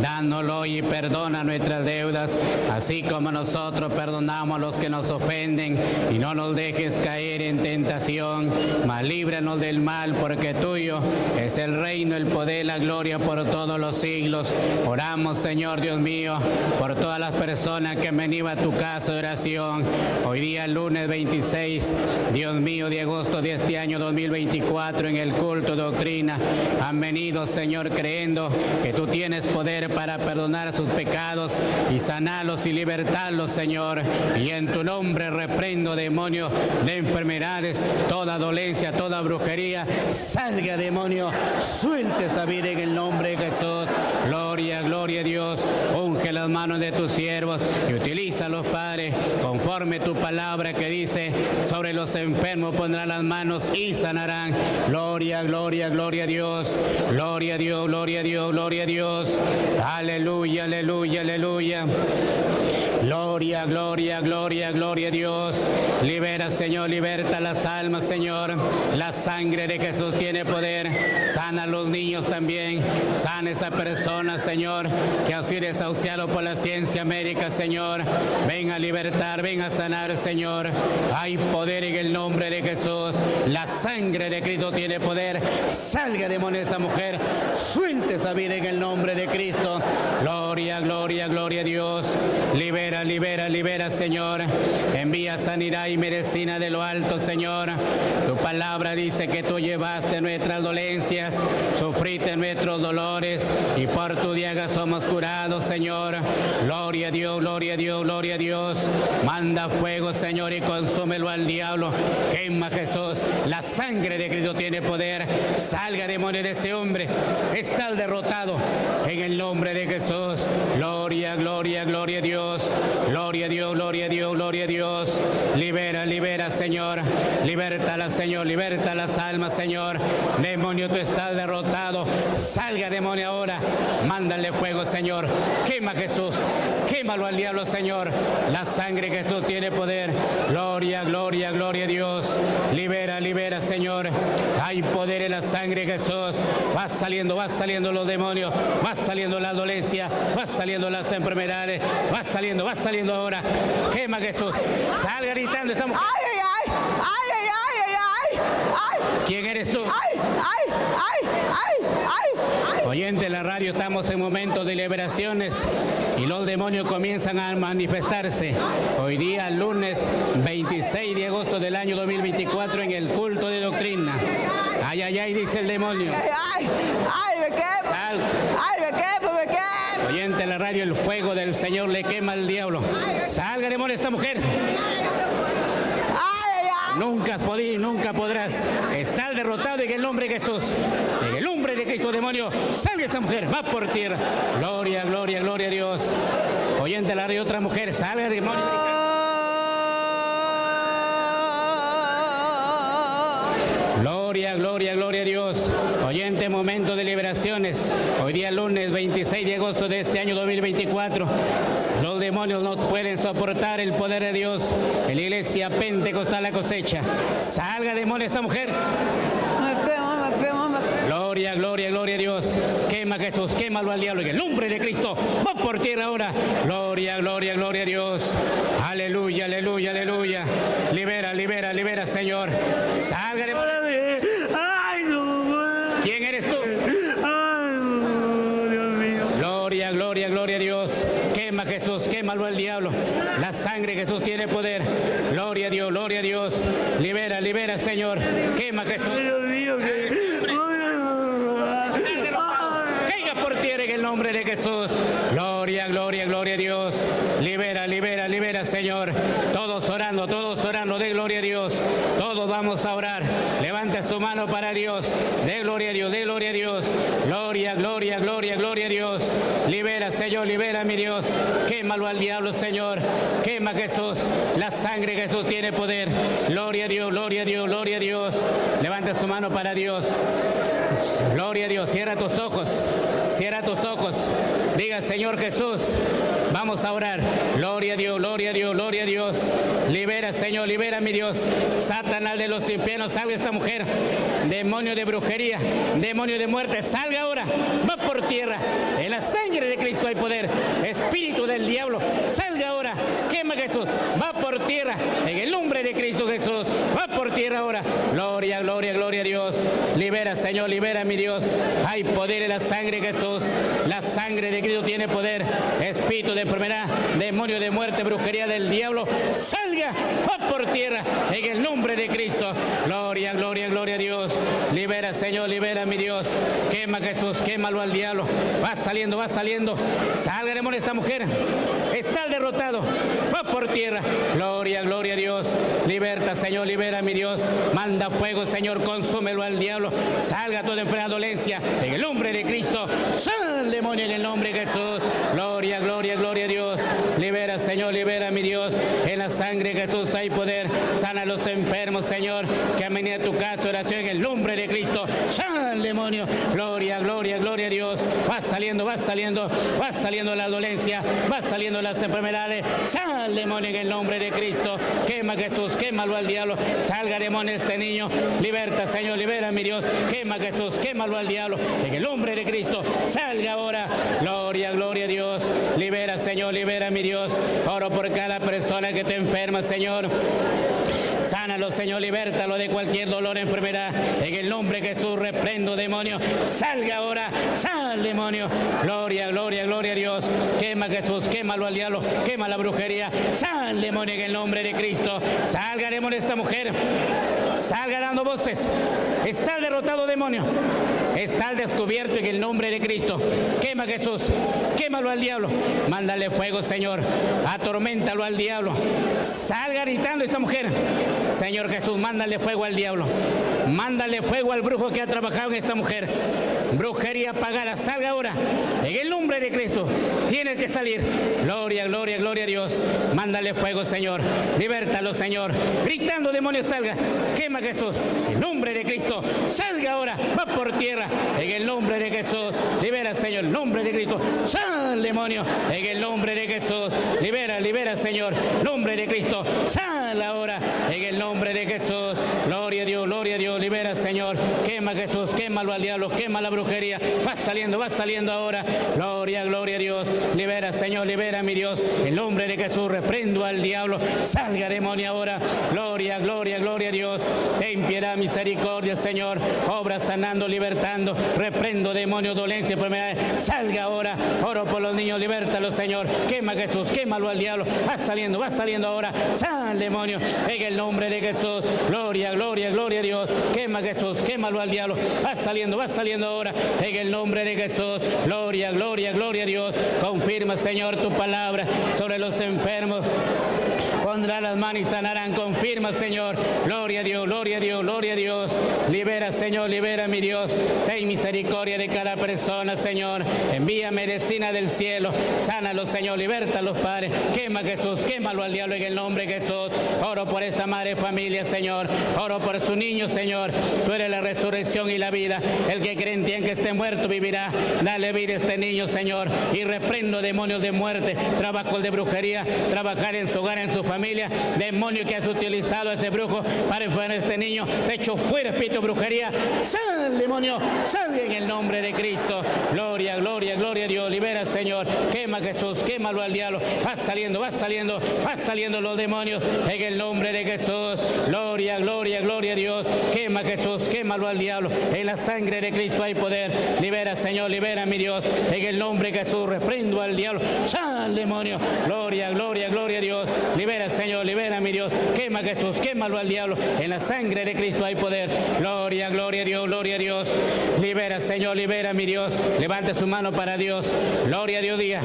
dándolo y perdona nuestras deudas, así como nosotros perdonamos a los que nos ofenden, y no nos dejes caer en tentación, mas líbranos del mal, porque tuyo es el reino, el poder, la gloria por todos los siglos. Oramos, Señor Dios mío, por todas las personas que han venido a tu casa de oración, hoy día lunes veintiséis, Dios mío, de agosto de este año dos mil veinticuatro, en el culto de doctrina, han venido, Señor, creyendo que tú tienes poder para perdonar sus pecados y sanarlos y libertarlos, Señor. Y en tu nombre reprendo demonios de enfermedades, toda dolencia, toda brujería. Salga, demonio, suelte esa vida en el nombre de Jesús. Gloria, gloria a Dios. Unge las manos de tus siervos y utilízalos, Padre, conforme tu palabra que dice: sobre los enfermos pondrán las manos y sanarán. Gloria, gloria, gloria a Dios. Gloria a Dios, gloria a Dios, gloria a Dios. Aleluya, aleluya, aleluya. Gloria, gloria, gloria, gloria a Dios. Libera, Señor, liberta las almas, Señor. La sangre de Jesús tiene poder. Sana a los niños también. Sana a esa persona, Señor, que ha sido desahuciado por la ciencia médica, Señor. Ven a libertar, ven a sanar, Señor. Hay poder en el nombre de Jesús. La sangre de Cristo tiene poder. Salga, demonio, esa mujer. Suelte esa vida en el nombre de Cristo. Gloria, gloria, gloria a Dios. Libera. Libera, libera, libera, Señor. Envía sanidad y medicina de lo alto, Señor. Tu palabra dice que tú llevaste nuestras dolencias, sufriste nuestros dolores, y por tu llaga somos curados, Señor. Gloria a Dios, gloria a Dios, gloria a Dios. Manda fuego, Señor, y consúmelo al diablo. Quema, Jesús. La sangre de Cristo tiene poder. Salga, demonio, de ese hombre. Está derrotado en el nombre de Jesús. Gloria, gloria, gloria a Dios. Gloria a Dios, gloria a Dios, gloria a Dios. Libera, libera, Señor. Libértala, Señor. Liberta las almas, Señor. Demonio, tú estás derrotado. Salga, demonio, ahora. Mándale fuego, Señor. Quema, Jesús. Quémalo al diablo, Señor. La sangre de Jesús tiene poder. Gloria, gloria, gloria a Dios. Libera, libera, Señor. Hay poder en la sangre de Jesús. Va saliendo, va saliendo los demonios. Va saliendo la dolencia. Va saliendo las enfermedades. Va saliendo, va saliendo ahora. Quema, Jesús. Salga gritando. Estamos... ¡Ay, ay, ay! ¡Ay, ay, ay, ay! ¡Ay! ¿Quién eres tú? ¡Ay, ay, ay, ay, ay! Oyente de la radio, estamos en momentos de liberaciones y los demonios comienzan a manifestarse. Hoy día, lunes veintiséis de agosto del año dos mil veinticuatro, en el culto de doctrina. ¡Ay, ay, ay! Dice el demonio. ¡Ay, ay, ay! ¡Me quemo! Sal. ¡Ay, me quemo, me quemo! Oyente de la radio, el fuego del Señor le quema al diablo. ¡Salga, demonio, esta mujer! Nunca has podido, nunca podrás. Estar derrotado en el nombre de Jesús. En el nombre de Cristo, demonio. Salga esa mujer, va por tierra. Gloria, gloria, gloria a Dios. Oyente, la rey, otra mujer. Salga, demonio. Gloria, gloria, gloria a Dios. Oyente, momento de liberaciones. Hoy día lunes veintiséis de agosto de este año dos mil veinticuatro. Los demonios no pueden soportar el poder de Dios. En la iglesia pentecostal La Cosecha. Salga demonio esta mujer. Gloria, gloria, gloria a Dios. Quema a Jesús, quémalo al diablo. En el nombre de Cristo, va por tierra ahora. Gloria, gloria, gloria a Dios. Aleluya, aleluya, aleluya. Libera, libera, libera, Señor. Salga de... Ay, no. ¿Quién eres tú? Ay, no, Dios mío. Gloria, gloria, gloria a Dios. Quema a Jesús, quémalo al diablo. La sangre de Jesús tiene poder. Gloria a Dios, gloria a Dios. Libera, libera, Señor. Quema a Jesús. Dios mío, que... En el nombre de Jesús. Gloria, gloria, gloria a Dios. Libera, libera, libera, Señor. Todos orando, todos orando. De gloria a Dios. Todos vamos a orar. Levanta su mano para Dios. De gloria a Dios, de gloria a Dios. Gloria, gloria, gloria, gloria a Dios. Libera, Señor, libera, mi Dios. Quémalo al diablo, Señor. Quema, Jesús. La sangre de Jesús tiene poder. Gloria a Dios, gloria a Dios, gloria a Dios. Levanta su mano para Dios. Gloria a Dios. Cierra tus ojos. Cierra tus ojos. Diga, Señor Jesús, vamos a orar. Gloria a Dios, gloria a Dios, gloria a Dios. Libera, Señor, libera, mi Dios. Satanás de los infiernos, salga esta mujer. Demonio de brujería, demonio de muerte, salga ahora. Va por tierra. En la sangre de Cristo hay poder. Espíritu del diablo, salga ahora. Quema, Jesús. Va por tierra. En el nombre de Cristo Jesús. Va por tierra ahora. Gloria, gloria, gloria a Dios. Libera, Señor, libera, mi Dios. Hay poder en la sangre de Jesús. La sangre de Cristo tiene poder. Espíritu de enfermedad, demonio de muerte, brujería del diablo, salga, va por tierra, en el nombre de Cristo. Gloria, gloria, gloria a Dios. Libera, Señor, libera, mi Dios. Quema, Jesús, quémalo al diablo. Va saliendo, va saliendo. Salga, demonio, esta mujer. Está derrotado. Va por tierra. Gloria, gloria a Dios. Liberta, Señor, libera, mi Dios. Manda fuego, Señor, consúmelo al diablo. Salga toda enfermedad, dolencia, en el nombre de Cristo. Sal, demonio, en el nombre de Jesús. Gloria, gloria, gloria a Dios. Libera, Señor, libera, mi Dios. En la sangre de Jesús hay poder. Sana a los enfermos, Señor, que han venido a tu casa, oración en el nombre de Cristo. Sal, demonio. Gloria, gloria, gloria a Dios. Va saliendo, va saliendo, va saliendo la dolencia, va saliendo las enfermedades. Sal, demonio, en el nombre de Cristo. Quema, Jesús, quémalo al diablo. Salga, demonio, este niño. Liberta, Señor, libera, mi Dios. Quema, Jesús, quémalo al diablo. En el nombre de Cristo. Salga ahora. Gloria, gloria a Dios. Libera, Señor, libera, mi Dios. Oro por cada persona que te enferma, Señor. Sánalo, Señor, libértalo de cualquier dolor, enfermedad. En el nombre de Jesús reprendo, demonio. Salga ahora, sal, demonio. Gloria, gloria, gloria a Dios. Quema, Jesús, quémalo al diablo. Quema la brujería. Sal, demonio, en el nombre de Cristo. Salga, demonio, esta mujer. Salga dando voces. Está derrotado, demonio. Está al descubierto en el nombre de Cristo. Quema, Jesús. Quémalo al diablo. Mándale fuego, Señor. Atorméntalo al diablo. Salga gritando esta mujer. Señor Jesús, mándale fuego al diablo. Mándale fuego al brujo que ha trabajado en esta mujer. Brujería pagada. Salga ahora. En el nombre de Cristo. Tienes que salir. Gloria, gloria, gloria a Dios. Mándale fuego, Señor. Libértalo, Señor. Gritando, demonio, salga. Quema, Jesús. En nombre de Cristo. Salga ahora. Va por tierra. En el nombre de Jesús. Libera, Señor. En el nombre de Cristo. Sal, demonio. En el nombre de Jesús. Libera, libera, Señor. Nombre de Cristo. Sal ahora. En el nombre de Jesús. Gloria a Dios, gloria a Dios. Libera, Señor. Quema, Jesús. Quémalo al diablo. Quema la brujería. Va saliendo, va saliendo ahora. Gloria, gloria a Dios. Libera, Señor. Libera, mi Dios. En nombre de Jesús. Reprendo al diablo. Salga, demonio, ahora. Gloria, gloria, gloria a Dios. Ten piedad, misericordia, Señor. Obra sanando, libertando. Reprendo, demonio, dolencia, enfermedades. Salga ahora. Oro por los niños. Libértalos, Señor. Quema, Jesús. Quémalo al diablo. Va saliendo, va saliendo ahora. Sal, demonio. En el nombre de Jesús. Gloria, gloria, gloria a Dios. Quema, Jesús. Quémalo al diablo. Va saliendo, va saliendo ahora. En el nombre de Jesús. Gloria, gloria, gloria a Dios. Confirma, Señor, tu palabra sobre los enfermos. pondrá las manos y sanarán. Confirma, Señor. Gloria a Dios, gloria a Dios, gloria a Dios. Libera, Señor, libera, mi Dios. Ten misericordia de cada persona, Señor. Envía medicina del cielo. Sánalos, Señor. Libertalos, Padre. Quema, Jesús. Quémalo al diablo en el nombre de Jesús. Oro por esta madre familia, Señor. Oro por su niño, Señor. Tú eres la resurrección y la vida. El que cree en ti, aunque esté muerto, vivirá. Dale vida a este niño, Señor. Y reprendo demonios de muerte, trabajos de brujería, trabajar en su hogar, en su familia. Demonio que has utilizado a ese brujo para enfermar a este niño. De hecho, fuera, pito, brujería. Sal, demonio, salga en el nombre de Cristo. Gloria, gloria, gloria a Dios. Libera, Señor. Quema, Jesús. Quémalo al diablo. Va saliendo, va saliendo, va saliendo los demonios en el nombre de Jesús. Gloria, gloria, gloria a Dios. Quema, Jesús. Quémalo al diablo. En la sangre de Cristo hay poder. Libera, Señor. Libera, mi Dios. En el nombre de Jesús. Reprendo al diablo. Sal, demonio. Gloria, gloria, gloria a Dios. Libera, Señor. Libera, mi Dios. Quema, Jesús. Quémalo al diablo. En la sangre de Cristo hay poder. Gloria, gloria a Dios. Gloria a Dios. Libera, Señor. Libera, mi Dios. Levante su mano para Dios. Gloria a Dios, día.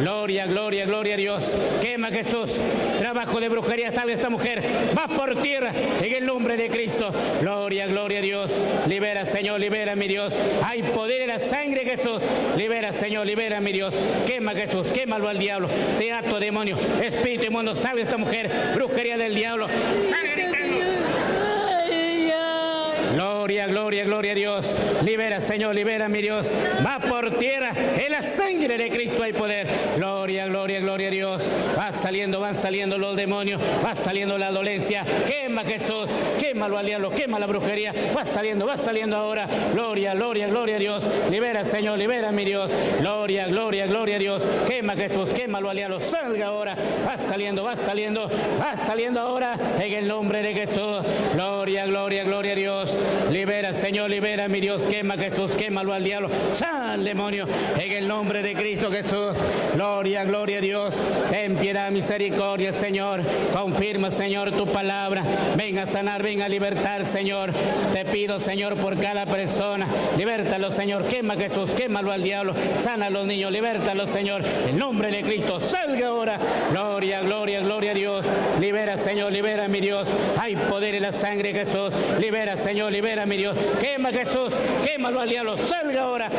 Gloria, gloria, gloria a Dios. Quema, Jesús. Trabajo de brujería. Salga esta mujer. Va por tierra en el nombre de Cristo. Gloria, gloria a Dios. Libera, Señor. Libera, mi Dios. Hay poder en la sangre, Jesús. Libera, Señor. Libera, mi Dios. Quema, Jesús. Quémalo al diablo. Te ato, demonio. Espíritu inmundo. Salga esta mujer. Brujería del diablo. Salga gritando. Gloria, gloria, gloria a Dios. Libera, Señor, libera, mi Dios. Va por tierra. En la sangre de Cristo hay poder. Gloria, gloria, gloria a Dios. Va saliendo, van saliendo los demonios. Va saliendo la dolencia. Quema, Jesús. Quémalo al diablo. Quema la brujería. Va saliendo, va saliendo ahora. Gloria, gloria, gloria a Dios. Libera, Señor, libera, mi Dios. Gloria, gloria, gloria a Dios. Quema, Jesús. Quémalo al diablo. Salga ahora. Va saliendo, va saliendo. Va saliendo ahora. En el nombre de Jesús. Gloria, gloria, gloria a Dios. Libera, Señor, libera, mi Dios. Quema, Jesús, quémalo al diablo. Sal, demonio, en el nombre de Cristo Jesús. Gloria, gloria a Dios. Ten piedad, misericordia, Señor. Confirma, Señor, tu palabra. Ven a sanar, ven a libertar, Señor. Te pido, Señor, por cada persona. Libértalo, Señor. Quema, Jesús, quémalo al diablo. Sana a los niños, libértalo, Señor. En nombre de Cristo, salga ahora. Gloria, gloria, gloria a Dios. Libera, Señor, libera, mi Dios. Hay poder en la sangre, Jesús. Libera, Señor, libera. Libera, mi Dios. Quema, Jesús. Quémalo al diablo. Salga ahora.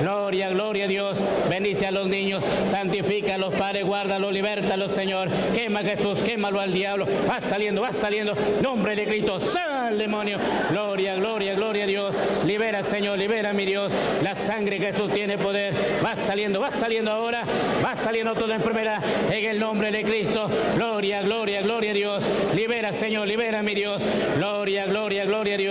Gloria, gloria a Dios. Bendice a los niños. Santifica a los padres. Guárdalos. Libértalos, Señor. Quema, Jesús. Quémalo al diablo. Va saliendo, va saliendo. Nombre de Cristo. Sal, demonio. Gloria, gloria, gloria a Dios. Libera, Señor. Libera, mi Dios. La sangre, Jesús, tiene poder. Va saliendo, va saliendo ahora. Va saliendo toda enfermedad. En el nombre de Cristo. Gloria, gloria, gloria a Dios. Libera, Señor. Libera, mi Dios. Gloria, gloria, gloria a Dios.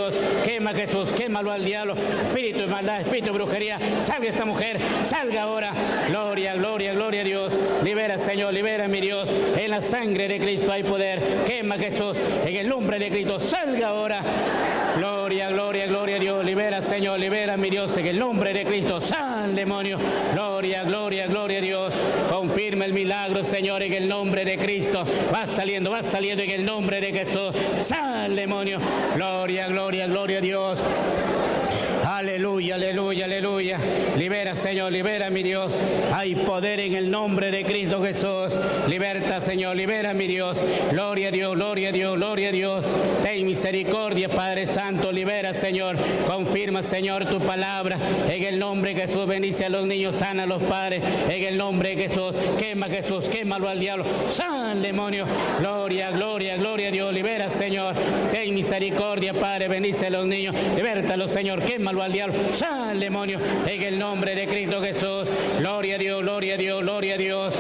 Quema, Jesús, quémalo al diablo. Espíritu de maldad, espíritu de brujería. Salga esta mujer, salga ahora. Gloria, gloria, gloria a Dios. Libera, Señor, libera, mi Dios. En la sangre de Cristo hay poder. Quema, Jesús, en el nombre de Cristo. Salga ahora. Gloria, gloria, gloria a Dios. Libera, Señor, libera, mi Dios. En el nombre de Cristo. Sal, demonio. Gloria, gloria, gloria a Dios. Confirma el milagro, Señor, en el nombre de Cristo. Va saliendo, va saliendo en el nombre de Jesús. Sal, demonio. Gloria, gloria, gloria a Dios. Aleluya, aleluya, aleluya. Libera, Señor, libera, mi Dios. Hay poder en el nombre de Cristo Jesús. Liberta, Señor, libera, mi Dios. Gloria a Dios, gloria a Dios, gloria a Dios. Ten misericordia, Padre Santo. Libera, Señor. Confirma, Señor, tu palabra. En el nombre de Jesús, bendice a los niños, sana a los padres. En el nombre de Jesús, quema, Jesús, quémalo al diablo. San demonio. Gloria, gloria, gloria a Dios. Libera, Señor. Ten misericordia, Padre. Bendice a los niños. Libertalos, Señor. Quémalo al diablo. Sal, demonio, en el nombre de Cristo Jesús. Gloria a Dios, gloria a Dios, gloria a Dios.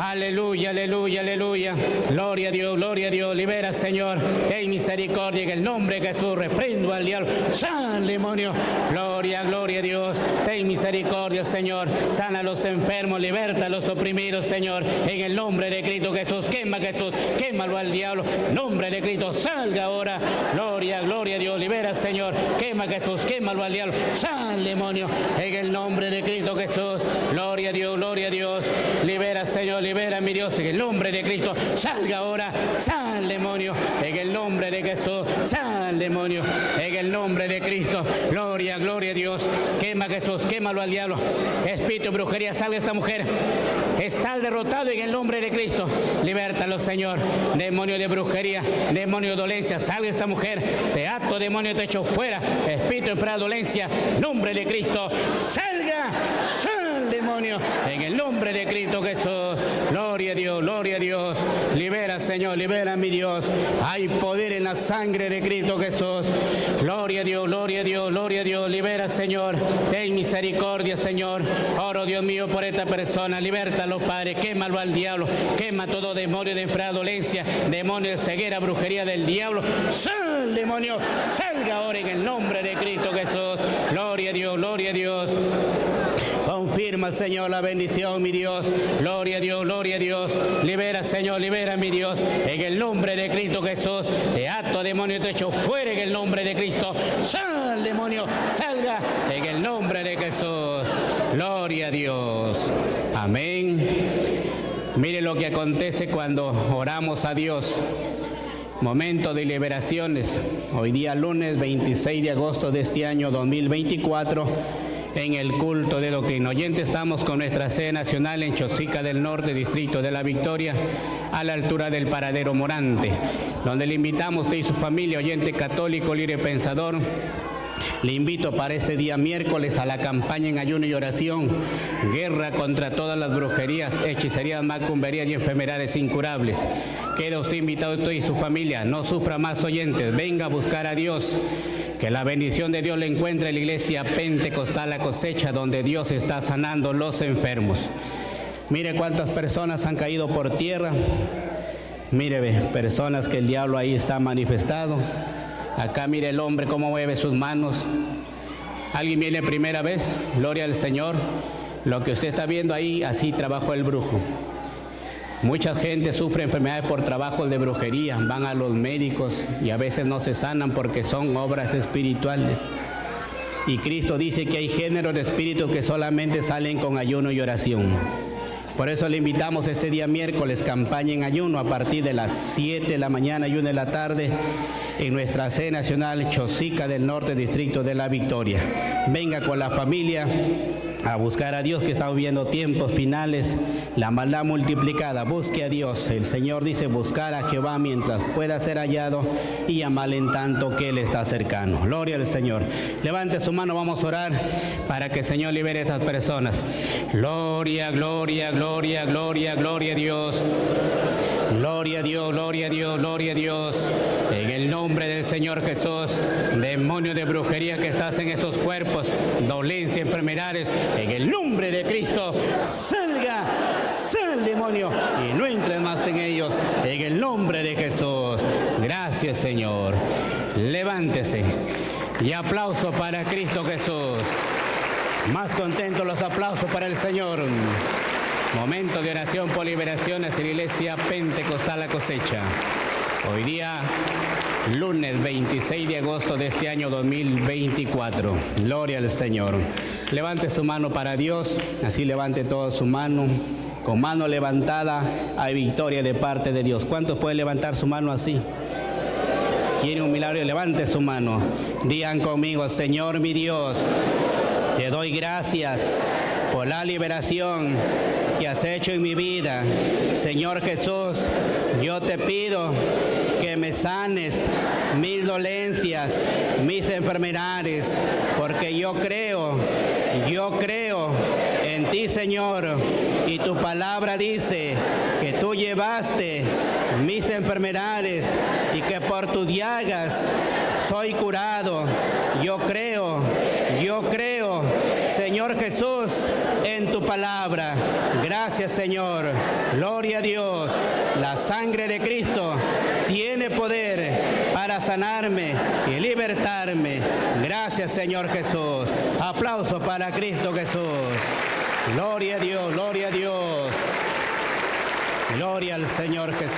Aleluya, aleluya, aleluya. Gloria a Dios, gloria a Dios. Libera, Señor. Ten misericordia en el nombre de Jesús. Reprendo al diablo. Sal, demonio. Gloria, gloria a Dios. Ten misericordia, Señor. Sana a los enfermos. Liberta a los oprimidos, Señor. En el nombre de Cristo Jesús. Quema, Jesús. Quémalo al diablo. Nombre de Cristo. Salga ahora. Gloria, gloria a Dios. Libera, Señor. Quema, Jesús. Quémalo al diablo. Sal, demonio. En el nombre de Cristo Jesús. Gloria a Dios, gloria a Dios. Libera, Señor, libera, mi Dios, en el nombre de Cristo. Salga ahora, sal demonio, en el nombre de Jesús. Sal demonio, en el nombre de Cristo. Gloria, gloria a Dios. Quema, Jesús, quémalo al diablo. Espíritu, brujería, salga esta mujer. Está derrotado en el nombre de Cristo. Libértalo, Señor. Demonio de brujería, demonio de dolencia, salga esta mujer. Te ato, demonio, te echo fuera. Espíritu, enfermedad, dolencia, nombre de Cristo. Salga, sal demonio, en el nombre de Cristo Jesús. Gloria a Dios, gloria a Dios. Libera, Señor, libera, mi Dios. Hay poder en la sangre de Cristo Jesús. Gloria a Dios, gloria a Dios, gloria a Dios. Libera, Señor. Ten misericordia, Señor. Oro, Dios mío, por esta persona. Libértalo, Padre. Quémalo al diablo. Quema todo demonio de enfermedad, dolencia, demonio de ceguera, brujería del diablo. ¡Sal, demonio! Salga ahora en el nombre de Cristo Jesús. Gloria a Dios, gloria a Dios. Confirma, Señor, la bendición, mi Dios. Gloria a Dios, gloria a Dios. Libera, Señor, libera, mi Dios. En el nombre de Cristo Jesús. Te ato, demonio, te echo fuera en el nombre de Cristo. Sal, demonio, salga en el nombre de Jesús. Gloria a Dios. Amén. Mire lo que acontece cuando oramos a Dios. Momento de liberaciones. Hoy día lunes veintiséis de agosto de este año dos mil veinticuatro. En el culto de doctrina. Oyente, estamos con nuestra sede nacional en Chosica del Norte, Distrito de la Victoria, a la altura del paradero Morante, donde le invitamos a usted y su familia, oyente católico, libre pensador. Le invito para este día miércoles a la campaña en ayuno y oración, guerra contra todas las brujerías, hechicerías, macumberías y enfermedades incurables. Queda usted invitado, usted y su familia, no sufra más, oyentes, venga a buscar a Dios. Que la bendición de Dios le encuentre en la iglesia pentecostal La Cosecha, donde Dios está sanando los enfermos. Mire cuántas personas han caído por tierra. Mire, ve, personas que el diablo ahí está manifestado. Acá mire el hombre cómo mueve sus manos. ¿Alguien viene primera vez? Gloria al Señor. Lo que usted está viendo ahí, así trabajó el brujo. Mucha gente sufre enfermedades por trabajos de brujería. Van a los médicos y a veces no se sanan porque son obras espirituales. Y Cristo dice que hay géneros de espíritus que solamente salen con ayuno y oración. Por eso le invitamos este día miércoles, campaña en ayuno, a partir de las siete de la mañana y una de la tarde, en nuestra sede nacional, Chosica del Norte, Distrito de la Victoria. Venga con la familia a buscar a Dios, que estamos viendo tiempos finales, la maldad multiplicada. Busque a Dios. El Señor dice buscar a Jehová mientras pueda ser hallado y amal en tanto que Él está cercano. Gloria al Señor. Levante su mano, vamos a orar para que el Señor libere a estas personas. Gloria, gloria, gloria, gloria, gloria a Dios. Gloria a Dios, gloria a Dios, gloria a Dios. En el nombre del Señor Jesús, demonio de brujería que estás en estos cuerpos, dolencia, enfermedades, en el nombre de Cristo, salga, sal demonio y no entres más en ellos, en el nombre de Jesús. Gracias, Señor. Levántese y aplauso para Cristo Jesús. Más contentos los aplausos para el Señor. Momento de oración por liberaciones en la iglesia pentecostal La Cosecha. Hoy día, lunes veintiséis de agosto de este año dos mil veinticuatro. Gloria al Señor. Levante su mano para Dios, así levante toda su mano. Con mano levantada hay victoria de parte de Dios. ¿Cuántos pueden levantar su mano así? ¿Quiere un milagro? Levante su mano. Digan conmigo, Señor mi Dios, te doy gracias por la liberación que has hecho en mi vida. Señor Jesús, yo te pido que me sanes mis dolencias, mis enfermedades, porque yo creo, yo creo en ti, Señor, y tu palabra dice que tú llevaste mis enfermedades y que por tus llagas soy curado. Yo creo, yo creo, Señor Jesús, en tu palabra. Gracias, Señor. Gloria a Dios. La sangre de Cristo tiene poder para sanarme y libertarme. Gracias, Señor Jesús. Aplauso para Cristo Jesús. Gloria a Dios, gloria a Dios. Gloria al Señor Jesús.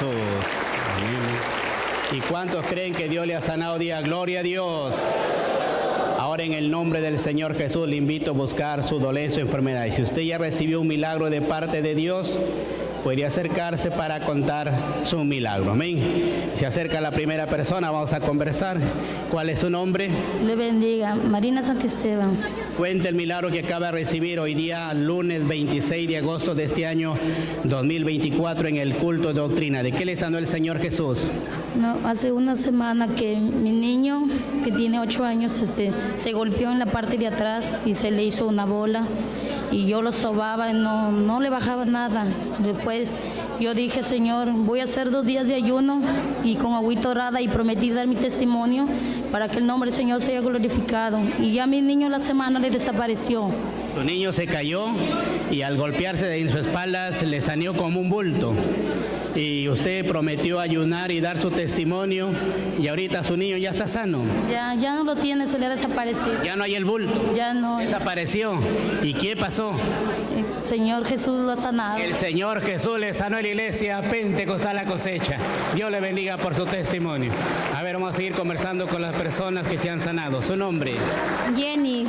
Amén. ¿Y cuántos creen que Dios le ha sanado? Día, gloria a Dios. Ahora en el nombre del Señor Jesús le invito a buscar su dolencia o enfermedad. Y si usted ya recibió un milagro de parte de Dios, podría acercarse para contar su milagro. Amén. Se acerca la primera persona, vamos a conversar. ¿Cuál es su nombre? Le bendiga, Marina Santisteban. Cuenta el milagro que acaba de recibir hoy día, lunes veintiséis de agosto de este año dos mil veinticuatro, en el culto de doctrina. ¿De qué le sanó el Señor Jesús? No, hace una semana que mi niño, que tiene ocho años, este, se golpeó en la parte de atrás y se le hizo una bola. Y yo lo sobaba y no, no le bajaba nada. Después yo dije, Señor, voy a hacer dos días de ayuno y con agüita orada, y prometí dar mi testimonio para que el nombre del Señor sea glorificado. Y ya mi niño la semana le desapareció. Su niño se cayó y al golpearse en su espalda se le salió como un bulto. Y usted prometió ayunar y dar su testimonio, y ahorita su niño ya está sano. Ya, ya no lo tiene, se le ha desaparecido. Ya no hay el bulto. Ya no. Desapareció. ¿Y qué pasó? El Señor Jesús lo ha sanado. El Señor Jesús le sanó a la iglesia Pentecostal La Cosecha. Dios le bendiga por su testimonio. A ver, vamos a seguir conversando con las personas que se han sanado. ¿Su nombre? Jenny.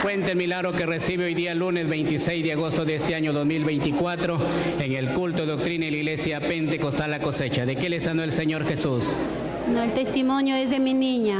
Cuente el milagro que recibe hoy día, lunes veintiséis de agosto de este año dos mil veinticuatro, en el culto de doctrina de la iglesia Pentecostal La Cosecha. ¿De qué le sanó el Señor Jesús? No, el testimonio es de mi niña.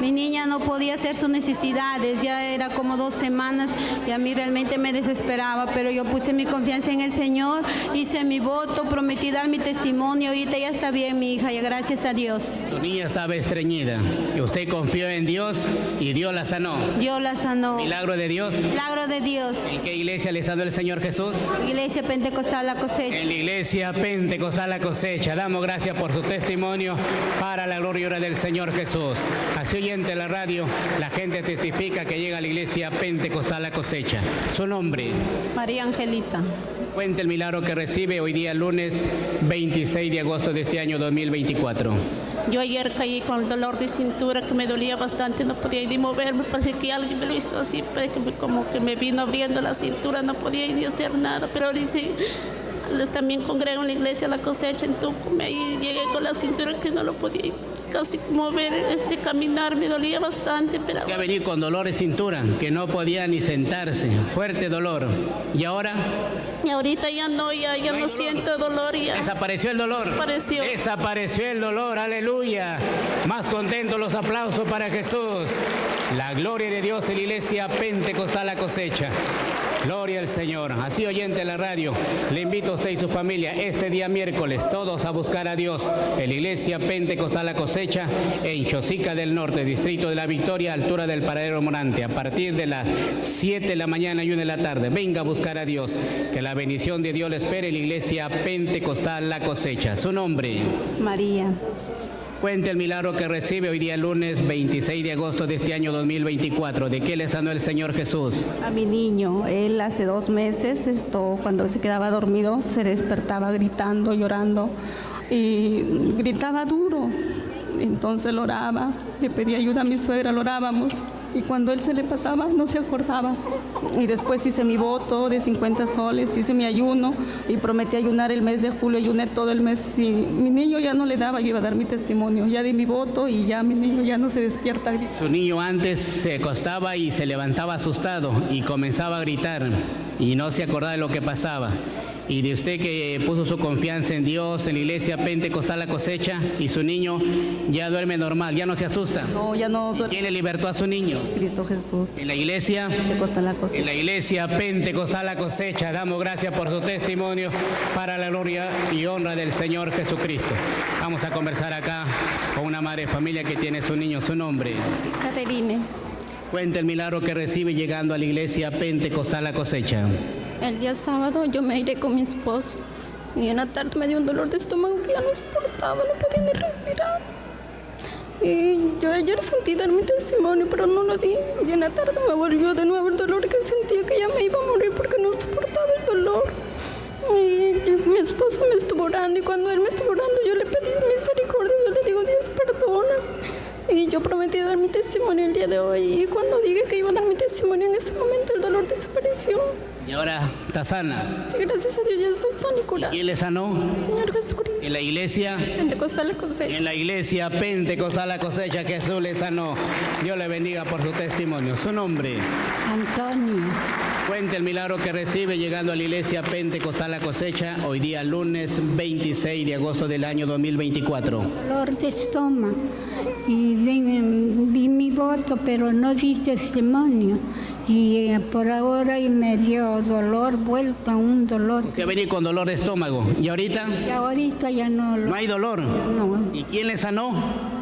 Mi niña no podía hacer sus necesidades, ya era como dos semanas y a mí realmente me desesperaba, pero yo puse mi confianza en el Señor, hice mi voto, prometí dar mi testimonio. Ahorita ya está bien mi hija, y gracias a Dios. Su niña estaba estreñida y usted confió en Dios y Dios la sanó. Dios la sanó. Milagro de Dios. Milagro de Dios. ¿En qué iglesia le sanó el Señor Jesús? Iglesia Pentecostal La Cosecha. En la iglesia Pentecostal La Cosecha. Damos gracias por su testimonio para la gloria y hora del Señor Jesús. Así oyente la radio, la gente testifica que llega a la iglesia Pentecostal La Cosecha. Su nombre. María Angelita. Cuente el milagro que recibe hoy día, lunes veintiséis de agosto de este año dos mil veinticuatro. Yo ayer caí con dolor de cintura que me dolía bastante, no podía ir ni moverme, parecía que alguien me lo hizo así, como que me vino abriendo la cintura, no podía ir ni hacer nada, pero ahorita también congrego en la iglesia La Cosecha en Tucumán, y llegué con la cintura que no lo podía casi mover, este, caminar, me dolía bastante. Pero iba a venir con dolor de cintura, que no podía ni sentarse, fuerte dolor. ¿Y ahora? Y ahorita ya no, ya, ya no, no siento dolor. Ya. Desapareció el dolor. Desapareció. Desapareció el dolor, aleluya. Más contentos los aplausos para Jesús. La gloria de Dios en la iglesia Pentecostal La Cosecha. Gloria al Señor. Así oyente de la radio, le invito a usted y su familia este día miércoles, todos a buscar a Dios en la iglesia Pentecostal La Cosecha, en Chosica del Norte, distrito de La Victoria, altura del paradero Morante, a partir de las siete de la mañana y una de la tarde. Venga a buscar a Dios, que la bendición de Dios le espere en la iglesia Pentecostal La Cosecha. Su nombre. María. Cuente el milagro que recibe hoy día, lunes veintiséis de agosto de este año dos mil veinticuatro. ¿De qué le sanó el Señor Jesús? A mi niño. Él hace dos meses, esto, cuando se quedaba dormido, se despertaba gritando, llorando, y gritaba duro. Entonces lo oraba, le pedía ayuda a mi suegra, lo orábamos. Y cuando él se le pasaba, no se acordaba. Y después hice mi voto de cincuenta soles, hice mi ayuno y prometí ayunar el mes de julio, ayuné todo el mes. Y mi niño ya no le daba, yo iba a dar mi testimonio. Ya di mi voto y ya mi niño ya no se despierta. Su niño antes se acostaba y se levantaba asustado y comenzaba a gritar y no se acordaba de lo que pasaba. Y de usted que puso su confianza en Dios, en la iglesia Pentecostal La Cosecha, y su niño ya duerme normal, ya no se asusta. No, ya no duerme. ¿Quién le libertó a su niño? Cristo Jesús. En la iglesia Pentecostal La Cosecha. En la iglesia Pentecostal La Cosecha. Damos gracias por su testimonio para la gloria y honra del Señor Jesucristo. Vamos a conversar acá con una madre de familia que tiene su niño. Su nombre. Caterine. Cuenta el milagro que recibe llegando a la iglesia Pentecostal La Cosecha. El día sábado yo me iré con mi esposo y en la tarde me dio un dolor de estómago que ya no soportaba, no podía ni respirar. Y yo ayer sentí dar mi testimonio, pero no lo di. Y en la tarde me volvió de nuevo el dolor que sentía que ya me iba a morir porque no soportaba el dolor. Y mi esposo me estuvo orando, y cuando él me estuvo orando yo le pedí misericordia, yo le digo, Dios, perdona. Y yo prometí dar mi testimonio el día de hoy, y cuando dije que iba a dar mi testimonio, en ese momento el dolor desapareció. ¿Y ahora está sana? Sí, gracias a Dios ya estoy sana y curada. ¿Y quién le sanó? Señor Jesucristo. ¿En la iglesia? Pentecostal la cosecha. En la iglesia Pentecostal la cosecha, Jesús le sanó. Dios le bendiga por su testimonio. ¿Su nombre? Antonio. Cuente el milagro que recibe llegando a la iglesia Pentecostal la cosecha, hoy día lunes veintiséis de agosto del año dos mil veinticuatro. Dolor de estómago. Y vi, vi mi voto, pero no di testimonio. Y eh, por ahora y me dio dolor, vuelta un dolor. Usted venía con dolor de estómago. ¿Y ahorita? Y ahorita ya no. ¿No hay dolor? No. ¿Y quién le sanó?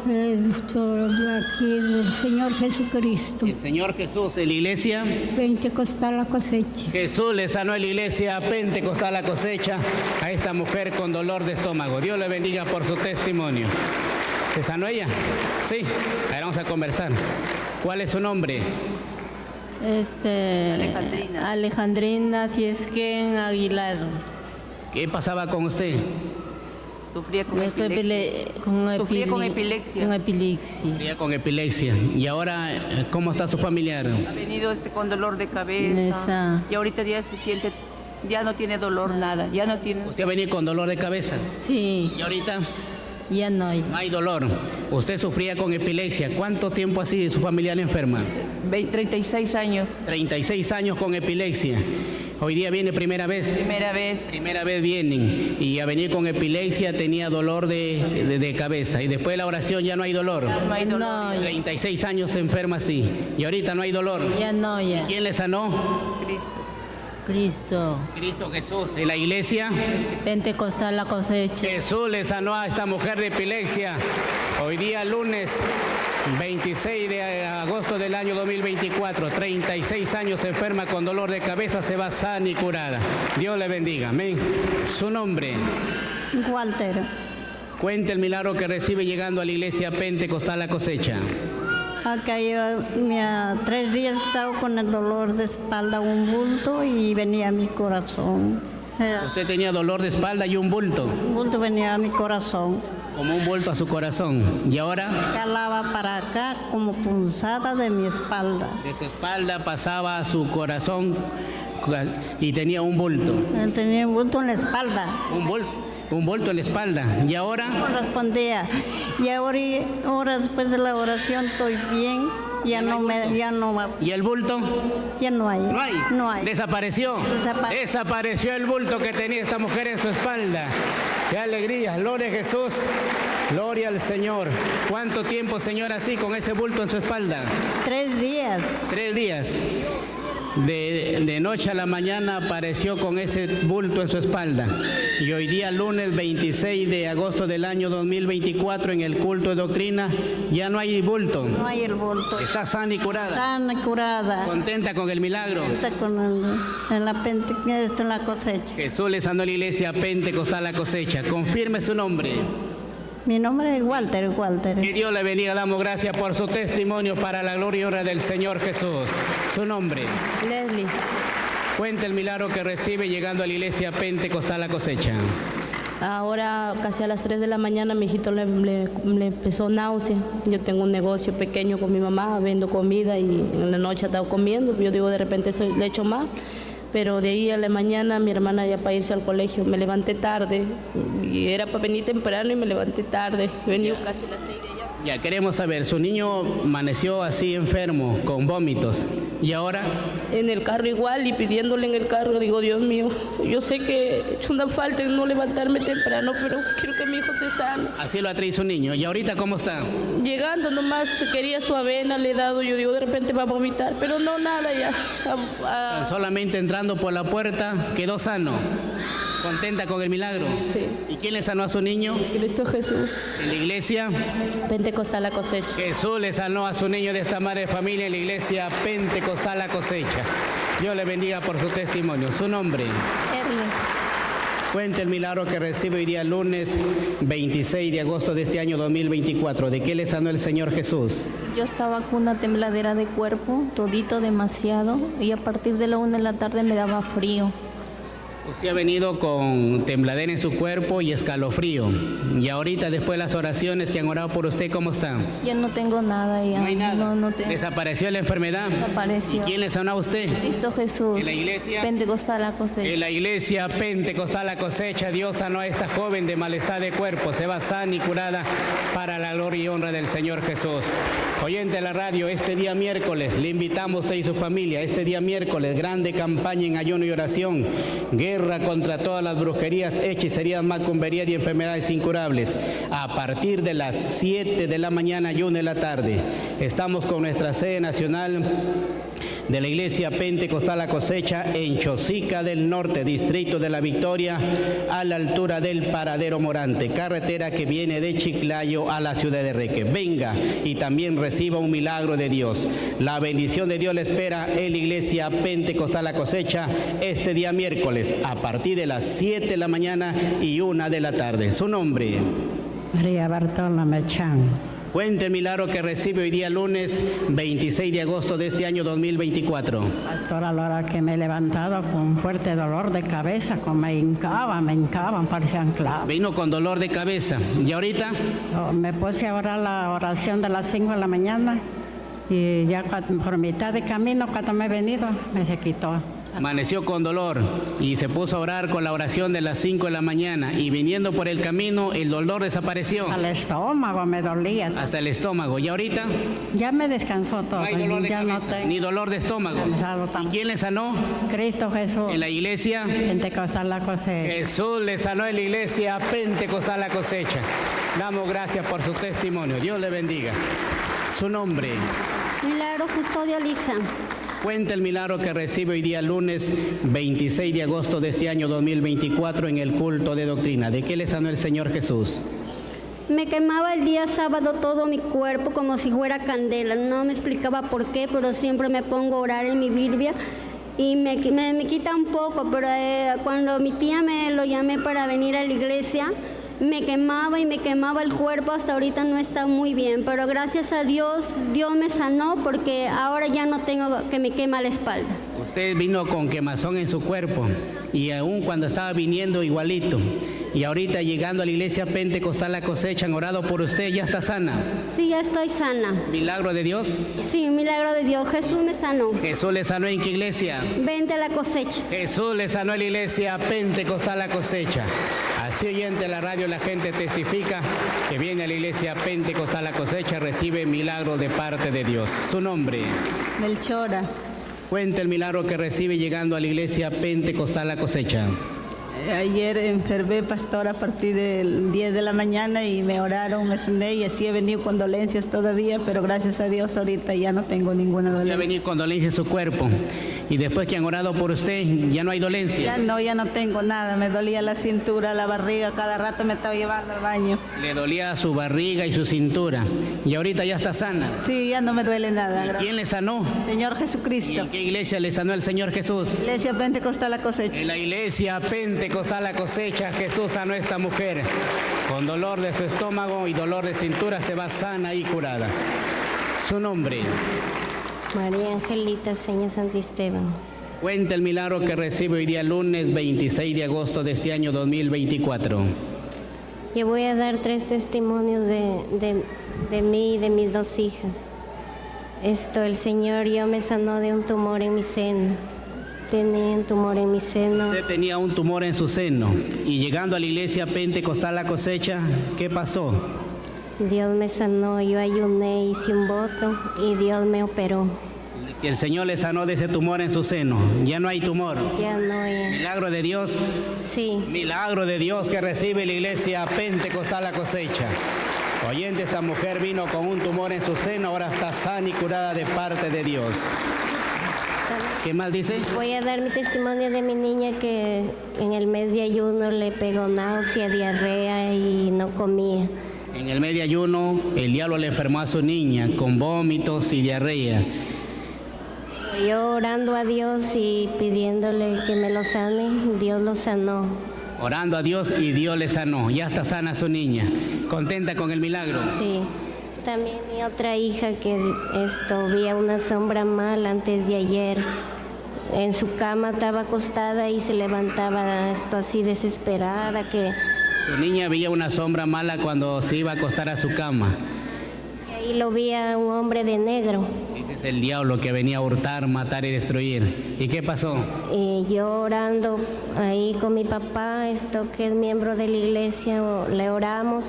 Esto, aquí el Señor Jesucristo. El Señor Jesús, en la iglesia Pentecostal la cosecha. Jesús le sanó en la iglesia Pentecostal la cosecha a esta mujer con dolor de estómago. Dios le bendiga por su testimonio. ¿Se sanó ella? Sí. Ahora vamos a conversar. ¿Cuál es su nombre? Este, Alejandrina. Alejandrina Ciesquén Aguilar. ¿Qué pasaba con usted? Sufría con epilepsia. Sufría con epilepsia. Sufría con epilepsia. ¿Y ahora cómo está su familiar? Ha venido este, con dolor de cabeza. Esa. Y ahorita ya se siente, ya no tiene dolor, no. nada. Ya no tiene. ¿Usted ha venido con dolor de cabeza? Sí. ¿Y ahorita? Ya no hay. No hay dolor. Usted sufría con epilepsia. ¿Cuánto tiempo así su familiar enferma? treinta y seis años. treinta y seis años con epilepsia. Hoy día viene primera vez. Primera vez. Primera vez vienen. Y a venir con epilepsia tenía dolor de, de, de cabeza. Y después de la oración ya no hay dolor. No hay dolor. No, treinta y seis años se enferma así. Y ahorita no hay dolor. Ya no, ya. ¿Quién le sanó? Cristo. Cristo. Cristo Jesús. ¿En la iglesia? Pentecostal la cosecha. Jesús le sanó a esta mujer de epilepsia. Hoy día lunes veintiséis de agosto del año dos mil veinticuatro. treinta y seis años enferma con dolor de cabeza, se va sana y curada. Dios le bendiga. Amén. ¿Su nombre? Walter. Cuente el milagro que recibe llegando a la iglesia Pentecostal la cosecha. Acá yo me, tres días estaba con el dolor de espalda, un bulto, y venía a mi corazón. ¿Usted tenía dolor de espalda y un bulto? Un bulto venía a mi corazón. Como un bulto a su corazón. ¿Y ahora? Calaba para acá como punzada de mi espalda. De su espalda pasaba a su corazón y tenía un bulto. Tenía un bulto en la espalda. ¿Un bulto? Un bulto en la espalda. ¿Y ahora? Correspondía. Y ahora, ahora después de la oración estoy bien. Ya no, no me, ya no va. ¿Y el bulto? Ya no hay. No hay. No hay. Desapareció. Desapare Desapareció el bulto que tenía esta mujer en su espalda. ¡Qué alegría! Gloria a Jesús. Gloria al Señor. ¿Cuánto tiempo, señora, así con ese bulto en su espalda? Tres días. Tres días. De, de noche a la mañana apareció con ese bulto en su espalda. Y hoy día lunes veintiséis de agosto del año dos mil veinticuatro en el culto de doctrina ya no hay bulto. No hay el bulto. Está sana y curada. Sana y curada. Contenta con el milagro. Contenta con el, en la, Pente, en la cosecha. Jesús le sanó la iglesia Pentecostal la cosecha. Confirme su nombre. Mi nombre es Walter, Walter. Que Dios le bendiga, damos gracias por su testimonio para la gloria y honra del Señor Jesús. Su nombre. Leslie. Cuenta el milagro que recibe llegando a la iglesia Pentecostal la cosecha. Ahora casi a las tres de la mañana mi hijito le, le, le empezó náusea. Yo tengo un negocio pequeño con mi mamá, vendo comida y en la noche he estado comiendo. Yo digo de repente eso le echo más. Pero de ahí a la mañana mi hermana ya para irse al colegio, me levanté tarde, y era para venir temprano y me levanté tarde, venía casi a las seis de allá. Ya queremos saber, su niño amaneció así enfermo, con vómitos, ¿y ahora? En el carro igual, y pidiéndole en el carro, digo, Dios mío, yo sé que he hecho una falta en no levantarme temprano, pero quiero que mi hijo se sane. Así lo atrae su niño, ¿y ahorita cómo está? Llegando nomás, quería su avena, le he dado, yo digo, de repente va a vomitar, pero no, nada ya. A, a... Solamente entrando por la puerta, quedó sano. ¿Contenta con el milagro? Sí. ¿Y quién le sanó a su niño? Cristo Jesús. ¿En la iglesia? Pentecostal la cosecha. Jesús le sanó a su niño de esta madre de familia en la iglesia Pentecostal la cosecha. Dios le bendiga por su testimonio. ¿Su nombre? Ernesto. Cuente el milagro que recibe hoy día lunes veintiséis de agosto de este año dos mil veinticuatro. ¿De qué le sanó el Señor Jesús? Yo estaba con una tembladera de cuerpo, todito demasiado, y a partir de la una de la tarde me daba frío. Usted ha venido con tembladera en su cuerpo y escalofrío. Y ahorita, después de las oraciones que han orado por usted, ¿cómo está? Ya no tengo nada. Ya. ¿No hay nada? No, no tengo. ¿Desapareció la enfermedad? Desapareció. ¿Y quién le sanó a usted? Cristo Jesús. ¿En la iglesia? Pentecostal la cosecha. En la iglesia Pentecostal la cosecha, Dios sanó a esta joven de malestar de cuerpo. Se va sana y curada para la gloria y honra del Señor Jesús. Oyente de la radio, este día miércoles, le invitamos a usted y su familia, este día miércoles, grande campaña en ayuno y oración. Guerra contra todas las brujerías, hechicerías, macumberías y enfermedades incurables. A partir de las siete de la mañana y una de la tarde. Estamos con nuestra sede nacional de la Iglesia Pentecostal La Cosecha en Chosica del Norte, Distrito de la Victoria, a la altura del Paradero Morante, carretera que viene de Chiclayo a la ciudad de Reque. Venga y también reciba un milagro de Dios. La bendición de Dios le espera en la Iglesia Pentecostal La Cosecha este día miércoles a partir de las siete de la mañana y una de la tarde. Su nombre. María Bartolomé Machán. Cuente el milagro que recibe hoy día lunes veintiséis de agosto de este año dos mil veinticuatro. Pastora, a la hora que me he levantado con fuerte dolor de cabeza, como me hincaban, me hincaban, parecían clavos. Vino con dolor de cabeza. ¿Y ahorita? Oh, me puse ahora la oración de las cinco de la mañana y ya por mitad de camino cuando me he venido me se quitó. Amaneció con dolor y se puso a orar con la oración de las cinco de la mañana y viniendo por el camino el dolor desapareció. Al estómago me dolía. Hasta el estómago. ¿Y ahorita? Ya me descansó todo. No hay dolor de ya cabeza, no tengo. Ni dolor de estómago. ¿Y quién le sanó? Cristo Jesús. ¿En la iglesia? Pentecostal La Cosecha. Jesús le sanó en la iglesia Pentecostal La Cosecha. Damos gracias por su testimonio. Dios le bendiga. Su nombre. Milagro Custodio Lisa. Cuenta el milagro que recibe hoy día lunes veintiséis de agosto de este año dos mil veinticuatro en el culto de doctrina. ¿De qué le sanó el Señor Jesús? Me quemaba el día sábado todo mi cuerpo como si fuera candela. No me explicaba por qué, pero siempre me pongo a orar en mi Biblia y me, me, me quita un poco. Pero eh, cuando mi tía me lo llamé para venir a la iglesia, me quemaba y me quemaba el cuerpo, hasta ahorita no está muy bien, pero gracias a Dios, Dios me sanó porque ahora ya no tengo que me quema la espalda. Usted vino con quemazón en su cuerpo y aún cuando estaba viniendo igualito. Y ahorita llegando a la iglesia Pentecostal La Cosecha, han orado por usted, ¿ya está sana? Sí, ya estoy sana. ¿Milagro de Dios? Sí, milagro de Dios. Jesús me sanó. ¿Jesús le sanó en qué iglesia? Vente a la Cosecha. Jesús le sanó en la iglesia Pentecostal La Cosecha. Así oyente de la radio, la gente testifica que viene a la iglesia Pentecostal La Cosecha, recibe milagro de parte de Dios. Su nombre. Melchora. Cuenta el milagro que recibe llegando a la iglesia Pentecostal La Cosecha. Ayer enfermé, pastora, a partir del diez de la mañana y me oraron, me cené y así he venido con dolencias todavía, pero gracias a Dios ahorita ya no tengo ninguna dolencia. Ya venir con dolencias en su cuerpo y después que han orado por usted, ¿ya no hay dolencia? Ya no, ya no tengo nada, me dolía la cintura, la barriga, cada rato me estaba llevando al baño. Le dolía su barriga y su cintura y ahorita ya está sana. Sí, ya no me duele nada. ¿Y quién le sanó? Señor Jesucristo. ¿Y en qué iglesia le sanó el Señor Jesús? Iglesia Pentecostal La Cosecha. En la iglesia Pentecostal Está la Cosecha, Jesús sanó a esta mujer con dolor de su estómago y dolor de cintura, se va sana y curada. Su nombre. María Angelita Seña Santisteban. Cuenta el milagro que recibe hoy día lunes veintiséis de agosto de este año dos mil veinticuatro. Yo voy a dar tres testimonios de, de, de mí y de mis dos hijas. Esto, el Señor yo me sanó de un tumor en mi seno. Tenía un tumor en mi seno. Usted tenía un tumor en su seno. Y llegando a la iglesia Pentecostal La Cosecha, ¿qué pasó? Dios me sanó, yo ayuné, hice un voto y Dios me operó. El Señor le sanó de ese tumor en su seno. Ya no hay tumor. Ya no hay. ¿Milagro de Dios? Sí. Milagro de Dios que recibe la iglesia Pentecostal La Cosecha. Oyente, esta mujer vino con un tumor en su seno, ahora está sana y curada de parte de Dios. ¿Qué más dice? Voy a dar mi testimonio de mi niña que en el mes de ayuno le pegó náusea, diarrea y no comía. En el mes de ayuno el diablo le enfermó a su niña con vómitos y diarrea. Yo orando a Dios y pidiéndole que me lo sane, Dios lo sanó. Orando a Dios y Dios le sanó. Ya está sana su niña. ¿Contenta con el milagro? Sí. También mi otra hija que esto, vi una sombra mal antes de ayer en su cama estaba acostada y se levantaba esto así desesperada que... Su niña veía una sombra mala cuando se iba a acostar a su cama. Y ahí lo veía un hombre de negro. Ese es el diablo que venía a hurtar, matar y destruir. ¿Y qué pasó? Y yo orando ahí con mi papá, esto que es miembro de la iglesia, le oramos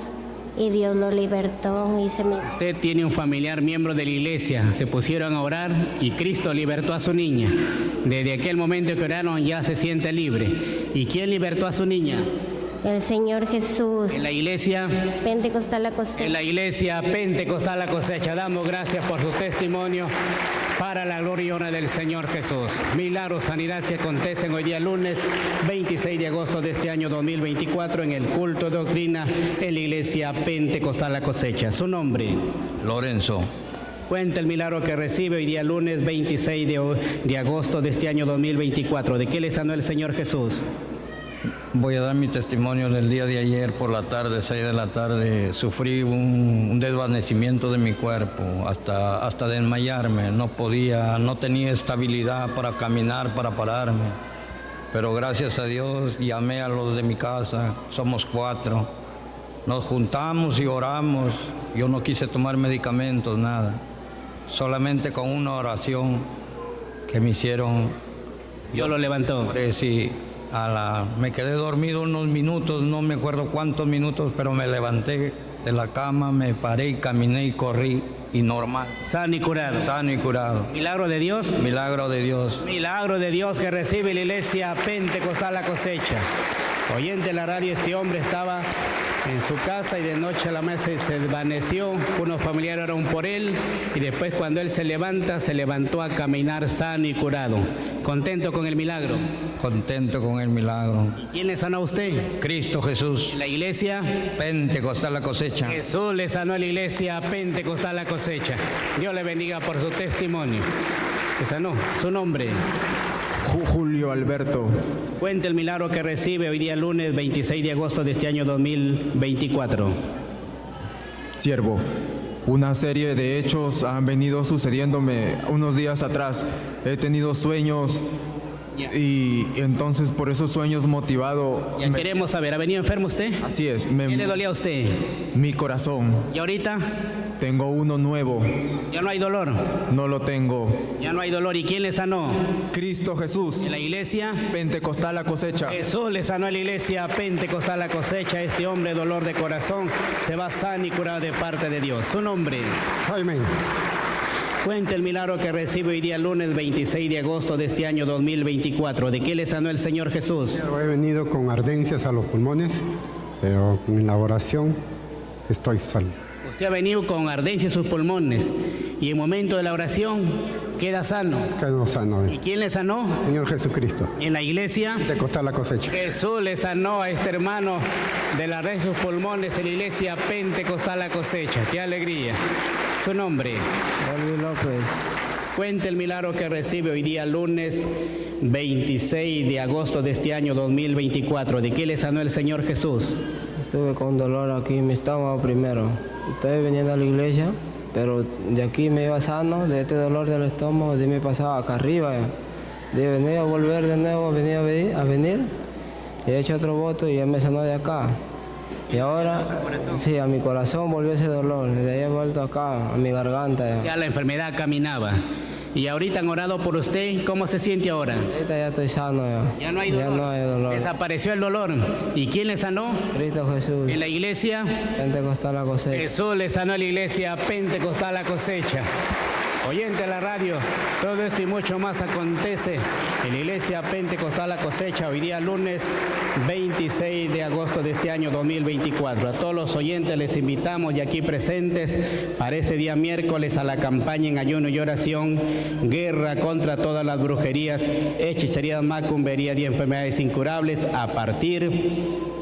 y Dios lo libertó. Y se me... Usted tiene un familiar miembro de la iglesia, se pusieron a orar y Cristo libertó a su niña. Desde aquel momento que oraron ya se siente libre. ¿Y quién libertó a su niña? El Señor Jesús. En la iglesia Pentecostal La Cosecha. En la iglesia Pentecostal La Cosecha. Damos gracias por su testimonio para la gloria y honra del Señor Jesús. Milagros, sanidad se acontecen hoy día lunes veintiséis de agosto de este año dos mil veinticuatro en el culto de doctrina en la iglesia Pentecostal La Cosecha. Su nombre. Lorenzo. Cuenta el milagro que recibe hoy día lunes veintiséis de agosto de este año dos mil veinticuatro. ¿De qué le sanó el Señor Jesús? Voy a dar mi testimonio del día de ayer por la tarde, seis de la tarde. Sufrí un, un desvanecimiento de mi cuerpo, hasta, hasta desmayarme. No podía, no tenía estabilidad para caminar, para pararme. Pero gracias a Dios llamé a los de mi casa, somos cuatro. Nos juntamos y oramos. Yo no quise tomar medicamentos, nada. Solamente con una oración que me hicieron. Yo lo levantó. Sí. A la, me quedé dormido unos minutos, no me acuerdo cuántos minutos, pero me levanté de la cama, me paré y caminé y corrí y normal. Sano y curado. Sano y curado. Milagro de Dios. Milagro de Dios. Milagro de Dios que recibe la iglesia Pentecostal La Cosecha. Oyente de la radio, este hombre estaba en su casa y de noche a la mesa se desvaneció, unos familiares oraron por él y después cuando él se levanta, se levantó a caminar sano y curado. ¿Contento con el milagro? Contento con el milagro. ¿Y quién le sanó a usted? Cristo Jesús. ¿La iglesia? Pentecostal La Cosecha. Jesús le sanó a la iglesia Pentecostal La Cosecha. Dios le bendiga por su testimonio. Le sanó. ¿Su nombre? Julio Alberto. Cuenta el milagro que recibe hoy día lunes veintiséis de agosto de este año dos mil veinticuatro. Siervo, una serie de hechos han venido sucediéndome unos días atrás. He tenido sueños y entonces por esos sueños motivado... Ya me... queremos saber, ¿ha venido enfermo usted? Así es. Me... ¿Qué le dolía a usted? Mi corazón. ¿Y ahorita? Tengo uno nuevo. ¿Ya no hay dolor? No lo tengo. Ya no hay dolor. ¿Y quién le sanó? Cristo Jesús. ¿En la iglesia? Pentecostal La Cosecha. Jesús le sanó a la iglesia Pentecostal La Cosecha. Este hombre, dolor de corazón, se va sano y curado de parte de Dios. Su nombre. Jaime. Cuenta el milagro que recibe hoy día lunes veintiséis de agosto de este año dos mil veinticuatro. ¿De qué le sanó el Señor Jesús? He venido con ardencias a los pulmones, pero con la oración estoy sano. Usted ha venido con ardencia en sus pulmones y en el momento de la oración queda sano. Quedó sano. ¿Y quién le sanó? Señor Jesucristo. ¿En la iglesia? Pentecostal La Cosecha. Jesús le sanó a este hermano de la ardencia de sus pulmones en la iglesia Pentecostal La Cosecha. ¡Qué alegría! Su nombre. David López. Cuenta el milagro que recibe hoy día lunes veintiséis de agosto de este año dos mil veinticuatro. ¿De qué le sanó el Señor Jesús? Estuve con dolor aquí, me estaba primero. Estaba viniendo a la iglesia, pero de aquí me iba sano, de este dolor del estómago, de me pasaba acá arriba. De venir a volver de nuevo, venía a venir, y he hecho otro voto y ya me sanó de acá. Y ahora, sí, a mi corazón volvió ese dolor, de ahí he vuelto acá, a mi garganta. O sea, la enfermedad caminaba. Y ahorita han orado por usted, ¿cómo se siente ahora? Ahorita ya estoy sano. Ya, ya, no, hay ya no hay dolor. Desapareció el dolor. ¿Y quién le sanó? Cristo Jesús. ¿En la iglesia? Pentecostal La Cosecha. Jesús le sanó a la iglesia Pentecostal La Cosecha. Oyente de la radio, todo esto y mucho más acontece en la iglesia Pentecostal La Cosecha hoy día lunes veintiséis de agosto de este año dos mil veinticuatro. A todos los oyentes les invitamos y aquí presentes para este día miércoles a la campaña en ayuno y oración, guerra contra todas las brujerías, hechicerías, macumberías y enfermedades incurables a partir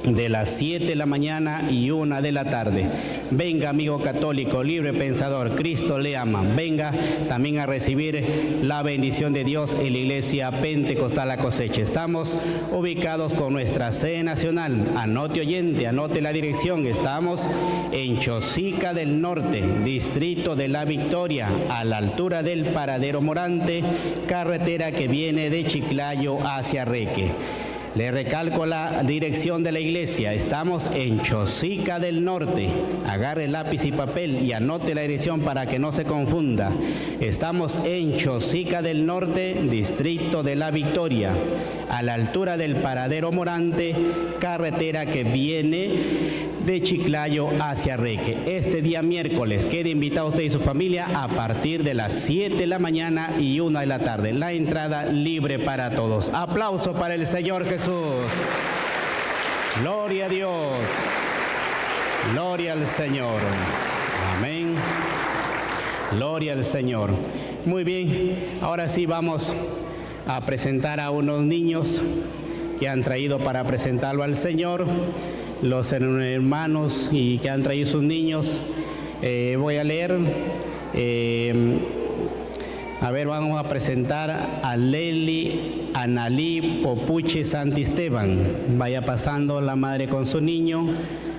de las siete de la mañana y una de la tarde. Venga, amigo católico, libre pensador, Cristo le ama. Venga también a recibir la bendición de Dios en la Iglesia Pentecostal La Cosecha. Estamos ubicados con nuestra sede nacional. Anote, oyente, anote la dirección. Estamos en Chosica del Norte, distrito de La Victoria, a la altura del Paradero Morante, carretera que viene de Chiclayo hacia Reque. Le recalco la dirección de la iglesia. Estamos en Chosica del Norte. Agarre lápiz y papel y anote la dirección para que no se confunda. Estamos en Chosica del Norte, distrito de La Victoria, a la altura del Paradero Morante, carretera que viene de Chiclayo hacia Reque. Este día miércoles quede invitado usted y su familia a partir de las siete de la mañana y una de la tarde. La entrada libre para todos. Aplauso para el Señor Jesús. Gloria a Dios. Gloria al Señor. Amén. Gloria al Señor. Muy bien, ahora sí vamos a presentar a unos niños que han traído para presentarlo al Señor. Los hermanos y que han traído sus niños. Eh, voy a leer. Eh, a ver, vamos a presentar a Leli Analí Popuche Santisteban. Vaya pasando la madre con su niño.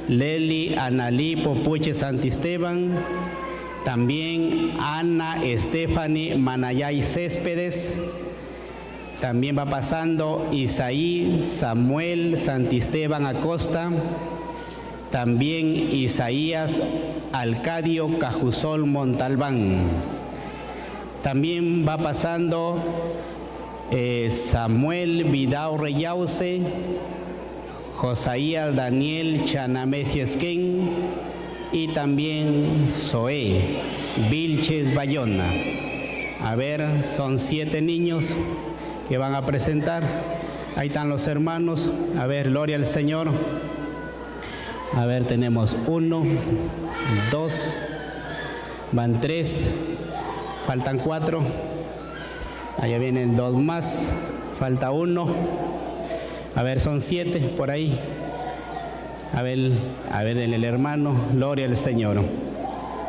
Leli Analí Popuche Santisteban. También Ana Estefany Manayay Céspedes. También va pasando Isaí Samuel Santisteban Acosta. También Isaías Alcadio Cajusol Montalbán. También va pasando eh, Samuel Vidao Reyauce. Josaías Daniel Chanamesiesquén. Y también Zoé Vilches Bayona. A ver, son siete niños que van a presentar. Ahí están los hermanos. A ver, gloria al Señor. A ver, tenemos uno, dos, van tres, faltan cuatro. Allá vienen dos más, falta uno. A ver, son siete por ahí. A ver, a ver, el hermano, gloria al Señor.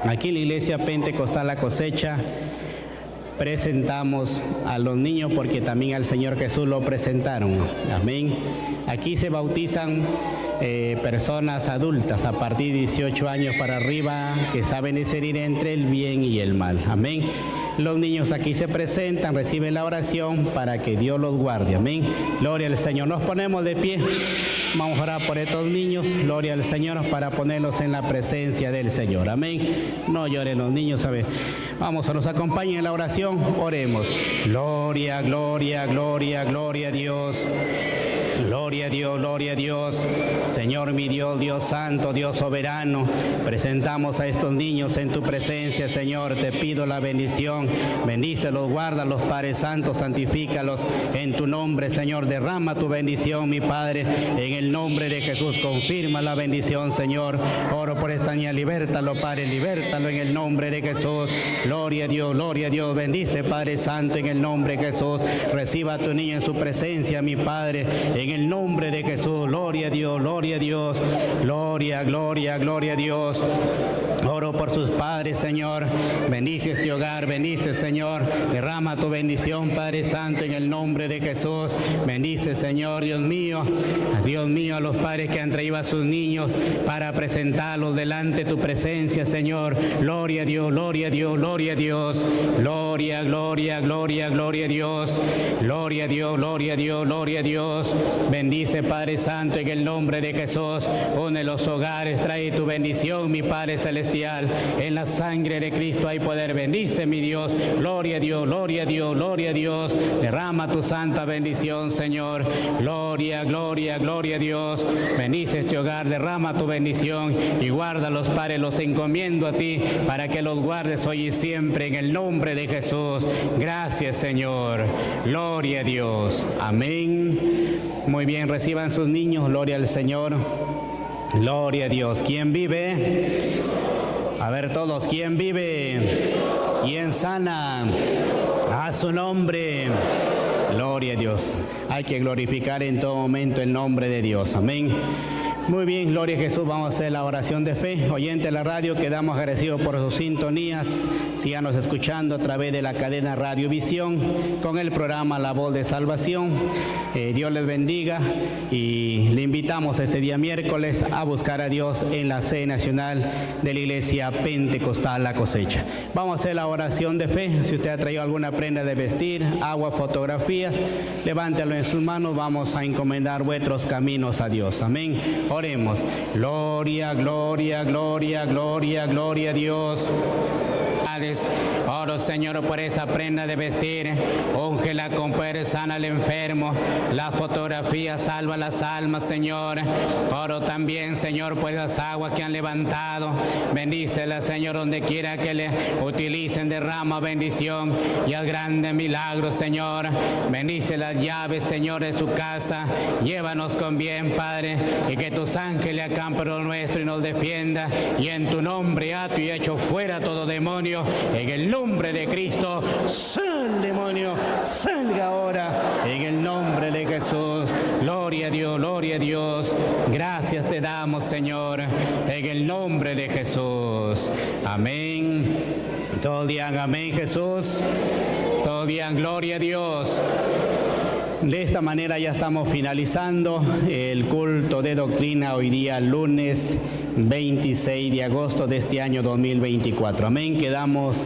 Aquí en la Iglesia Pentecostal La Cosecha presentamos a los niños porque también al Señor Jesús lo presentaron. Amén. Aquí se bautizan eh, personas adultas a partir de dieciocho años para arriba que saben discernir entre el bien y el mal. Amén. Los niños aquí se presentan, reciben la oración para que Dios los guarde. Amén. Gloria al Señor. Nos ponemos de pie. Vamos a orar por estos niños. Gloria al Señor para ponerlos en la presencia del Señor. Amén. No lloren los niños, ¿sabes? Vamos, nos acompañen en la oración. Oremos. Gloria, gloria, gloria, gloria a Dios. Gloria a Dios, gloria a Dios. Señor mi Dios, Dios santo, Dios soberano, presentamos a estos niños en tu presencia, Señor. Te pido la bendición. Bendícelos, guárdalos, Padre santo, santifícalos en tu nombre, Señor. Derrama tu bendición, mi Padre, en el nombre de Jesús. Confirma la bendición, Señor. Oro por esta niña, libértalo, Padre, libértalo en el nombre de Jesús. Gloria a Dios, gloria a Dios. Bendice, Padre santo, en el nombre de Jesús. Reciba a tu niña en su presencia, mi Padre, en el En el nombre de Jesús. Gloria a Dios, gloria a Dios, gloria, gloria, gloria a Dios. Oro por sus padres, Señor. Bendice este hogar, bendice, Señor. Derrama tu bendición, Padre santo, en el nombre de Jesús. Bendice, Señor, Dios mío, Dios mío, a los padres que han traído a sus niños para presentarlos delante de tu presencia, Señor. Gloria a Dios, gloria a Dios, gloria a Dios. Gloria, gloria, gloria, gloria a Dios. Gloria a Dios, gloria a Dios, gloria a Dios. Bendice, Padre santo, en el nombre de Jesús. Une los hogares, trae tu bendición, mi Padre celestial. En la sangre de Cristo hay poder. Bendice, mi Dios. Gloria a Dios, gloria a Dios, gloria a Dios. Derrama tu santa bendición, Señor. Gloria, gloria, gloria a Dios. Bendice este hogar, derrama tu bendición y guárdalos, Padre. Los encomiendo a ti para que los guardes hoy y siempre en el nombre de Jesús. Gracias, Señor. Gloria a Dios. Amén. Muy bien, reciban sus niños, gloria al Señor, gloria a Dios. ¿Quién vive? A ver todos, ¿quién vive? ¿Quién sana? A su nombre, gloria a Dios. Hay que glorificar en todo momento el nombre de Dios, amén. Muy bien, gloria a Jesús, vamos a hacer la oración de fe. Oyente de la radio, quedamos agradecidos por sus sintonías. Síganos escuchando a través de la cadena Radiovisión con el programa La Voz de Salvación. Eh, Dios les bendiga y le invitamos este día miércoles a buscar a Dios en la sede nacional de la Iglesia Pentecostal La Cosecha. Vamos a hacer la oración de fe. Si usted ha traído alguna prenda de vestir, agua, fotografías, levántelo en sus manos. Vamos a encomendar vuestros caminos a Dios. Amén. Oremos. Gloria, gloria, gloria, gloria, gloria a Dios. Oro, Señor, por esa prenda de vestir. Úngela con poder, sana al enfermo. La fotografía salva las almas, Señor. Oro también, Señor, por esas aguas que han levantado. Bendícelas, Señor, donde quiera que le utilicen. Derrama bendición y haz grandes milagros, Señor. Bendice las llaves, Señor, de su casa. Llévanos con bien, Padre, y que tus ángeles acampen lo nuestro y nos defienda. Y en tu nombre ato y echo fuera todo demonio. En el nombre de Cristo, sal demonio, salga ahora. En el nombre de Jesús, gloria a Dios, gloria a Dios. Gracias te damos, Señor, en el nombre de Jesús. Amén. Todos digan amén, Jesús. Todos digan gloria a Dios. De esta manera ya estamos finalizando el culto de doctrina hoy día lunes veintiséis de agosto de este año dos mil veinticuatro. Amén. Quedamos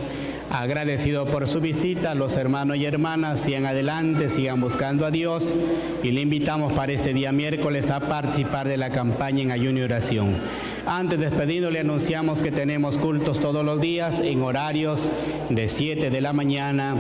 agradecidos por su visita. Los hermanos y hermanas, sigan adelante, sigan buscando a Dios, y le invitamos para este día miércoles a participar de la campaña en ayuno y oración. Antes de despedirnos, le anunciamos que tenemos cultos todos los días en horarios de siete de la mañana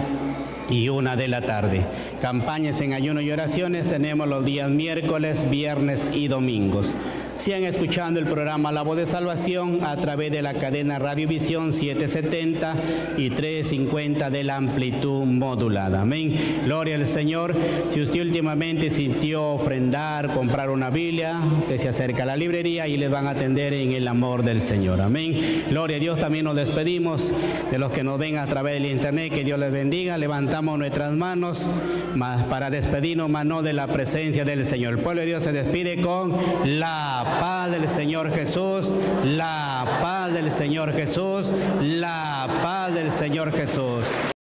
y una de la tarde. Campañas en ayuno y oraciones tenemos los días miércoles, viernes y domingos. Sigan escuchando el programa La Voz de Salvación a través de la cadena Radiovisión setecientos setenta y trescientos cincuenta de la amplitud modulada. Amén. Gloria al Señor. Si usted últimamente sintió ofrendar, comprar una Biblia, usted se acerca a la librería y les van a atender en el amor del Señor. Amén. Gloria a Dios. También nos despedimos de los que nos ven a través del internet. Que Dios les bendiga. Levantamos nuestras manos más para despedirnos, más no de la presencia del Señor. El pueblo de Dios se despide con la La paz del Señor Jesús, la paz del Señor Jesús, la paz del Señor Jesús.